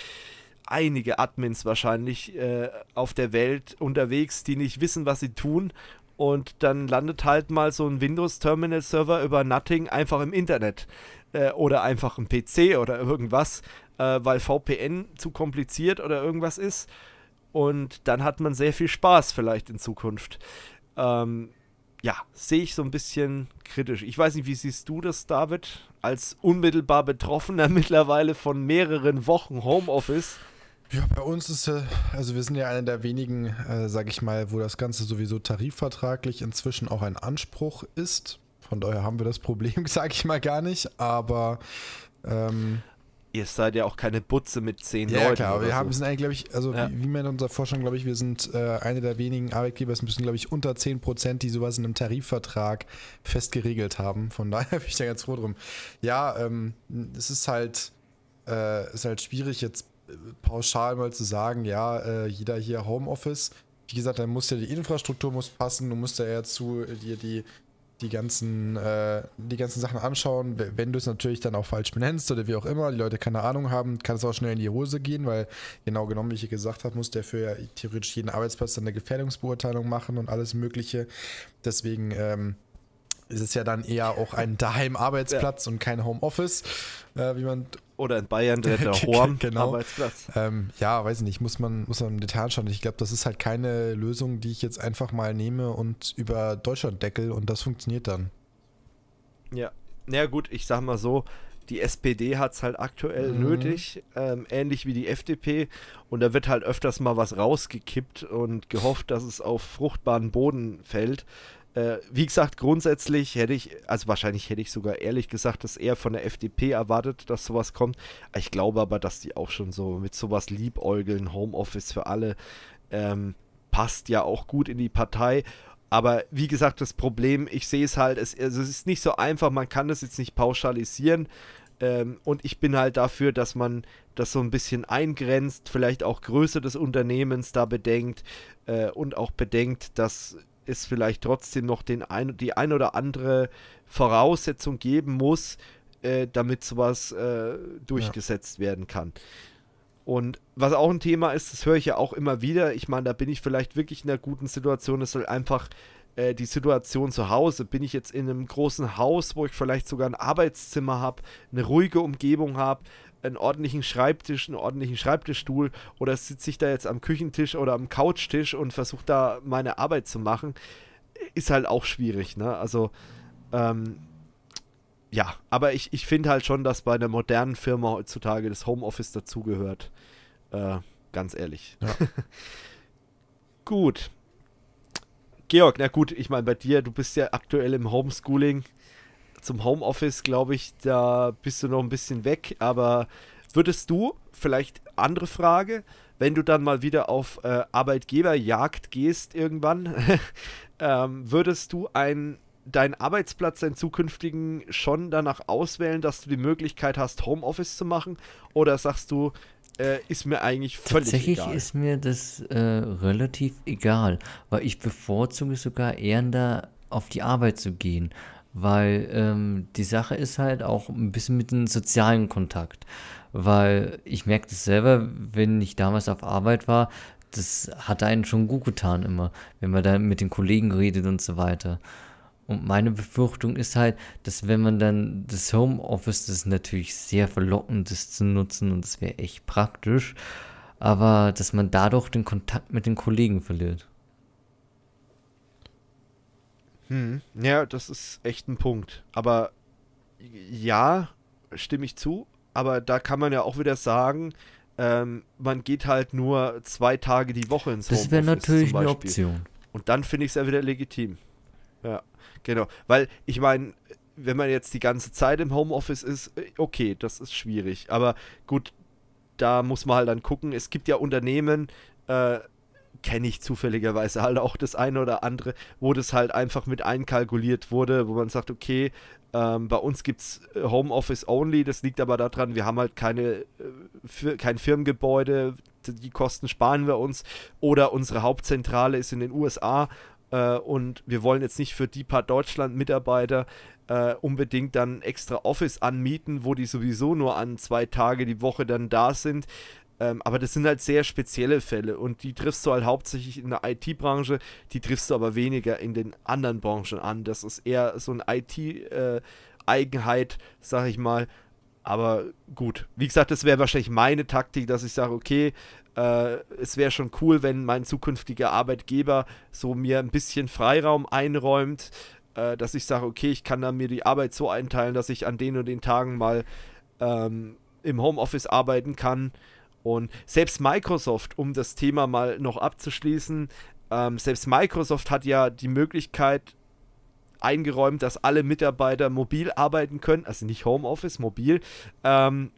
einige Admins wahrscheinlich äh, auf der Welt unterwegs, die nicht wissen, was sie tun, und dann landet halt mal so ein Windows-Terminal-Server über Nothing einfach im Internet äh, oder einfach ein P C oder irgendwas, weil V P N zu kompliziert oder irgendwas ist, und dann hat man sehr viel Spaß vielleicht in Zukunft. Ähm, ja, sehe ich so ein bisschen kritisch. Ich weiß nicht, wie siehst du das, David, als unmittelbar Betroffener mittlerweile von mehreren Wochen Homeoffice? Ja, bei uns ist, also wir sind ja einer der wenigen, äh, sage ich mal, wo das Ganze sowieso tarifvertraglich inzwischen auch ein Anspruch ist. Von daher haben wir das Problem, sage ich mal, gar nicht, aber ähm ihr seid ja auch keine Butze mit zehn ja, Leuten. Ja klar, wir so. haben, sind eigentlich, glaube ich, also ja. wie, wie man in unserer Forschung, glaube ich, wir sind äh, einer der wenigen Arbeitgeber, es müssen, glaube ich, unter zehn Prozent, die sowas in einem Tarifvertrag fest geregelt haben. Von daher bin ich da ganz froh drum. Ja, ähm, es ist halt, äh, ist halt schwierig, jetzt pauschal mal zu sagen, ja, äh, jeder hier Homeoffice. Wie gesagt, dann muss ja die Infrastruktur muss passen, du musst ja eher zu dir die Die ganzen, äh, die ganzen Sachen anschauen, wenn du es natürlich dann auch falsch benennst oder wie auch immer, die Leute keine Ahnung haben, kann es auch schnell in die Hose gehen, weil genau genommen, wie ich gesagt habe, muss der für ja theoretisch jeden Arbeitsplatz dann eine Gefährdungsbeurteilung machen und alles mögliche. Deswegen ähm, ist es ja dann eher auch ein Daheim-Arbeitsplatz ja. und kein Homeoffice, äh, wie man... Oder in Bayern der, der Horn-Arbeitsplatz. Genau. Ähm, ja, weiß nicht, muss man, muss man im Detail anschauen. Ich glaube, das ist halt keine Lösung, die ich jetzt einfach mal nehme und über Deutschland deckel, und das funktioniert dann. Ja, naja gut, ich sag mal so, die S P D hat es halt aktuell mhm. nötig, ähm, ähnlich wie die F D P, und da wird halt öfters mal was rausgekippt und gehofft, dass es auf fruchtbaren Boden fällt. Wie gesagt, grundsätzlich hätte ich, also wahrscheinlich hätte ich sogar ehrlich gesagt, dass eher von der F D P erwartet, dass sowas kommt. Ich glaube aber, dass die auch schon so mit sowas liebäugeln, Homeoffice für alle, ähm, passt ja auch gut in die Partei. Aber wie gesagt, das Problem, ich sehe es halt, es, also es ist nicht so einfach, man kann das jetzt nicht pauschalisieren. Ähm, und ich bin halt dafür, dass man das so ein bisschen eingrenzt, vielleicht auch Größe des Unternehmens da bedenkt äh, und auch bedenkt, dass es vielleicht trotzdem noch den ein, die ein oder andere Voraussetzung geben muss, äh, damit sowas äh, durchgesetzt ja. werden kann. Und was auch ein Thema ist, das höre ich ja auch immer wieder, ich meine, da bin ich vielleicht wirklich in einer guten Situation, es soll einfach äh, die Situation zu Hause, bin ich jetzt in einem großen Haus, wo ich vielleicht sogar ein Arbeitszimmer habe, eine ruhige Umgebung habe, einen ordentlichen Schreibtisch, einen ordentlichen Schreibtischstuhl, oder sitze ich da jetzt am Küchentisch oder am Couchtisch und versuche da meine Arbeit zu machen, ist halt auch schwierig, ne? Also, ähm, ja, aber ich, ich finde halt schon, dass bei einer modernen Firma heutzutage das Homeoffice dazugehört. Äh, Ganz ehrlich. Ja. Gut. Georg, na gut, ich meine, bei dir, du bist ja aktuell im Homeschooling. Zum Homeoffice, glaube ich, da bist du noch ein bisschen weg. Aber würdest du, vielleicht andere Frage, wenn du dann mal wieder auf äh, Arbeitgeberjagd gehst irgendwann, ähm, würdest du ein, deinen Arbeitsplatz, deinen zukünftigen, schon danach auswählen, dass du die Möglichkeit hast, Homeoffice zu machen? Oder sagst du, äh, ist mir eigentlich völlig Tatsächlich egal? Tatsächlich ist mir das äh, relativ egal, weil ich bevorzuge sogar eher da auf die Arbeit zu gehen. Weil ähm, die Sache ist halt auch ein bisschen mit dem sozialen Kontakt, weil ich merke das selber, wenn ich damals auf Arbeit war, das hat einen schon gut getan immer, wenn man dann mit den Kollegen redet und so weiter. Und meine Befürchtung ist halt, dass wenn man dann das Homeoffice, das ist natürlich sehr verlockend, das zu nutzen und das wäre echt praktisch, aber dass man dadurch den Kontakt mit den Kollegen verliert. Hm, ja, das ist echt ein Punkt. Aber ja, stimme ich zu. Aber da kann man ja auch wieder sagen, ähm, man geht halt nur zwei Tage die Woche ins Homeoffice. Das wäre natürlich eine Option. Und dann finde ich es ja wieder legitim. Ja, genau. Weil ich meine, wenn man jetzt die ganze Zeit im Homeoffice ist, okay, das ist schwierig. Aber gut, da muss man halt dann gucken. Es gibt ja Unternehmen, äh, kenne ich zufälligerweise halt auch das eine oder andere, wo das halt einfach mit einkalkuliert wurde, wo man sagt, okay, ähm, bei uns gibt es Homeoffice only, das liegt aber daran, wir haben halt keine, äh, kein Firmengebäude, die Kosten sparen wir uns, oder unsere Hauptzentrale ist in den U S A äh, und wir wollen jetzt nicht für die paar Deutschland-Mitarbeiter äh, unbedingt dann extra Office anmieten, wo die sowieso nur an zwei Tage die Woche dann da sind. Ähm, aber das sind halt sehr spezielle Fälle und die triffst du halt hauptsächlich in der I T-Branche, die triffst du aber weniger in den anderen Branchen an. Das ist eher so eine I T-Eigenheit, äh, sag ich mal. Aber gut, wie gesagt, das wäre wahrscheinlich meine Taktik, dass ich sage, okay, äh, es wäre schon cool, wenn mein zukünftiger Arbeitgeber so mir ein bisschen Freiraum einräumt, äh, dass ich sage, okay, ich kann dann mir die Arbeit so einteilen, dass ich an den und den Tagen mal ähm, im Homeoffice arbeiten kann. Und selbst Microsoft, um das Thema mal noch abzuschließen, ähm, selbst Microsoft hat ja die Möglichkeit eingeräumt, dass alle Mitarbeiter mobil arbeiten können, also nicht Homeoffice, mobil. Ähm,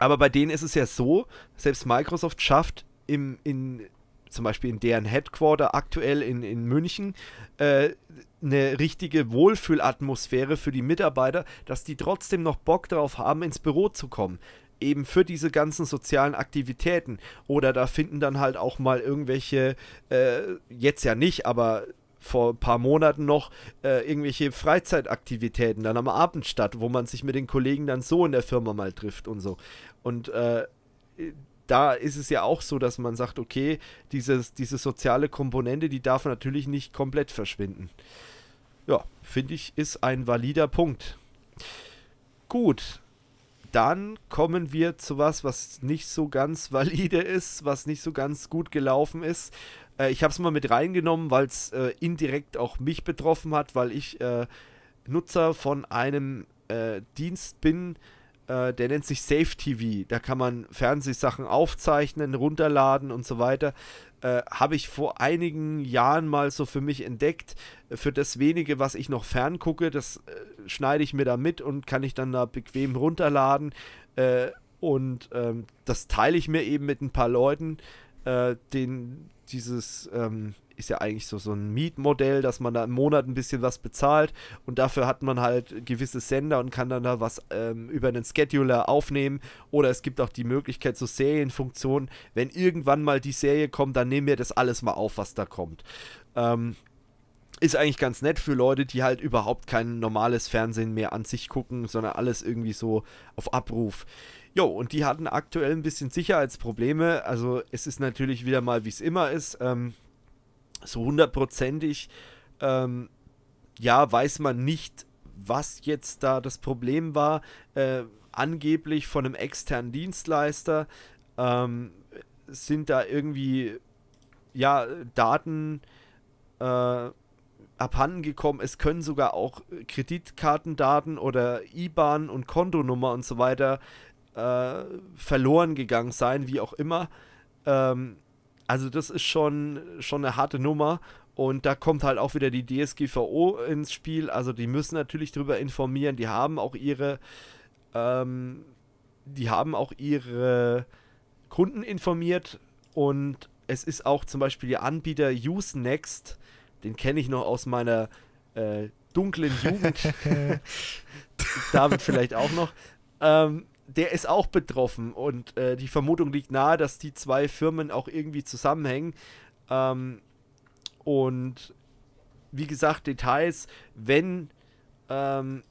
aber bei denen ist es ja so, selbst Microsoft schafft im, in, zum Beispiel in deren Headquarter aktuell in, in München äh, eine richtige Wohlfühlatmosphäre für die Mitarbeiter, dass die trotzdem noch Bock darauf haben, ins Büro zu kommen. Eben für diese ganzen sozialen Aktivitäten. Oder da finden dann halt auch mal irgendwelche, äh, jetzt ja nicht, aber vor ein paar Monaten noch, äh, irgendwelche Freizeitaktivitäten dann am Abend statt, wo man sich mit den Kollegen dann so in der Firma mal trifft und so. Und äh, da ist es ja auch so, dass man sagt, okay, dieses, diese soziale Komponente, die darf natürlich nicht komplett verschwinden. Ja, finde ich, ist ein valider Punkt. Gut. Dann kommen wir zu was, was nicht so ganz valide ist, was nicht so ganz gut gelaufen ist. Äh, ich habe es mal mit reingenommen, weil es äh, indirekt auch mich betroffen hat, weil ich äh, Nutzer von einem äh, Dienst bin, äh, der nennt sich SafeTV. Da kann man Fernsehsachen aufzeichnen, runterladen und so weiter. Äh, habe ich vor einigen Jahren mal so für mich entdeckt. Für das wenige, was ich noch ferngucke, das äh, schneide ich mir da mit und kann ich dann da bequem runterladen. Äh, und ähm, das teile ich mir eben mit ein paar Leuten. Äh, den, dieses ähm, ist ja eigentlich so, so ein Mietmodell, dass man da im Monat ein bisschen was bezahlt und dafür hat man halt gewisse Sender und kann dann da was ähm, über einen Scheduler aufnehmen, oder es gibt auch die Möglichkeit, so Serienfunktionen, wenn irgendwann mal die Serie kommt, dann nehmen wir das alles mal auf, was da kommt. Ähm, ist eigentlich ganz nett für Leute, die halt überhaupt kein normales Fernsehen mehr an sich gucken, sondern alles irgendwie so auf Abruf. Jo, und die hatten aktuell ein bisschen Sicherheitsprobleme, also es ist natürlich wieder mal, wie es immer ist, ähm, so hundertprozentig, ähm, ja, weiß man nicht, was jetzt da das Problem war, äh, angeblich von einem externen Dienstleister ähm, sind da irgendwie, ja, Daten äh, abhanden gekommen, es können sogar auch Kreditkartendaten oder I B A N und Kontonummer und so weiter äh, verloren gegangen sein, wie auch immer. Ähm, also das ist schon, schon eine harte Nummer. Und da kommt halt auch wieder die D S G V O ins Spiel. Also die müssen natürlich darüber informieren. Die haben auch ihre, ähm, die haben auch ihre Kunden informiert. Und es ist auch zum Beispiel der Anbieter Usenext. Den kenne ich noch aus meiner äh, dunklen Jugend. David vielleicht auch noch. Ähm, der ist auch betroffen. Und äh, die Vermutung liegt nahe, dass die zwei Firmen auch irgendwie zusammenhängen. Ähm, Und wie gesagt, Details, wenn, ähm,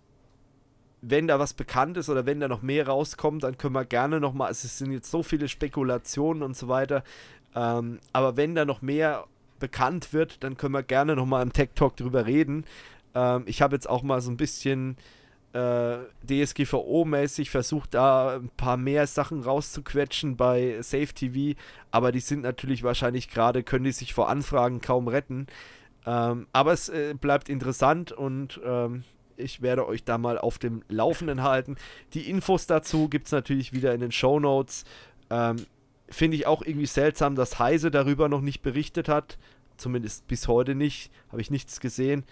wenn da was bekannt ist oder wenn da noch mehr rauskommt, dann können wir gerne nochmal, also es sind jetzt so viele Spekulationen und so weiter, ähm, aber wenn da noch mehr bekannt wird, dann können wir gerne nochmal im Tech Talk drüber reden. Ähm, ich habe jetzt auch mal so ein bisschen äh, D S G V O-mäßig versucht, da ein paar mehr Sachen rauszuquetschen bei SafeTV, aber die sind natürlich wahrscheinlich gerade, können die sich vor Anfragen kaum retten. Ähm, aber es äh, bleibt interessant und ähm, ich werde euch da mal auf dem Laufenden halten. Die Infos dazu gibt es natürlich wieder in den Shownotes. Ähm, Finde ich auch irgendwie seltsam, dass Heise darüber noch nicht berichtet hat. Zumindest bis heute nicht. Habe ich nichts gesehen.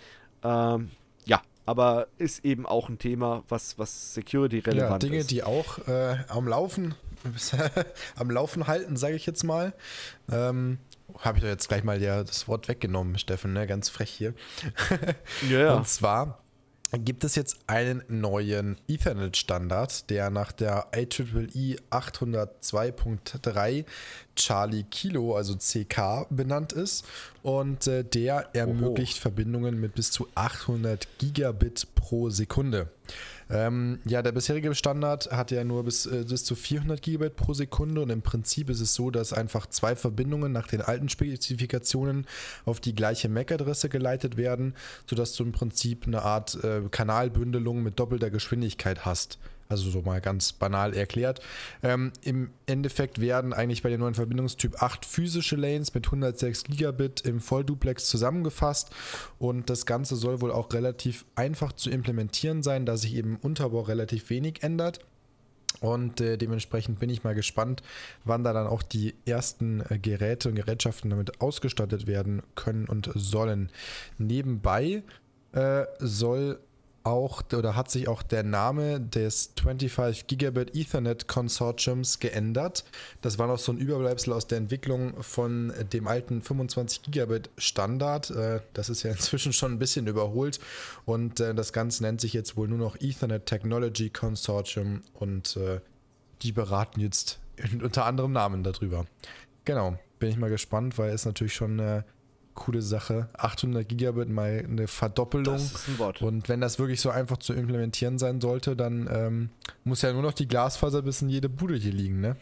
Ähm, ja. Aber ist eben auch ein Thema, was, was Security-relevant ist. Ja, Dinge, die auch äh, am Laufen am Laufen halten, sage ich jetzt mal. Ähm, habe ich doch jetzt gleich mal ja das Wort weggenommen, Steffen, ne? Ganz frech hier. Ja, ja. Und zwar gibt es jetzt einen neuen Ethernet-Standard, der nach der I E E E acht null zwei Punkt drei Charlie Kilo, also C K, benannt ist und äh, der ermöglicht Oho. Verbindungen mit bis zu achthundert Gigabit pro Sekunde. Ähm, ja, der bisherige Standard hat ja nur bis, äh, bis zu vierhundert Gigabit pro Sekunde und im Prinzip ist es so, dass einfach zwei Verbindungen nach den alten Spezifikationen auf die gleiche M A C-Adresse geleitet werden, sodass du im Prinzip eine Art äh, Kanalbündelung mit doppelter Geschwindigkeit hast. Also so mal ganz banal erklärt. Ähm, im Endeffekt werden eigentlich bei dem neuen Verbindungstyp acht physische Lanes mit hundertsechs Gigabit im Vollduplex zusammengefasst und das Ganze soll wohl auch relativ einfach zu implementieren sein, da sich eben im Unterbau relativ wenig ändert. Und äh, dementsprechend bin ich mal gespannt, wann da dann auch die ersten äh, Geräte und Gerätschaften damit ausgestattet werden können und sollen. Nebenbei äh, soll... Auch, oder hat sich auch der Name des fünfundzwanzig Gigabit Ethernet Consortiums geändert. Das war noch so ein Überbleibsel aus der Entwicklung von dem alten fünfundzwanzig Gigabit Standard. Das ist ja inzwischen schon ein bisschen überholt und das Ganze nennt sich jetzt wohl nur noch Ethernet Technology Consortium und die beraten jetzt unter anderem Namen darüber. Genau, bin ich mal gespannt, weil es natürlich schon eine coole Sache. achthundert Gigabit mal eine Verdoppelung. Das ist ein Wort. Und wenn das wirklich so einfach zu implementieren sein sollte, dann ähm, muss ja nur noch die Glasfaser bis in jede Bude hier liegen, ne?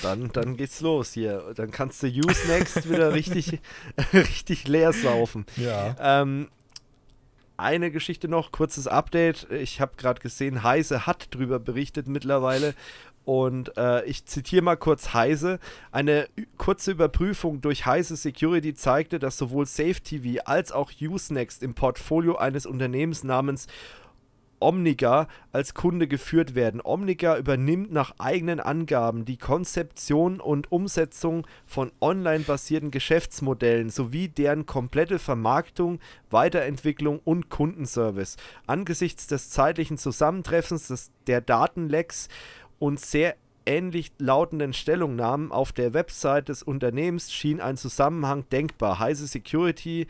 Dann, dann geht's los hier. Dann kannst du Usenext wieder richtig, richtig leer saufen. Ja. Ähm, eine Geschichte noch, kurzes Update. Ich habe gerade gesehen, Heise hat drüber berichtet mittlerweile. Und äh, ich zitiere mal kurz Heise. Eine kurze Überprüfung durch Heise Security zeigte, dass sowohl SafeTV als auch Usenext im Portfolio eines Unternehmens namens Omniga als Kunde geführt werden. Omniga übernimmt nach eigenen Angaben die Konzeption und Umsetzung von online-basierten Geschäftsmodellen sowie deren komplette Vermarktung, Weiterentwicklung und Kundenservice. Angesichts des zeitlichen Zusammentreffens des, der Datenlecks und sehr ähnlich lautenden Stellungnahmen auf der Website des Unternehmens schien ein Zusammenhang denkbar. Heise Security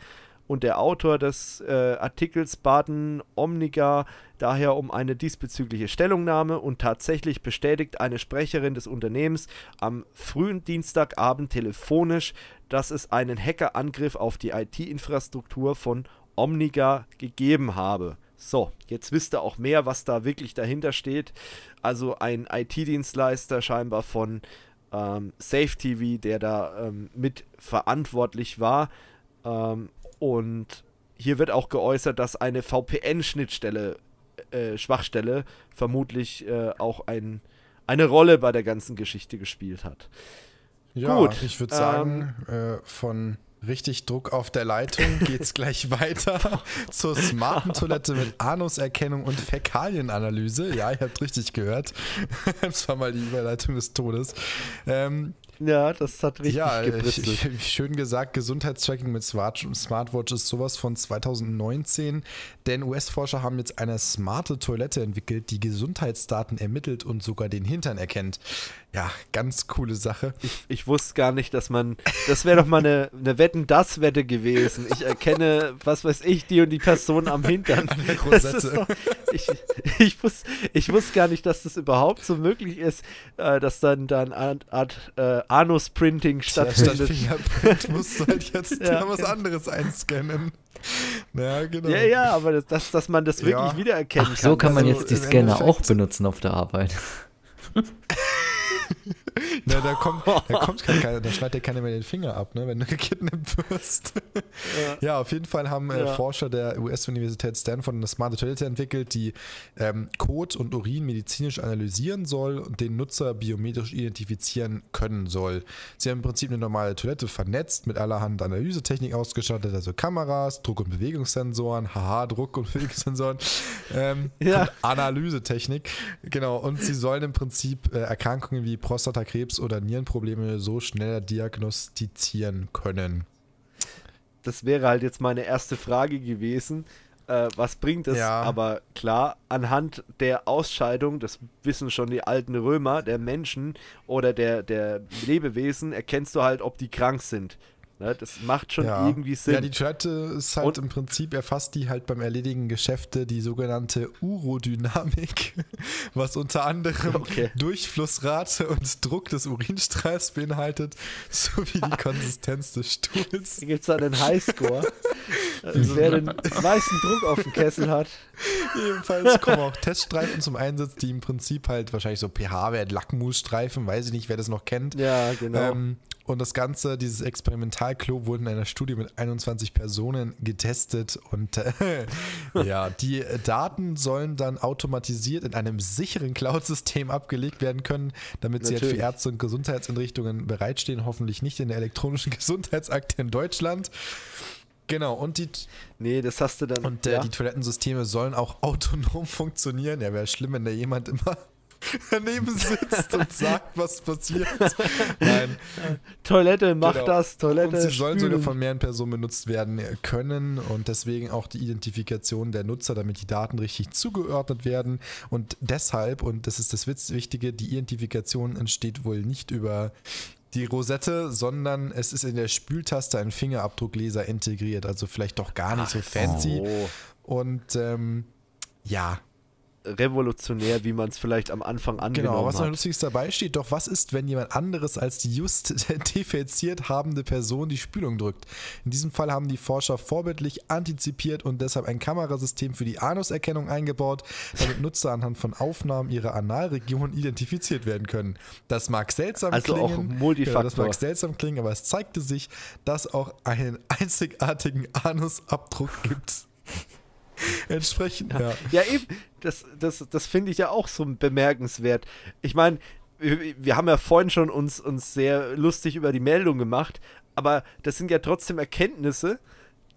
und der Autor des äh, Artikels baten Omniga daher um eine diesbezügliche Stellungnahme und tatsächlich bestätigt eine Sprecherin des Unternehmens am frühen Dienstagabend telefonisch, dass es einen Hackerangriff auf die I T-Infrastruktur von Omniga gegeben habe. So, jetzt wisst ihr auch mehr, was da wirklich dahinter steht. Also ein I T-Dienstleister scheinbar von ähm, SafeTV, der da ähm, mit verantwortlich war. Ähm, und hier wird auch geäußert, dass eine V P N-Schnittstelle, äh, Schwachstelle, vermutlich äh, auch ein, eine Rolle bei der ganzen Geschichte gespielt hat. Ja, gut, ich würde ähm, sagen, äh, von... Richtig Druck auf der Leitung, geht's gleich weiter zur smarten Toilette mit Anuserkennung und Fäkalienanalyse. Ja, ihr habt richtig gehört. Das war mal die Überleitung des Todes. Ähm, Ja, das hat richtig ja, gebritzelt. Ich, ich, schön gesagt, Gesundheitstracking mit Smartwatch ist sowas von zweitausendneunzehn, denn U S-Forscher haben jetzt eine smarte Toilette entwickelt, die Gesundheitsdaten ermittelt und sogar den Hintern erkennt. Ja, ganz coole Sache. Ich, ich wusste gar nicht, dass man, das wäre doch mal eine, eine Wetten-das-Wette gewesen. Ich erkenne, was weiß ich, die und die Person am Hintern. An der Rosette. Doch, ich, ich, wusste, ich wusste gar nicht, dass das überhaupt so möglich ist, dass dann da eine Art äh, Anus-Printing stattfindet. Ja, statt Fingerprint musst du halt jetzt ja, da was anderes einscannen. Ja, genau. Ja, ja, aber das, dass, dass man das wirklich ja. wiedererkennen Ach, kann. So kann man also jetzt die Scanner auch benutzen auf der Arbeit. Na, da kommt, da kommt keiner, da schneidet dir keiner mehr den Finger ab, ne, wenn du gekidnappt wirst. Ja. Ja, auf jeden Fall haben äh, ja. Forscher der U S-Universität Stanford eine smarte Toilette entwickelt, die ähm, Kot und Urin medizinisch analysieren soll und den Nutzer biometrisch identifizieren können soll. Sie haben im Prinzip eine normale Toilette vernetzt, mit allerhand Analysetechnik ausgestattet, also Kameras, Druck- und Bewegungssensoren, haha, Druck- und Bewegungssensoren, ähm, ja. und Analysetechnik, genau, und sie sollen im Prinzip äh, Erkrankungen wie Prostatakrebs oder Nierenprobleme so schneller diagnostizieren können. Das wäre halt jetzt meine erste Frage gewesen, äh, was bringt es? Ja. Aber klar, anhand der Ausscheidung, das wissen schon die alten Römer, der Menschen oder der, der Lebewesen, erkennst du halt, ob die krank sind. Ne, das macht schon ja. irgendwie Sinn. Ja, die Toilette ist halt und im Prinzip erfasst die halt beim Erledigen Geschäfte die sogenannte Urodynamik, was unter anderem okay. Durchflussrate und Druck des Urinstrahls beinhaltet, sowie die Konsistenz des Stuhls. Hier gibt es dann einen Highscore. Also wer den meisten Druck auf dem Kessel hat. Jedenfalls kommen auch Teststreifen zum Einsatz, die im Prinzip halt wahrscheinlich so pH-Wert, Lackmusstreifen, weiß ich nicht, wer das noch kennt. Ja, genau. Ähm, Und das Ganze, dieses Experimentalklo, wurde in einer Studie mit einundzwanzig Personen getestet. Und äh, ja, die Daten sollen dann automatisiert in einem sicheren Cloud-System abgelegt werden können, damit Natürlich. sie halt für Ärzte und Gesundheitseinrichtungen bereitstehen. Hoffentlich nicht in der elektronischen Gesundheitsakte in Deutschland. Genau, und die... Nee, das hast du dann... Und ja. äh, die Toilettensysteme sollen auch autonom funktionieren. Ja, wäre schlimm, wenn da jemand immer... daneben sitzt und sagt, was passiert. Nein. Toilette, mach genau. das, Toilette. Und sie sollen sogar von mehreren Personen benutzt werden können und deswegen auch die Identifikation der Nutzer, damit die Daten richtig zugeordnet werden. Und deshalb, und das ist das Wichtige, die Identifikation entsteht wohl nicht über die Rosette, sondern es ist in der Spültaste ein Fingerabdruckleser integriert. Also vielleicht doch gar nicht Ach, so fancy. Oh. Und ähm, ja. revolutionär, wie man es vielleicht am Anfang angenommen hat. Genau, was noch Lustiges dabei steht, doch was ist, wenn jemand anderes als die just defiziert habende Person die Spülung drückt? In diesem Fall haben die Forscher vorbildlich antizipiert und deshalb ein Kamerasystem für die Anuserkennung eingebaut, damit Nutzer anhand von Aufnahmen ihrer Analregion identifiziert werden können. Das mag seltsam also klingen, auch Multifaktor. Genau, das mag seltsam klingen, aber es zeigte sich, dass auch einen einzigartigen Anusabdruck gibt. Entsprechend, ja. Ja, eben, das, das, das finde ich ja auch so bemerkenswert. Ich meine, wir, wir haben ja vorhin schon uns, uns sehr lustig über die Meldung gemacht, aber das sind ja trotzdem Erkenntnisse,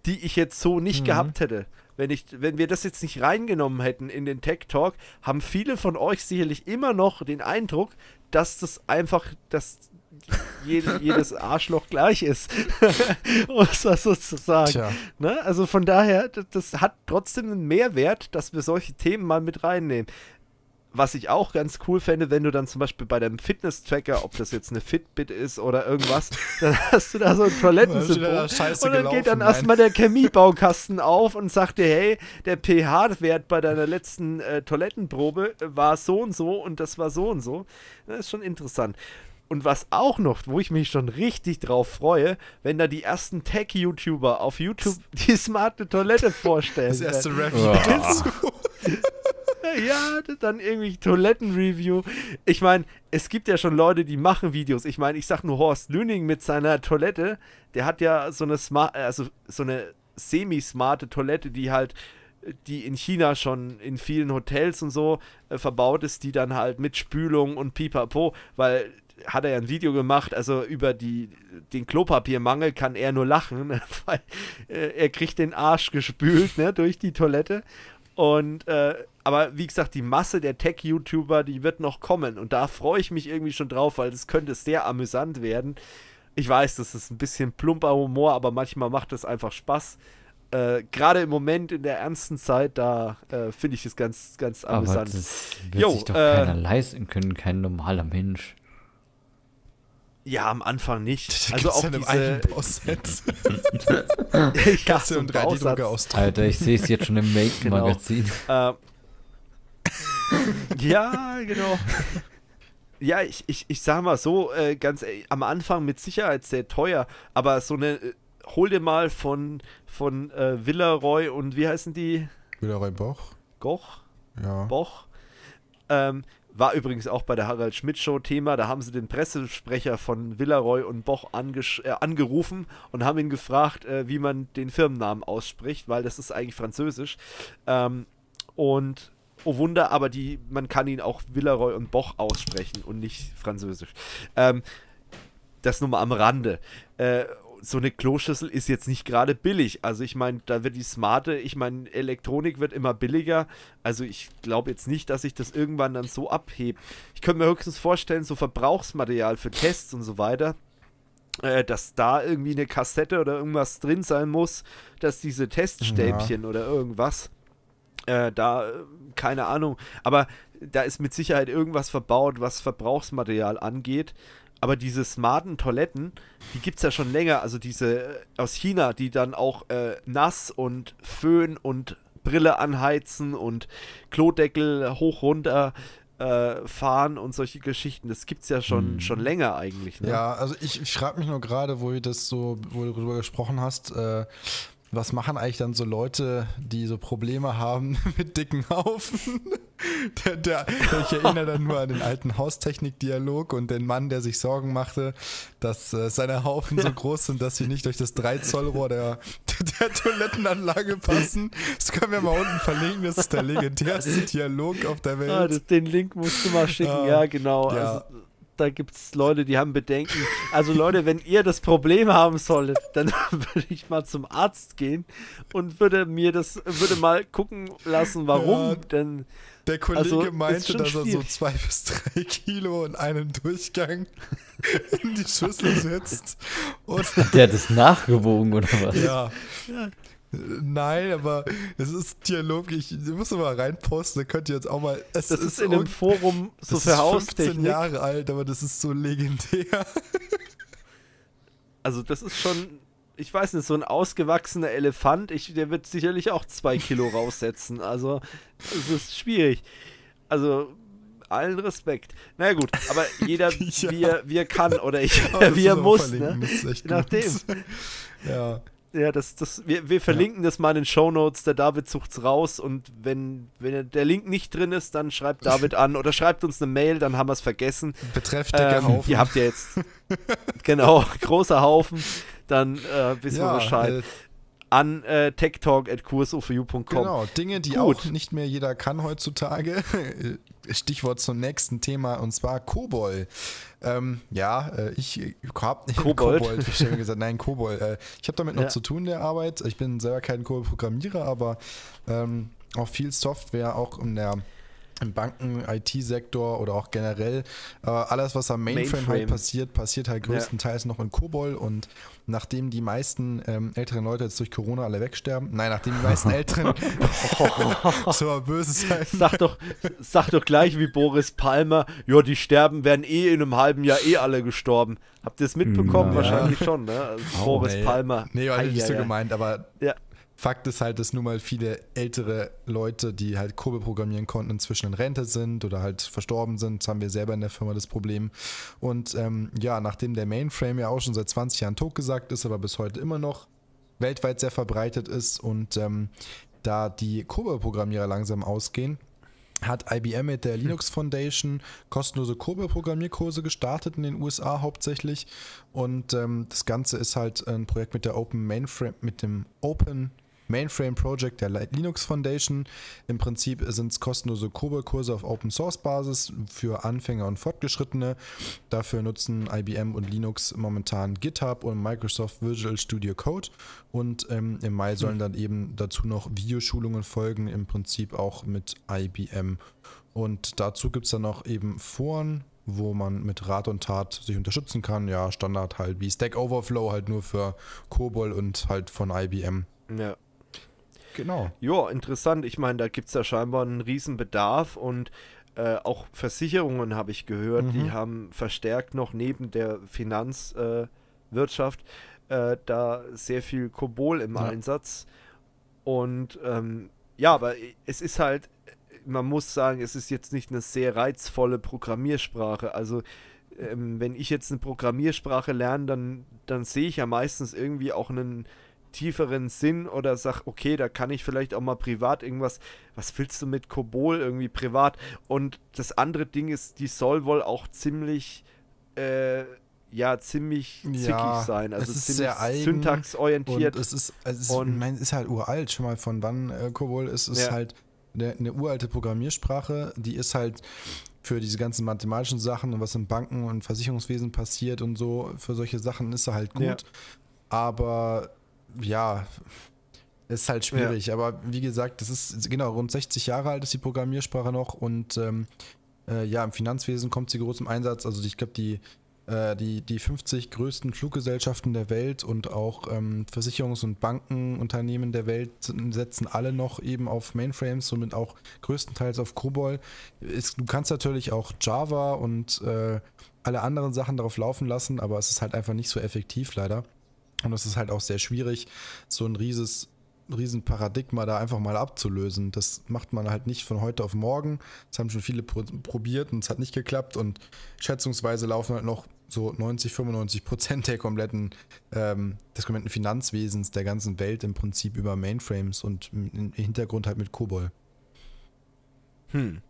die ich jetzt so nicht mhm. gehabt hätte. Wenn, ich, wenn wir das jetzt nicht reingenommen hätten in den Tech Talk, haben viele von euch sicherlich immer noch den Eindruck, dass das einfach, dass jede, jedes Arschloch gleich ist, um es mal so zu sagen. Ne? Also von daher, das, das hat trotzdem einen Mehrwert, dass wir solche Themen mal mit reinnehmen. Was ich auch ganz cool fände, wenn du dann zum Beispiel bei deinem Fitness-Tracker, ob das jetzt eine Fitbit ist oder irgendwas, dann hast du da so ein Toilettensymbol und dann gelaufen, geht dann erstmal der Chemiebaukasten auf und sagt dir, hey, der pH-Wert bei deiner letzten äh, Toilettenprobe war so und so und das war so und so. Das ist schon interessant. Und was auch noch, wo ich mich schon richtig drauf freue, wenn da die ersten Tech-YouTuber auf YouTube die smarte Toilette vorstellen. Das erste Review. Ja, dann irgendwie Toiletten-Review. Ich meine, es gibt ja schon Leute, die machen Videos. Ich meine, ich sag nur Horst Lüning mit seiner Toilette, der hat ja so eine smart, also so eine semi-smarte Toilette, die halt, die in China schon in vielen Hotels und so äh, verbaut ist, die dann halt mit Spülung und Pipapo, weil hat er ja ein Video gemacht, also über die, den Klopapiermangel kann er nur lachen, ne? Weil äh, er kriegt den Arsch gespült, ne, durch die Toilette. Und äh, aber wie gesagt, die Masse der Tech-YouTuber, die wird noch kommen. Und da freue ich mich irgendwie schon drauf, weil es könnte sehr amüsant werden. Ich weiß, das ist ein bisschen plumper Humor, aber manchmal macht das einfach Spaß. Äh, Gerade im Moment in der ernsten Zeit, da äh, finde ich es ganz, ganz amüsant. Aber das wird jo, sich doch äh, keiner leisten können, kein normaler Mensch. Ja, am Anfang nicht. Da also auch diese... einen Bausatz. Ich dachte, um drei Bausatz. Ausdrucken. Alter, ich sehe es jetzt schon im Make-Magazin. Genau. Äh, ja, genau. Ja, ich, ich, ich sag mal so, äh, ganz ehrlich, am Anfang mit Sicherheit sehr teuer, aber so eine, äh, hol dir mal von, von äh, Villeroy und wie heißen die? Villeroy Boch. Goch? Ja. Boch. Ähm, war übrigens auch bei der Harald-Schmidt-Show Thema, da haben sie den Pressesprecher von Villeroy und Boch äh, angerufen und haben ihn gefragt, äh, wie man den Firmennamen ausspricht, weil das ist eigentlich französisch. Ähm, und oh Wunder, aber die, man kann ihn auch Villeroy und Boch aussprechen und nicht französisch. Ähm, das nur mal am Rande. Äh, so eine Kloschüssel ist jetzt nicht gerade billig. Also ich meine, da wird die smarte, ich meine, Elektronik wird immer billiger. Also ich glaube jetzt nicht, dass ich das irgendwann dann so abhebe. Ich könnte mir höchstens vorstellen, so Verbrauchsmaterial für Tests und so weiter, äh, dass da irgendwie eine Kassette oder irgendwas drin sein muss, dass diese Teststäbchen ja. oder irgendwas... Äh, da, keine Ahnung, aber da ist mit Sicherheit irgendwas verbaut, was Verbrauchsmaterial angeht, aber diese smarten Toiletten, die gibt es ja schon länger, also diese aus China, die dann auch äh, nass und Föhn und Brille anheizen und Klodeckel hoch runter äh, fahren und solche Geschichten, das gibt es ja schon, mhm. schon länger eigentlich. Ne? Ja, also ich, ich frage mich nur gerade, wo du das so, wo du darüber gesprochen hast, äh, was machen eigentlich dann so Leute, die so Probleme haben mit dicken Haufen? Der, der, ich erinnere dann nur an den alten Haustechnik-Dialog und den Mann, der sich Sorgen machte, dass äh, seine Haufen so groß sind, dass sie nicht durch das drei Zoll Rohr der, der Toilettenanlage passen. Das können wir mal unten verlinken, das ist der legendärste Dialog auf der Welt. Ah, das, den Link musst du mal schicken, ah, ja genau. Ja. Also, da gibt es Leute, die haben Bedenken. Also Leute, wenn ihr das Problem haben solltet, dann würde ich mal zum Arzt gehen und würde mir das, würde mal gucken lassen, warum. Ja, denn der Kollege also, meinte, dass er so zwei bis drei Kilo in einem Durchgang in die Schüssel setzt. Und der hat das nachgewogen, oder was? Ja. ja. Nein, aber es ist Dialog, ich muss mal reinposten, da könnt ihr jetzt auch mal... Es das ist, ist in einem Forum so für Haustechnik. fünfzehn Jahre alt, aber das ist so legendär. Also das ist schon, ich weiß nicht, so ein ausgewachsener Elefant, ich, der wird sicherlich auch zwei Kilo raussetzen, also es ist schwierig. Also... allen Respekt. Na naja, gut, aber jeder, ja. wie, er, wie er kann oder ich, oh, wie er muss, ne? Nachdem. Ja. Ja, das, das, wir, wir verlinken ja. das mal in den Shownotes, der David sucht's raus und wenn, wenn der Link nicht drin ist, dann schreibt David an oder schreibt uns eine Mail, dann haben wir es vergessen. Betrefft dicke ähm, Haufen. Ihr habt ja jetzt, genau, großer Haufen, dann äh, wissen ja, wir Bescheid. Äh, an äh, techtalk at Q S O four you dot com. Genau, Dinge, die Gut. auch nicht mehr jeder kann heutzutage. Stichwort zum nächsten Thema, und zwar Kobol. Ähm, ja, ich habe nicht Kobold. Kobold, ich habe gesagt, nein, Kobol. Äh, ich habe damit noch ja. zu tun in der Arbeit. Ich bin selber kein Kobol-Programmierer, aber ähm, auch viel Software, auch in der im Banken-, I T-Sektor oder auch generell. Äh, alles, was am Mainframe, Mainframe halt passiert, passiert halt größtenteils ja. noch in Kobol. Und nachdem die meisten ähm, älteren Leute jetzt durch Corona alle wegsterben, nein, nachdem die meisten älteren so böse sein. Sag doch, sag doch gleich wie Boris Palmer, ja, die sterben, werden eh in einem halben Jahr eh alle gestorben. Habt ihr es mitbekommen? Ja. Wahrscheinlich schon, ne? Also oh, Boris ey. Palmer. Nee, war nicht so gemeint, aber... Ja. Fakt ist halt, dass nun mal viele ältere Leute, die halt Kobol programmieren konnten, inzwischen in Rente sind oder halt verstorben sind. Das haben wir selber in der Firma das Problem. Und ähm, ja, nachdem der Mainframe ja auch schon seit zwanzig Jahren totgesagt ist, aber bis heute immer noch weltweit sehr verbreitet ist und ähm, da die Kobol-Programmierer langsam ausgehen, hat I B M mit der Linux Foundation kostenlose Kobol-Programmierkurse gestartet in den U S A hauptsächlich. Und ähm, das Ganze ist halt ein Projekt mit der Open Mainframe, mit dem Open Mainframe Project der Linux Foundation. Im Prinzip sind es kostenlose Kobold-Kurse auf Open-Source-Basis für Anfänger und Fortgeschrittene. Dafür nutzen I B M und Linux momentan GitHub und Microsoft Visual Studio Code. Und ähm, im Mai sollen dann eben dazu noch Videoschulungen folgen, im Prinzip auch mit I B M. Und dazu gibt es dann auch eben Foren, wo man mit Rat und Tat sich unterstützen kann. Ja, Standard halt wie Stack Overflow, halt nur für COBOL und halt von I B M. Ja. Genau. Ja, interessant. Ich meine, da gibt es ja scheinbar einen riesen Bedarf und äh, auch Versicherungen habe ich gehört, mhm. die haben verstärkt noch neben der Finanzwirtschaft äh, äh, da sehr viel COBOL im ja. Einsatz. Und ähm, ja, aber es ist halt, man muss sagen, es ist jetzt nicht eine sehr reizvolle Programmiersprache. Also ähm, wenn ich jetzt eine Programmiersprache lerne, dann, dann sehe ich ja meistens irgendwie auch einen tieferen Sinn oder sag, okay, da kann ich vielleicht auch mal privat irgendwas, was willst du mit COBOL irgendwie privat? Und das andere Ding ist, die soll wohl auch ziemlich, äh, ja, ziemlich zickig ja, sein. Also es ist ziemlich sehr eigen syntaxorientiert. Und es ist, also es ist, und, nein, es ist halt uralt, schon mal von wann äh, COBOL ist, es ja. halt eine, eine uralte Programmiersprache, die ist halt für diese ganzen mathematischen Sachen und was in Banken und Versicherungswesen passiert und so, für solche Sachen ist sie halt gut. Ja. Aber ja, ist halt schwierig. Ja. Aber wie gesagt, das ist genau rund sechzig Jahre alt ist die Programmiersprache noch und ähm, äh, ja, im Finanzwesen kommt sie groß im Einsatz. Also ich glaube, die, äh, die, die fünfzig größten Fluggesellschaften der Welt und auch ähm, Versicherungs- und Bankenunternehmen der Welt setzen alle noch eben auf Mainframes, somit auch größtenteils auf COBOL. Ist, du kannst natürlich auch Java und äh, alle anderen Sachen darauf laufen lassen, aber es ist halt einfach nicht so effektiv leider. Und es ist halt auch sehr schwierig, so ein rieses, riesen Paradigma da einfach mal abzulösen. Das macht man halt nicht von heute auf morgen. Das haben schon viele pro probiert und es hat nicht geklappt. Und schätzungsweise laufen halt noch so neunzig, fünfundneunzig Prozent der kompletten, ähm, des kompletten Finanzwesens der ganzen Welt im Prinzip über Mainframes und im Hintergrund halt mit COBOL. Hm.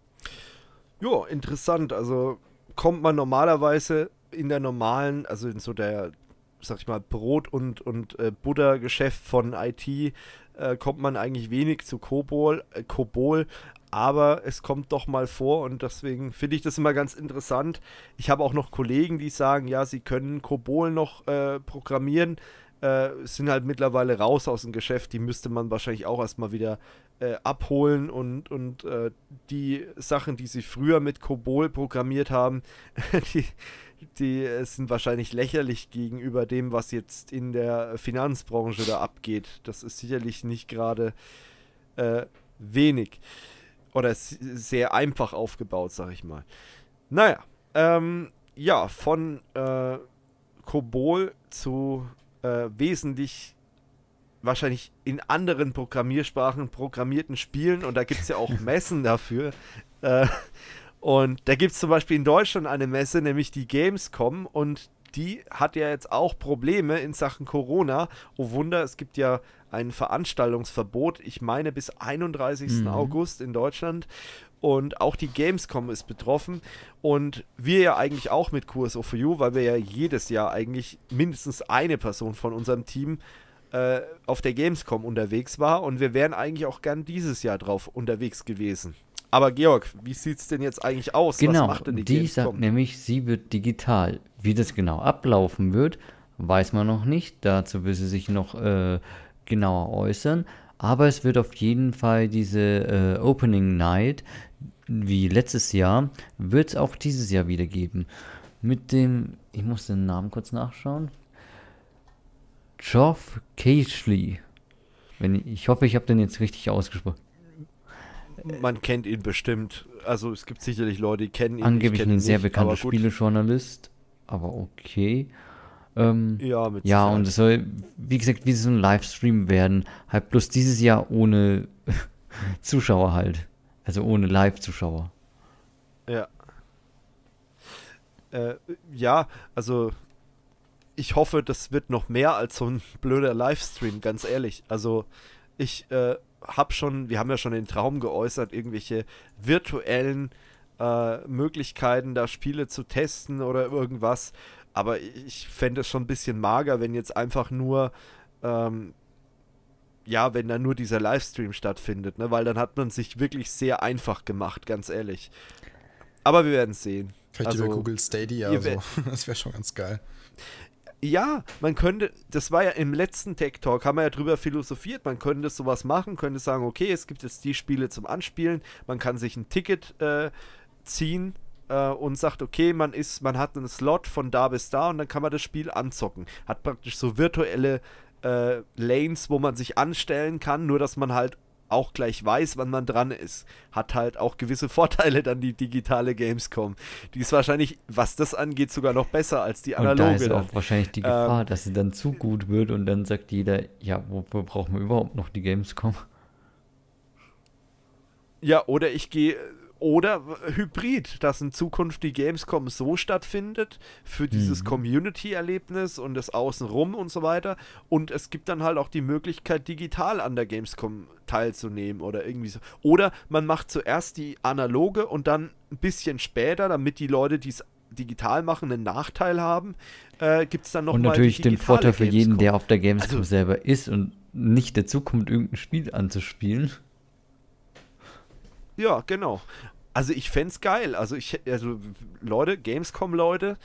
Jo, interessant. Also kommt man normalerweise in der normalen, also in so der sag ich mal, Brot- und, und äh, Butter-Geschäft von I T, äh, kommt man eigentlich wenig zu COBOL, äh, COBOL, aber es kommt doch mal vor und deswegen finde ich das immer ganz interessant. Ich habe auch noch Kollegen, die sagen, ja, sie können COBOL noch äh, programmieren, äh, sind halt mittlerweile raus aus dem Geschäft, die müsste man wahrscheinlich auch erstmal wieder äh, abholen und, und äh, die Sachen, die sie früher mit COBOL programmiert haben, die die sind wahrscheinlich lächerlich gegenüber dem, was jetzt in der Finanzbranche da abgeht. Das ist sicherlich nicht gerade äh, wenig oder sehr einfach aufgebaut, sag ich mal. Naja, ähm, ja, von äh, COBOL zu äh, wesentlich wahrscheinlich in anderen Programmiersprachen programmierten Spielen und da gibt es ja auch Messen dafür, äh, und da gibt es zum Beispiel in Deutschland eine Messe, nämlich die Gamescom. Und die hat ja jetzt auch Probleme in Sachen Corona. Oh Wunder, es gibt ja ein Veranstaltungsverbot. Ich meine bis einunddreißigsten Mhm. August in Deutschland. Und auch die Gamescom ist betroffen. Und wir ja eigentlich auch mit Q S O for You, weil wir ja jedes Jahr eigentlich mindestens eine Person von unserem Team äh, auf der Gamescom unterwegs war. Und wir wären eigentlich auch gern dieses Jahr drauf unterwegs gewesen. Aber Georg, wie sieht es denn jetzt eigentlich aus? Genau, was macht denn die Gamescom? Die sagt nämlich, sie wird digital. Wie das genau ablaufen wird, weiß man noch nicht. Dazu will sie sich noch äh, genauer äußern. Aber es wird auf jeden Fall diese äh, Opening Night, wie letztes Jahr, wird es auch dieses Jahr wieder geben. Mit dem, ich muss den Namen kurz nachschauen, Geoff Keighley. Wenn, ich hoffe, ich habe den jetzt richtig ausgesprochen. Man kennt ihn bestimmt. Also es gibt sicherlich Leute, die kennen ihn. Angeblich ein sehr bekannter Spielejournalist. Aber okay. Ähm, ja, mit ja und es soll, wie gesagt, wie so ein Livestream werden. Halt bloß dieses Jahr ohne Zuschauer halt. Also ohne Live-Zuschauer. Ja. Äh, ja, also ich hoffe, das wird noch mehr als so ein blöder Livestream, ganz ehrlich. Also ich, äh, Hab schon, wir haben ja schon den Traum geäußert, irgendwelche virtuellen äh, Möglichkeiten, da Spiele zu testen oder irgendwas. Aber ich fände es schon ein bisschen mager, wenn jetzt einfach nur ähm, ja, wenn dann nur dieser Livestream stattfindet, ne? Weil dann hat man sich wirklich sehr einfach gemacht, ganz ehrlich. Aber wir werden es sehen. Vielleicht also, über Google Stadia, so. Das wäre schon ganz geil. Ja, man könnte, das war ja im letzten Tech Talk, haben wir ja drüber philosophiert, man könnte sowas machen, könnte sagen, okay, es gibt jetzt die Spiele zum Anspielen, man kann sich ein Ticket äh, ziehen äh, und sagt, okay, man ist, man hat einen Slot von da bis da und dann kann man das Spiel anzocken. Hat praktisch so virtuelle äh, Lanes, wo man sich anstellen kann, nur dass man halt auch gleich weiß, wann man dran ist. Hat halt auch gewisse Vorteile dann die digitale Gamescom. Die ist wahrscheinlich, was das angeht, sogar noch besser als die analoge. Und da ist dann auch wahrscheinlich die Gefahr, ähm, dass sie dann zu gut wird und dann sagt jeder, ja, wofür brauchen wir überhaupt noch die Gamescom? Ja, oder ich gehe, oder Hybrid, dass in Zukunft die Gamescom so stattfindet, für dieses mhm. Community-Erlebnis und das Außenrum und so weiter. Und es gibt dann halt auch die Möglichkeit, digital an der Gamescom teilzunehmen oder irgendwie so. Oder man macht zuerst die analoge und dann ein bisschen später, damit die Leute, die es digital machen, einen Nachteil haben, äh, gibt es dann nochmal die digitale Gamescom. Und natürlich den Vorteil für jeden, der auf der Gamescom also, selber ist und nicht dazu kommt, irgendein Spiel anzuspielen. Ja, genau. Also ich fände es geil. Also ich, also Leute, Gamescom-Leute,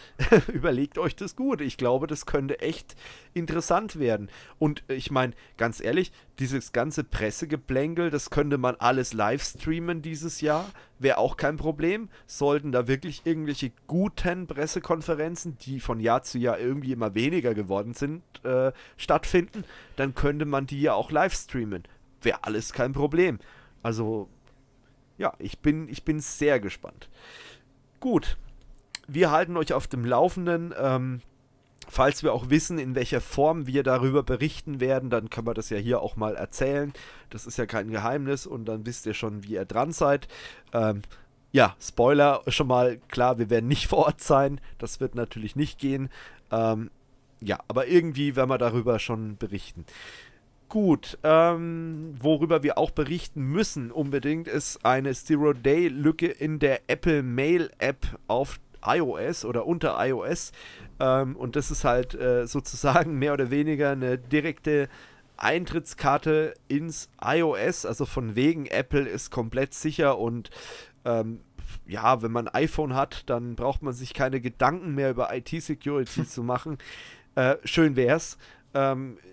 überlegt euch das gut. Ich glaube, das könnte echt interessant werden. Und ich meine, ganz ehrlich, dieses ganze Pressegeplänkel, das könnte man alles live streamen dieses Jahr. Wäre auch kein Problem. Sollten da wirklich irgendwelche guten Pressekonferenzen, die von Jahr zu Jahr irgendwie immer weniger geworden sind, äh, stattfinden, dann könnte man die ja auch live streamen. Wäre alles kein Problem. Also... Ja, ich bin, ich bin sehr gespannt. Gut, wir halten euch auf dem Laufenden. Ähm, falls wir auch wissen, in welcher Form wir darüber berichten werden, dann können wir das ja hier auch mal erzählen. Das ist ja kein Geheimnis und dann wisst ihr schon, wie ihr dran seid. Ähm, ja, Spoiler schon mal, klar, wir werden nicht vor Ort sein. Das wird natürlich nicht gehen. Ähm, ja, aber irgendwie werden wir darüber schon berichten. Gut, ähm, worüber wir auch berichten müssen unbedingt, ist eine Zero-Day-Lücke in der Apple Mail-App auf iOS oder unter iOS. Ähm, und das ist halt äh, sozusagen mehr oder weniger eine direkte Eintrittskarte ins iOS. Also von wegen, Apple ist komplett sicher und ähm, ja, wenn man ein iPhone hat, dann braucht man sich keine Gedanken mehr über I T-Security zu machen. Äh, schön wär's.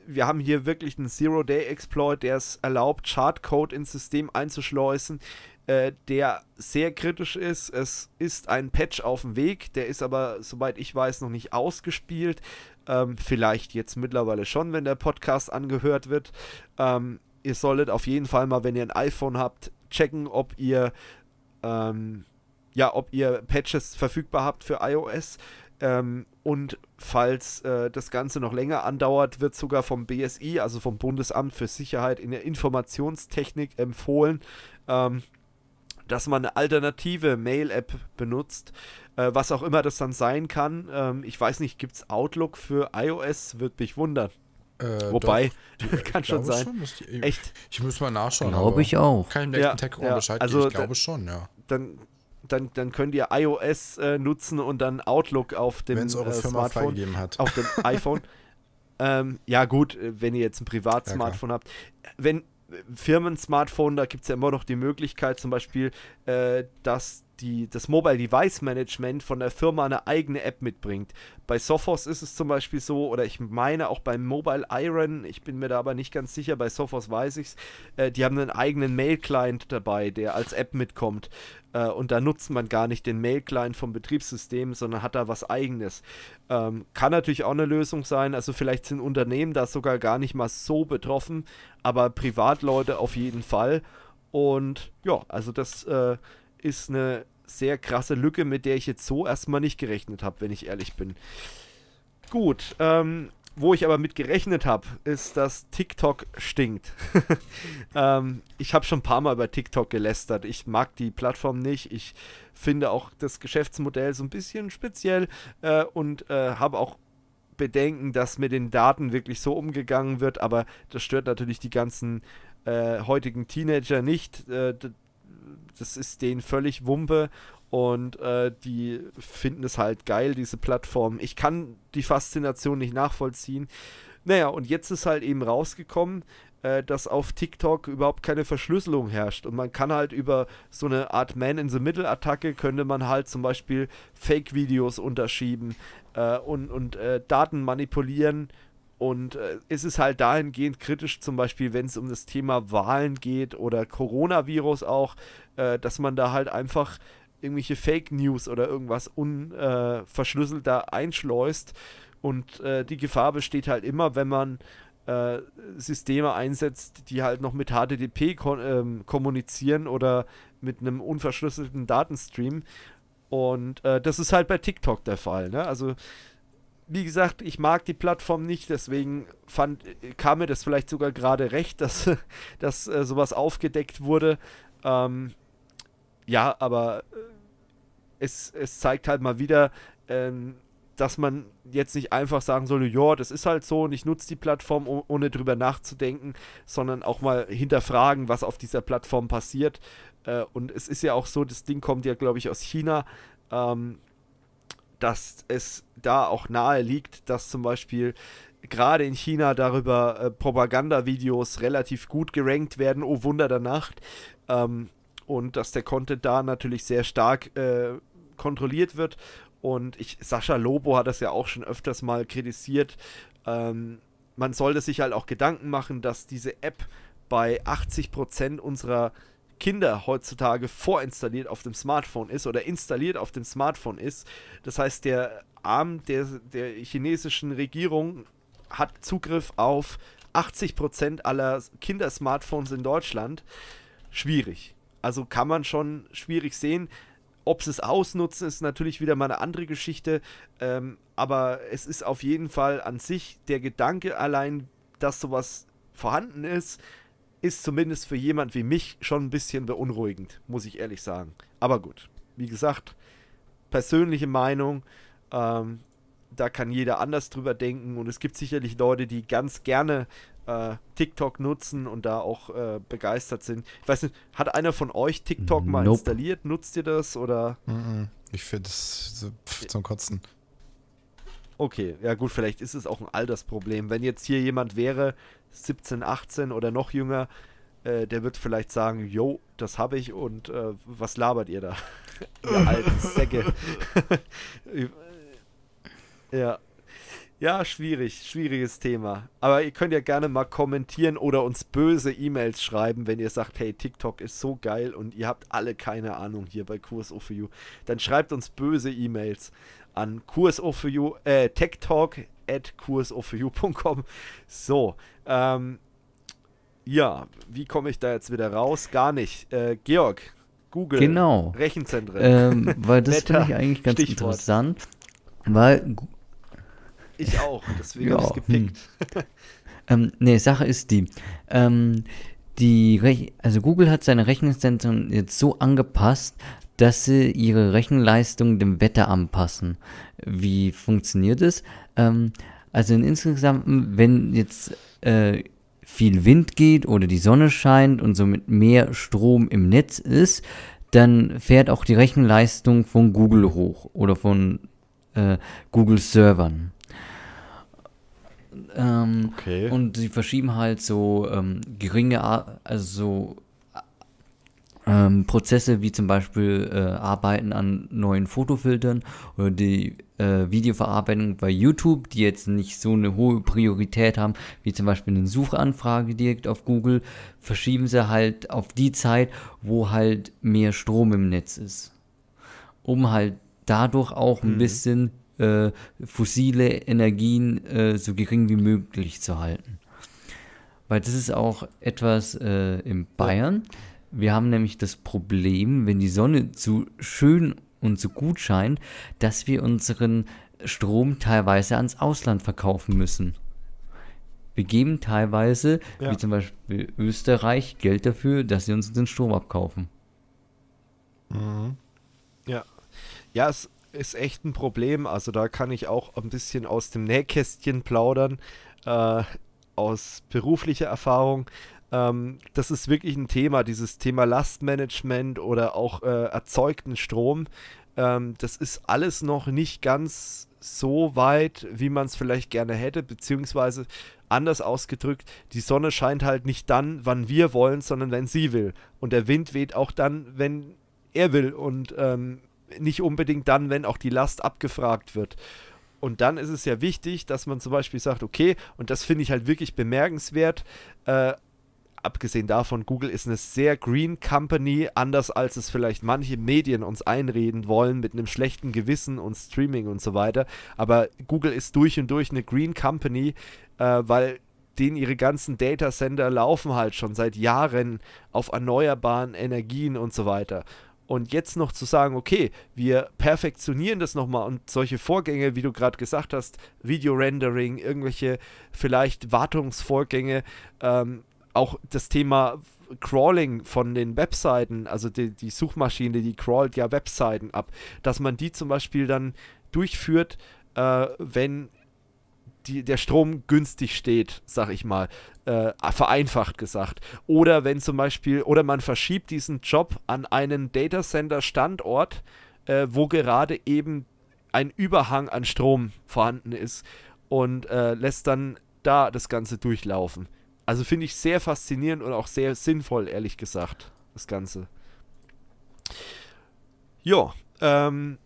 Wir haben hier wirklich einen Zero-Day-Exploit, der es erlaubt, Schadcode ins System einzuschleusen, äh, der sehr kritisch ist. Es ist ein Patch auf dem Weg, der ist aber, soweit ich weiß, noch nicht ausgespielt. Ähm, vielleicht jetzt mittlerweile schon, wenn der Podcast angehört wird. Ähm, ihr solltet auf jeden Fall mal, wenn ihr ein iPhone habt, checken, ob ihr, ähm, ja, ob ihr Patches verfügbar habt für iOS. Ähm, und falls äh, das Ganze noch länger andauert, wird sogar vom B S I, also vom Bundesamt für Sicherheit in der Informationstechnik, empfohlen, ähm, dass man eine alternative Mail-App benutzt, äh, was auch immer das dann sein kann. Ähm, ich weiß nicht, gibt es Outlook für iOS? Würde mich wundern. Äh, Wobei, die, kann schon sein. Schon, die, ich, Echt? Ich muss mal nachschauen. Glaube ich auch. Kann im nächsten Tag ja, ja, Bescheid also geben. Ich glaube schon, ja. Dann... Dann, dann könnt ihr iOS äh, nutzen und dann Outlook auf dem äh, Smartphone, hat. auf dem iPhone. ähm, ja gut, wenn ihr jetzt ein Privatsmartphone ja, habt. Wenn Firmen-Smartphone, da gibt es ja immer noch die Möglichkeit zum Beispiel, äh, dass die, das Mobile Device Management von der Firma eine eigene App mitbringt. Bei Sophos ist es zum Beispiel so, oder ich meine auch beim Mobile Iron, ich bin mir da aber nicht ganz sicher, bei Sophos weiß ich's, äh, die haben einen eigenen Mail-Client dabei, der als App mitkommt. Äh, und da nutzt man gar nicht den Mail-Client vom Betriebssystem, sondern hat da was Eigenes. Ähm, kann natürlich auch eine Lösung sein, also vielleicht sind Unternehmen da sogar gar nicht mal so betroffen, aber Privatleute auf jeden Fall. Und ja, also das... Äh, ist eine sehr krasse Lücke, mit der ich jetzt so erstmal nicht gerechnet habe, wenn ich ehrlich bin. Gut, ähm, wo ich aber mit gerechnet habe, ist, dass TikTok stinkt. ähm, ich habe schon ein paar Mal über TikTok gelästert. Ich mag die Plattform nicht. Ich finde auch das Geschäftsmodell so ein bisschen speziell äh, und äh, habe auch Bedenken, dass mit den Daten wirklich so umgegangen wird. Aber das stört natürlich die ganzen äh, heutigen Teenager nicht. Äh, Das ist denen völlig Wumpe und äh, die finden es halt geil, diese Plattform. Ich kann die Faszination nicht nachvollziehen. Naja, und jetzt ist halt eben rausgekommen, äh, dass auf TikTok überhaupt keine Verschlüsselung herrscht. Und man kann halt über so eine Art Man-in-the-Middle-Attacke, könnte man halt zum Beispiel Fake-Videos unterschieben äh, und, und äh, Daten manipulieren. Und äh, es ist halt dahingehend kritisch, zum Beispiel, wenn es um das Thema Wahlen geht oder Coronavirus auch, äh, dass man da halt einfach irgendwelche Fake News oder irgendwas unverschlüsselt äh, da einschleust. Und äh, die Gefahr besteht halt immer, wenn man äh, Systeme einsetzt, die halt noch mit H T T P kon- ähm, kommunizieren oder mit einem unverschlüsselten Datenstream. Und äh, das ist halt bei TikTok der Fall, ne? Also, wie gesagt, ich mag die Plattform nicht, deswegen fand, kam mir das vielleicht sogar gerade recht, dass, dass äh, sowas aufgedeckt wurde. Ähm, ja, aber es, es zeigt halt mal wieder, ähm, dass man jetzt nicht einfach sagen soll, ja, das ist halt so und ich nutze die Plattform, oh, ohne drüber nachzudenken, sondern auch mal hinterfragen, was auf dieser Plattform passiert. Äh, und es ist ja auch so, das Ding kommt ja, glaube ich, aus China, ähm, dass es da auch nahe liegt, dass zum Beispiel gerade in China darüber äh, Propagandavideos relativ gut gerankt werden, oh Wunder der Nacht, ähm, und dass der Content da natürlich sehr stark äh, kontrolliert wird. Und ich, Sascha Lobo hat das ja auch schon öfters mal kritisiert. Ähm, man sollte sich halt auch Gedanken machen, dass diese App bei achtzig Prozent unserer Kinder heutzutage vorinstalliert auf dem Smartphone ist oder installiert auf dem Smartphone ist. Das heißt, der Arm der, der chinesischen Regierung hat Zugriff auf achtzig Prozent aller Kindersmartphones in Deutschland. Schwierig. Also kann man schon schwierig sehen. Ob sie es ausnutzen, ist natürlich wieder mal eine andere Geschichte. Ähm, aber es ist auf jeden Fall an sich der Gedanke allein, dass sowas vorhanden ist, ist zumindest für jemand wie mich schon ein bisschen beunruhigend, muss ich ehrlich sagen. Aber gut, wie gesagt, persönliche Meinung, ähm, da kann jeder anders drüber denken und es gibt sicherlich Leute, die ganz gerne äh, TikTok nutzen und da auch äh, begeistert sind. Ich weiß nicht, hat einer von euch TikTok nope. mal installiert? Nutzt ihr das oder? Ich finde das pff, zum Kotzen. Okay, ja gut, vielleicht ist es auch ein Altersproblem. Wenn jetzt hier jemand wäre, siebzehn, achtzehn oder noch jünger, äh, der wird vielleicht sagen, jo, das habe ich und äh, was labert ihr da? Ihr alten Säcke. Ja. Ja, schwierig, schwieriges Thema. Aber ihr könnt ja gerne mal kommentieren oder uns böse E-Mails schreiben, wenn ihr sagt, hey, TikTok ist so geil und ihr habt alle keine Ahnung hier bei Q S O for You. Dann schreibt uns böse E-Mails an Q S O for You, äh, techtalk at Q S O for You punkt com. So, ähm, ja, wie komme ich da jetzt wieder raus? Gar nicht. Äh, Georg, Google, genau. Rechenzentren. Ähm, weil das finde ich eigentlich ganz Stichwort. Interessant. Weil ich auch, deswegen ja. habe ich es gepickt. Hm. ähm, nee, Sache ist die, ähm, die Rech also Google hat seine Rechenzentren jetzt so angepasst, dass sie ihre Rechenleistung dem Wetter anpassen. Wie funktioniert es? Ähm, also in insgesamt, wenn jetzt äh, viel Wind geht oder die Sonne scheint und somit mehr Strom im Netz ist, dann fährt auch die Rechenleistung von Google hoch oder von äh, Google Servern. Ähm, okay. Und sie verschieben halt so ähm, geringe, Ar also so Ähm, Prozesse wie zum Beispiel äh, Arbeiten an neuen Fotofiltern oder die äh, Videoverarbeitung bei YouTube, die jetzt nicht so eine hohe Priorität haben, wie zum Beispiel eine Suchanfrage direkt auf Google, verschieben sie halt auf die Zeit, wo halt mehr Strom im Netz ist. Um halt dadurch auch ein mhm. bisschen äh, fossile Energien äh, so gering wie möglich zu halten. Weil das ist auch etwas äh, in Bayern. Wir haben nämlich das Problem, wenn die Sonne zu schön und zu gut scheint, dass wir unseren Strom teilweise ans Ausland verkaufen müssen. Wir geben teilweise, ja. wie zum Beispiel Österreich, Geld dafür, dass sie uns den Strom abkaufen. Mhm. Ja. Ja, es ist echt ein Problem. Also da kann ich auch ein bisschen aus dem Nähkästchen plaudern, äh, aus beruflicher Erfahrung. Das ist wirklich ein Thema, dieses Thema Lastmanagement oder auch äh, erzeugten Strom. Ähm, das ist alles noch nicht ganz so weit, wie man es vielleicht gerne hätte, beziehungsweise anders ausgedrückt, die Sonne scheint halt nicht dann, wann wir wollen, sondern wenn sie will. Und der Wind weht auch dann, wenn er will und ähm, nicht unbedingt dann, wenn auch die Last abgefragt wird. Und dann ist es ja wichtig, dass man zum Beispiel sagt, okay, und das finde ich halt wirklich bemerkenswert, äh, abgesehen davon, Google ist eine sehr green Company, anders als es vielleicht manche Medien uns einreden wollen mit einem schlechten Gewissen und Streaming und so weiter, aber Google ist durch und durch eine green Company, äh, weil denen ihre ganzen Datacenter laufen halt schon seit Jahren auf erneuerbaren Energien und so weiter. Und jetzt noch zu sagen, okay, wir perfektionieren das nochmal und solche Vorgänge, wie du gerade gesagt hast, Video-Rendering, irgendwelche vielleicht Wartungsvorgänge, ähm, auch das Thema Crawling von den Webseiten, also die, die Suchmaschine, die crawlt ja Webseiten ab, dass man die zum Beispiel dann durchführt, äh, wenn die, der Strom günstig steht, sag ich mal, äh, vereinfacht gesagt. Oder wenn zum Beispiel, oder man verschiebt diesen Job an einen Datacenter-Standort, äh, wo gerade eben ein Überhang an Strom vorhanden ist und äh, lässt dann da das Ganze durchlaufen. Also finde ich sehr faszinierend und auch sehr sinnvoll, ehrlich gesagt, das Ganze. Ja, ähm,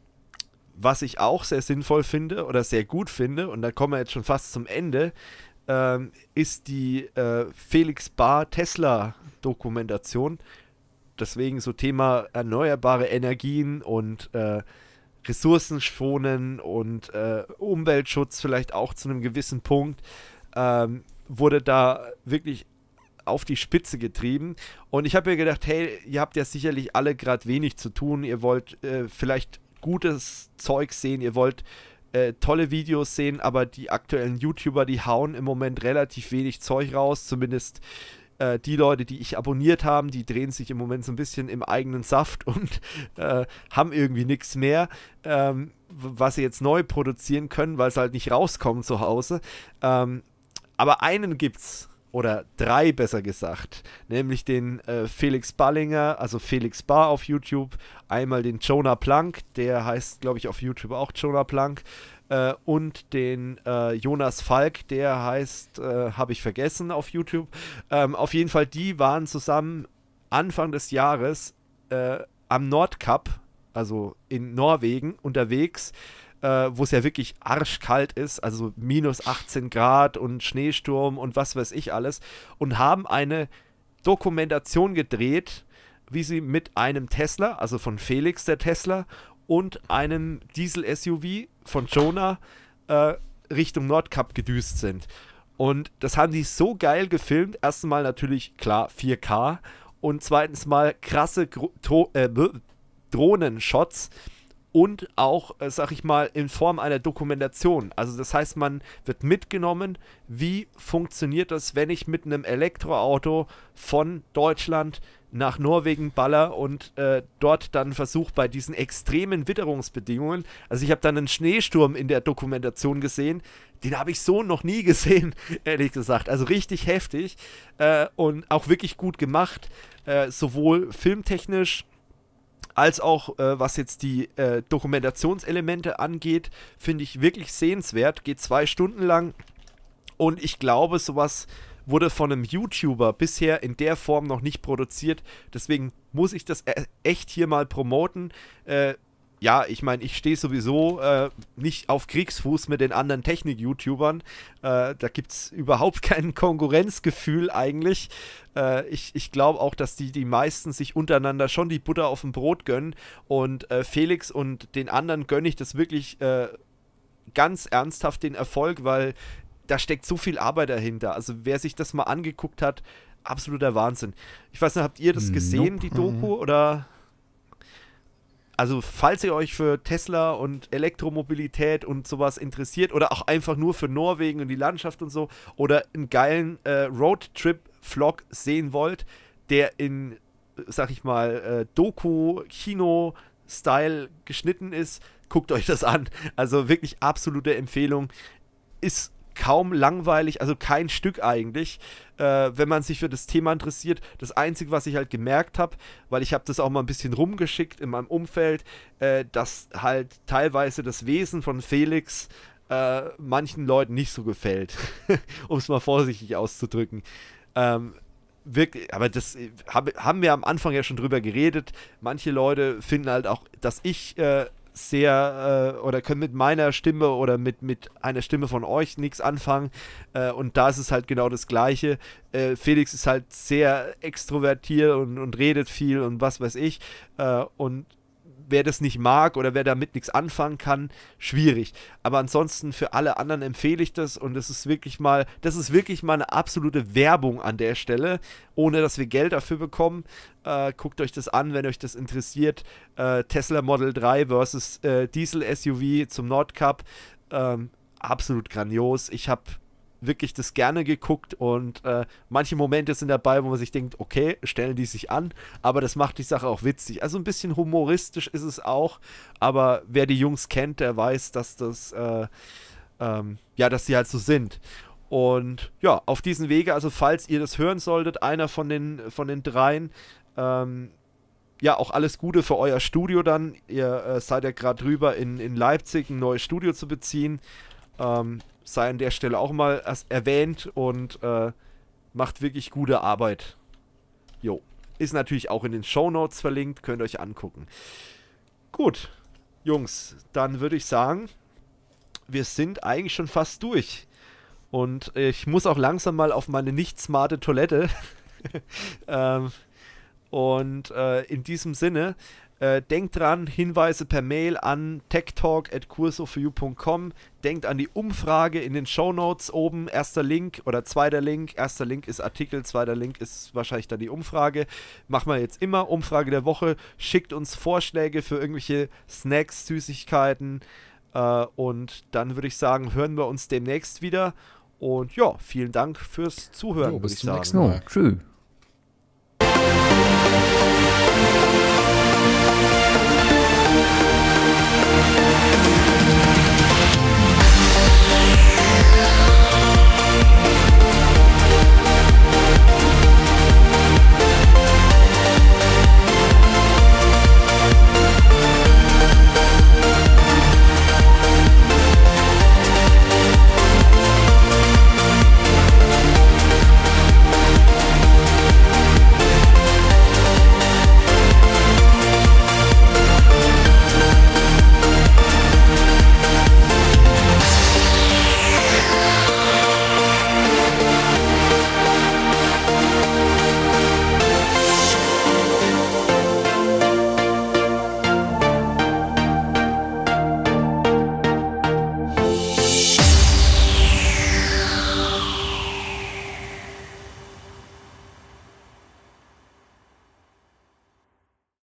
was ich auch sehr sinnvoll finde oder sehr gut finde, und da kommen wir jetzt schon fast zum Ende, ähm, ist die äh, Felix Barr-Tesla-Dokumentation. Deswegen so Thema erneuerbare Energien und äh, Ressourcenschonung und äh, Umweltschutz vielleicht auch zu einem gewissen Punkt. Ähm, wurde da wirklich auf die Spitze getrieben und ich habe mir gedacht, hey, ihr habt ja sicherlich alle gerade wenig zu tun, ihr wollt äh, vielleicht gutes Zeug sehen, ihr wollt äh, tolle Videos sehen, aber die aktuellen YouTuber, die hauen im Moment relativ wenig Zeug raus, zumindest äh, die Leute, die ich abonniert habe, die drehen sich im Moment so ein bisschen im eigenen Saft und äh, haben irgendwie nichts mehr, ähm, was sie jetzt neu produzieren können, weil es halt nicht rauskommt zu Hause. ähm, Aber einen gibt's, oder drei besser gesagt, nämlich den äh, Felix Ballinger, also Felix Barr auf YouTube, einmal den Jonah Plank, der heißt, glaube ich, auf YouTube auch Jonah Plank, äh, und den äh, Jonas Falk, der heißt, äh, habe ich vergessen auf YouTube. Ähm, auf jeden Fall, die waren zusammen Anfang des Jahres äh, am Nordkap, also in Norwegen, unterwegs, Äh, wo es ja wirklich arschkalt ist, also minus achtzehn Grad und Schneesturm und was weiß ich alles, und haben eine Dokumentation gedreht, wie sie mit einem Tesla, also von Felix der Tesla, und einem Diesel-S U V von Jonah äh, Richtung Nordkap gedüst sind. Und das haben die so geil gefilmt, erstens mal natürlich, klar, vier K, und zweitens mal krasse äh, Drohnenshots, und auch, äh, sag ich mal, in Form einer Dokumentation. Also das heißt, man wird mitgenommen, wie funktioniert das, wenn ich mit einem Elektroauto von Deutschland nach Norwegen baller und äh, dort dann versuche, bei diesen extremen Witterungsbedingungen, also ich habe dann einen Schneesturm in der Dokumentation gesehen, den habe ich so noch nie gesehen, ehrlich gesagt. Also richtig heftig äh, und auch wirklich gut gemacht, äh, sowohl filmtechnisch, als auch, äh, was jetzt die äh, Dokumentationselemente angeht, finde ich wirklich sehenswert. Geht zwei Stunden lang. Und ich glaube, sowas wurde von einem YouTuber bisher in der Form noch nicht produziert. Deswegen muss ich das e- echt hier mal promoten. Äh, ja, ich meine, ich stehe sowieso äh, nicht auf Kriegsfuß mit den anderen Technik-YouTubern. Äh, da gibt es überhaupt kein Konkurrenzgefühl eigentlich. Äh, ich ich glaube auch, dass die, die meisten sich untereinander schon die Butter auf dem Brot gönnen. Und äh, Felix und den anderen gönne ich das wirklich äh, ganz ernsthaft, den Erfolg, weil da steckt so viel Arbeit dahinter. Also wer sich das mal angeguckt hat, absoluter Wahnsinn. Ich weiß nicht, habt ihr das gesehen, nope. Die Doku, oder... Also falls ihr euch für Tesla und Elektromobilität und sowas interessiert oder auch einfach nur für Norwegen und die Landschaft und so oder einen geilen äh, Roadtrip-Vlog sehen wollt, der in, sag ich mal, äh, Doku-Kino-Style geschnitten ist, guckt euch das an. Also wirklich absolute Empfehlung. Ist kaum langweilig, also kein Stück eigentlich, äh, wenn man sich für das Thema interessiert. Das Einzige, was ich halt gemerkt habe, weil ich habe das auch mal ein bisschen rumgeschickt in meinem Umfeld, äh, dass halt teilweise das Wesen von Felix äh, manchen Leuten nicht so gefällt, um es mal vorsichtig auszudrücken. Ähm, wirklich, aber das hab, haben wir am Anfang ja schon drüber geredet. Manche Leute finden halt auch, dass ich... Äh, sehr äh, oder können mit meiner Stimme oder mit, mit einer Stimme von euch nichts anfangen, äh, und da ist es halt genau das Gleiche. Äh, Felix ist halt sehr extrovertiert und, und redet viel und was weiß ich, äh, und wer das nicht mag oder wer damit nichts anfangen kann, schwierig. Aber ansonsten für alle anderen empfehle ich das, und das ist wirklich mal, das ist wirklich mal eine absolute Werbung an der Stelle, ohne dass wir Geld dafür bekommen. Äh, guckt euch das an, wenn euch das interessiert. Äh, Tesla Model drei versus äh, Diesel S U V zum Nordcup. Ähm, absolut grandios. Ich habe wirklich das gerne geguckt, und äh, manche Momente sind dabei, wo man sich denkt, okay, stellen die sich an, aber das macht die Sache auch witzig. Also ein bisschen humoristisch ist es auch, aber wer die Jungs kennt, der weiß, dass das, äh, ähm, ja, dass die halt so sind. Und ja, auf diesen Wege, also falls ihr das hören solltet, einer von den, von den dreien, ähm, ja, auch alles Gute für euer Studio dann. Ihr äh, seid ja gerade drüber in, in Leipzig, ein neues Studio zu beziehen. Ähm, sei an der Stelle auch mal erwähnt, und äh, macht wirklich gute Arbeit. Jo. Ist natürlich auch in den Shownotes verlinkt, könnt ihr euch angucken. Gut, Jungs, dann würde ich sagen, wir sind eigentlich schon fast durch. Und ich muss auch langsam mal auf meine nicht smarte Toilette. ähm, und äh, in diesem Sinne, Äh, denkt dran, Hinweise per Mail an techtalk at Q S O four you punkt com. Denkt an die Umfrage in den Shownotes oben. Erster Link oder zweiter Link. Erster Link ist Artikel, zweiter Link ist wahrscheinlich dann die Umfrage. Machen wir jetzt immer Umfrage der Woche. Schickt uns Vorschläge für irgendwelche Snacks, Süßigkeiten. Äh, und dann würde ich sagen, hören wir uns demnächst wieder. Und ja, vielen Dank fürs Zuhören. Jo, bis zum nächsten Mal. Tschüss.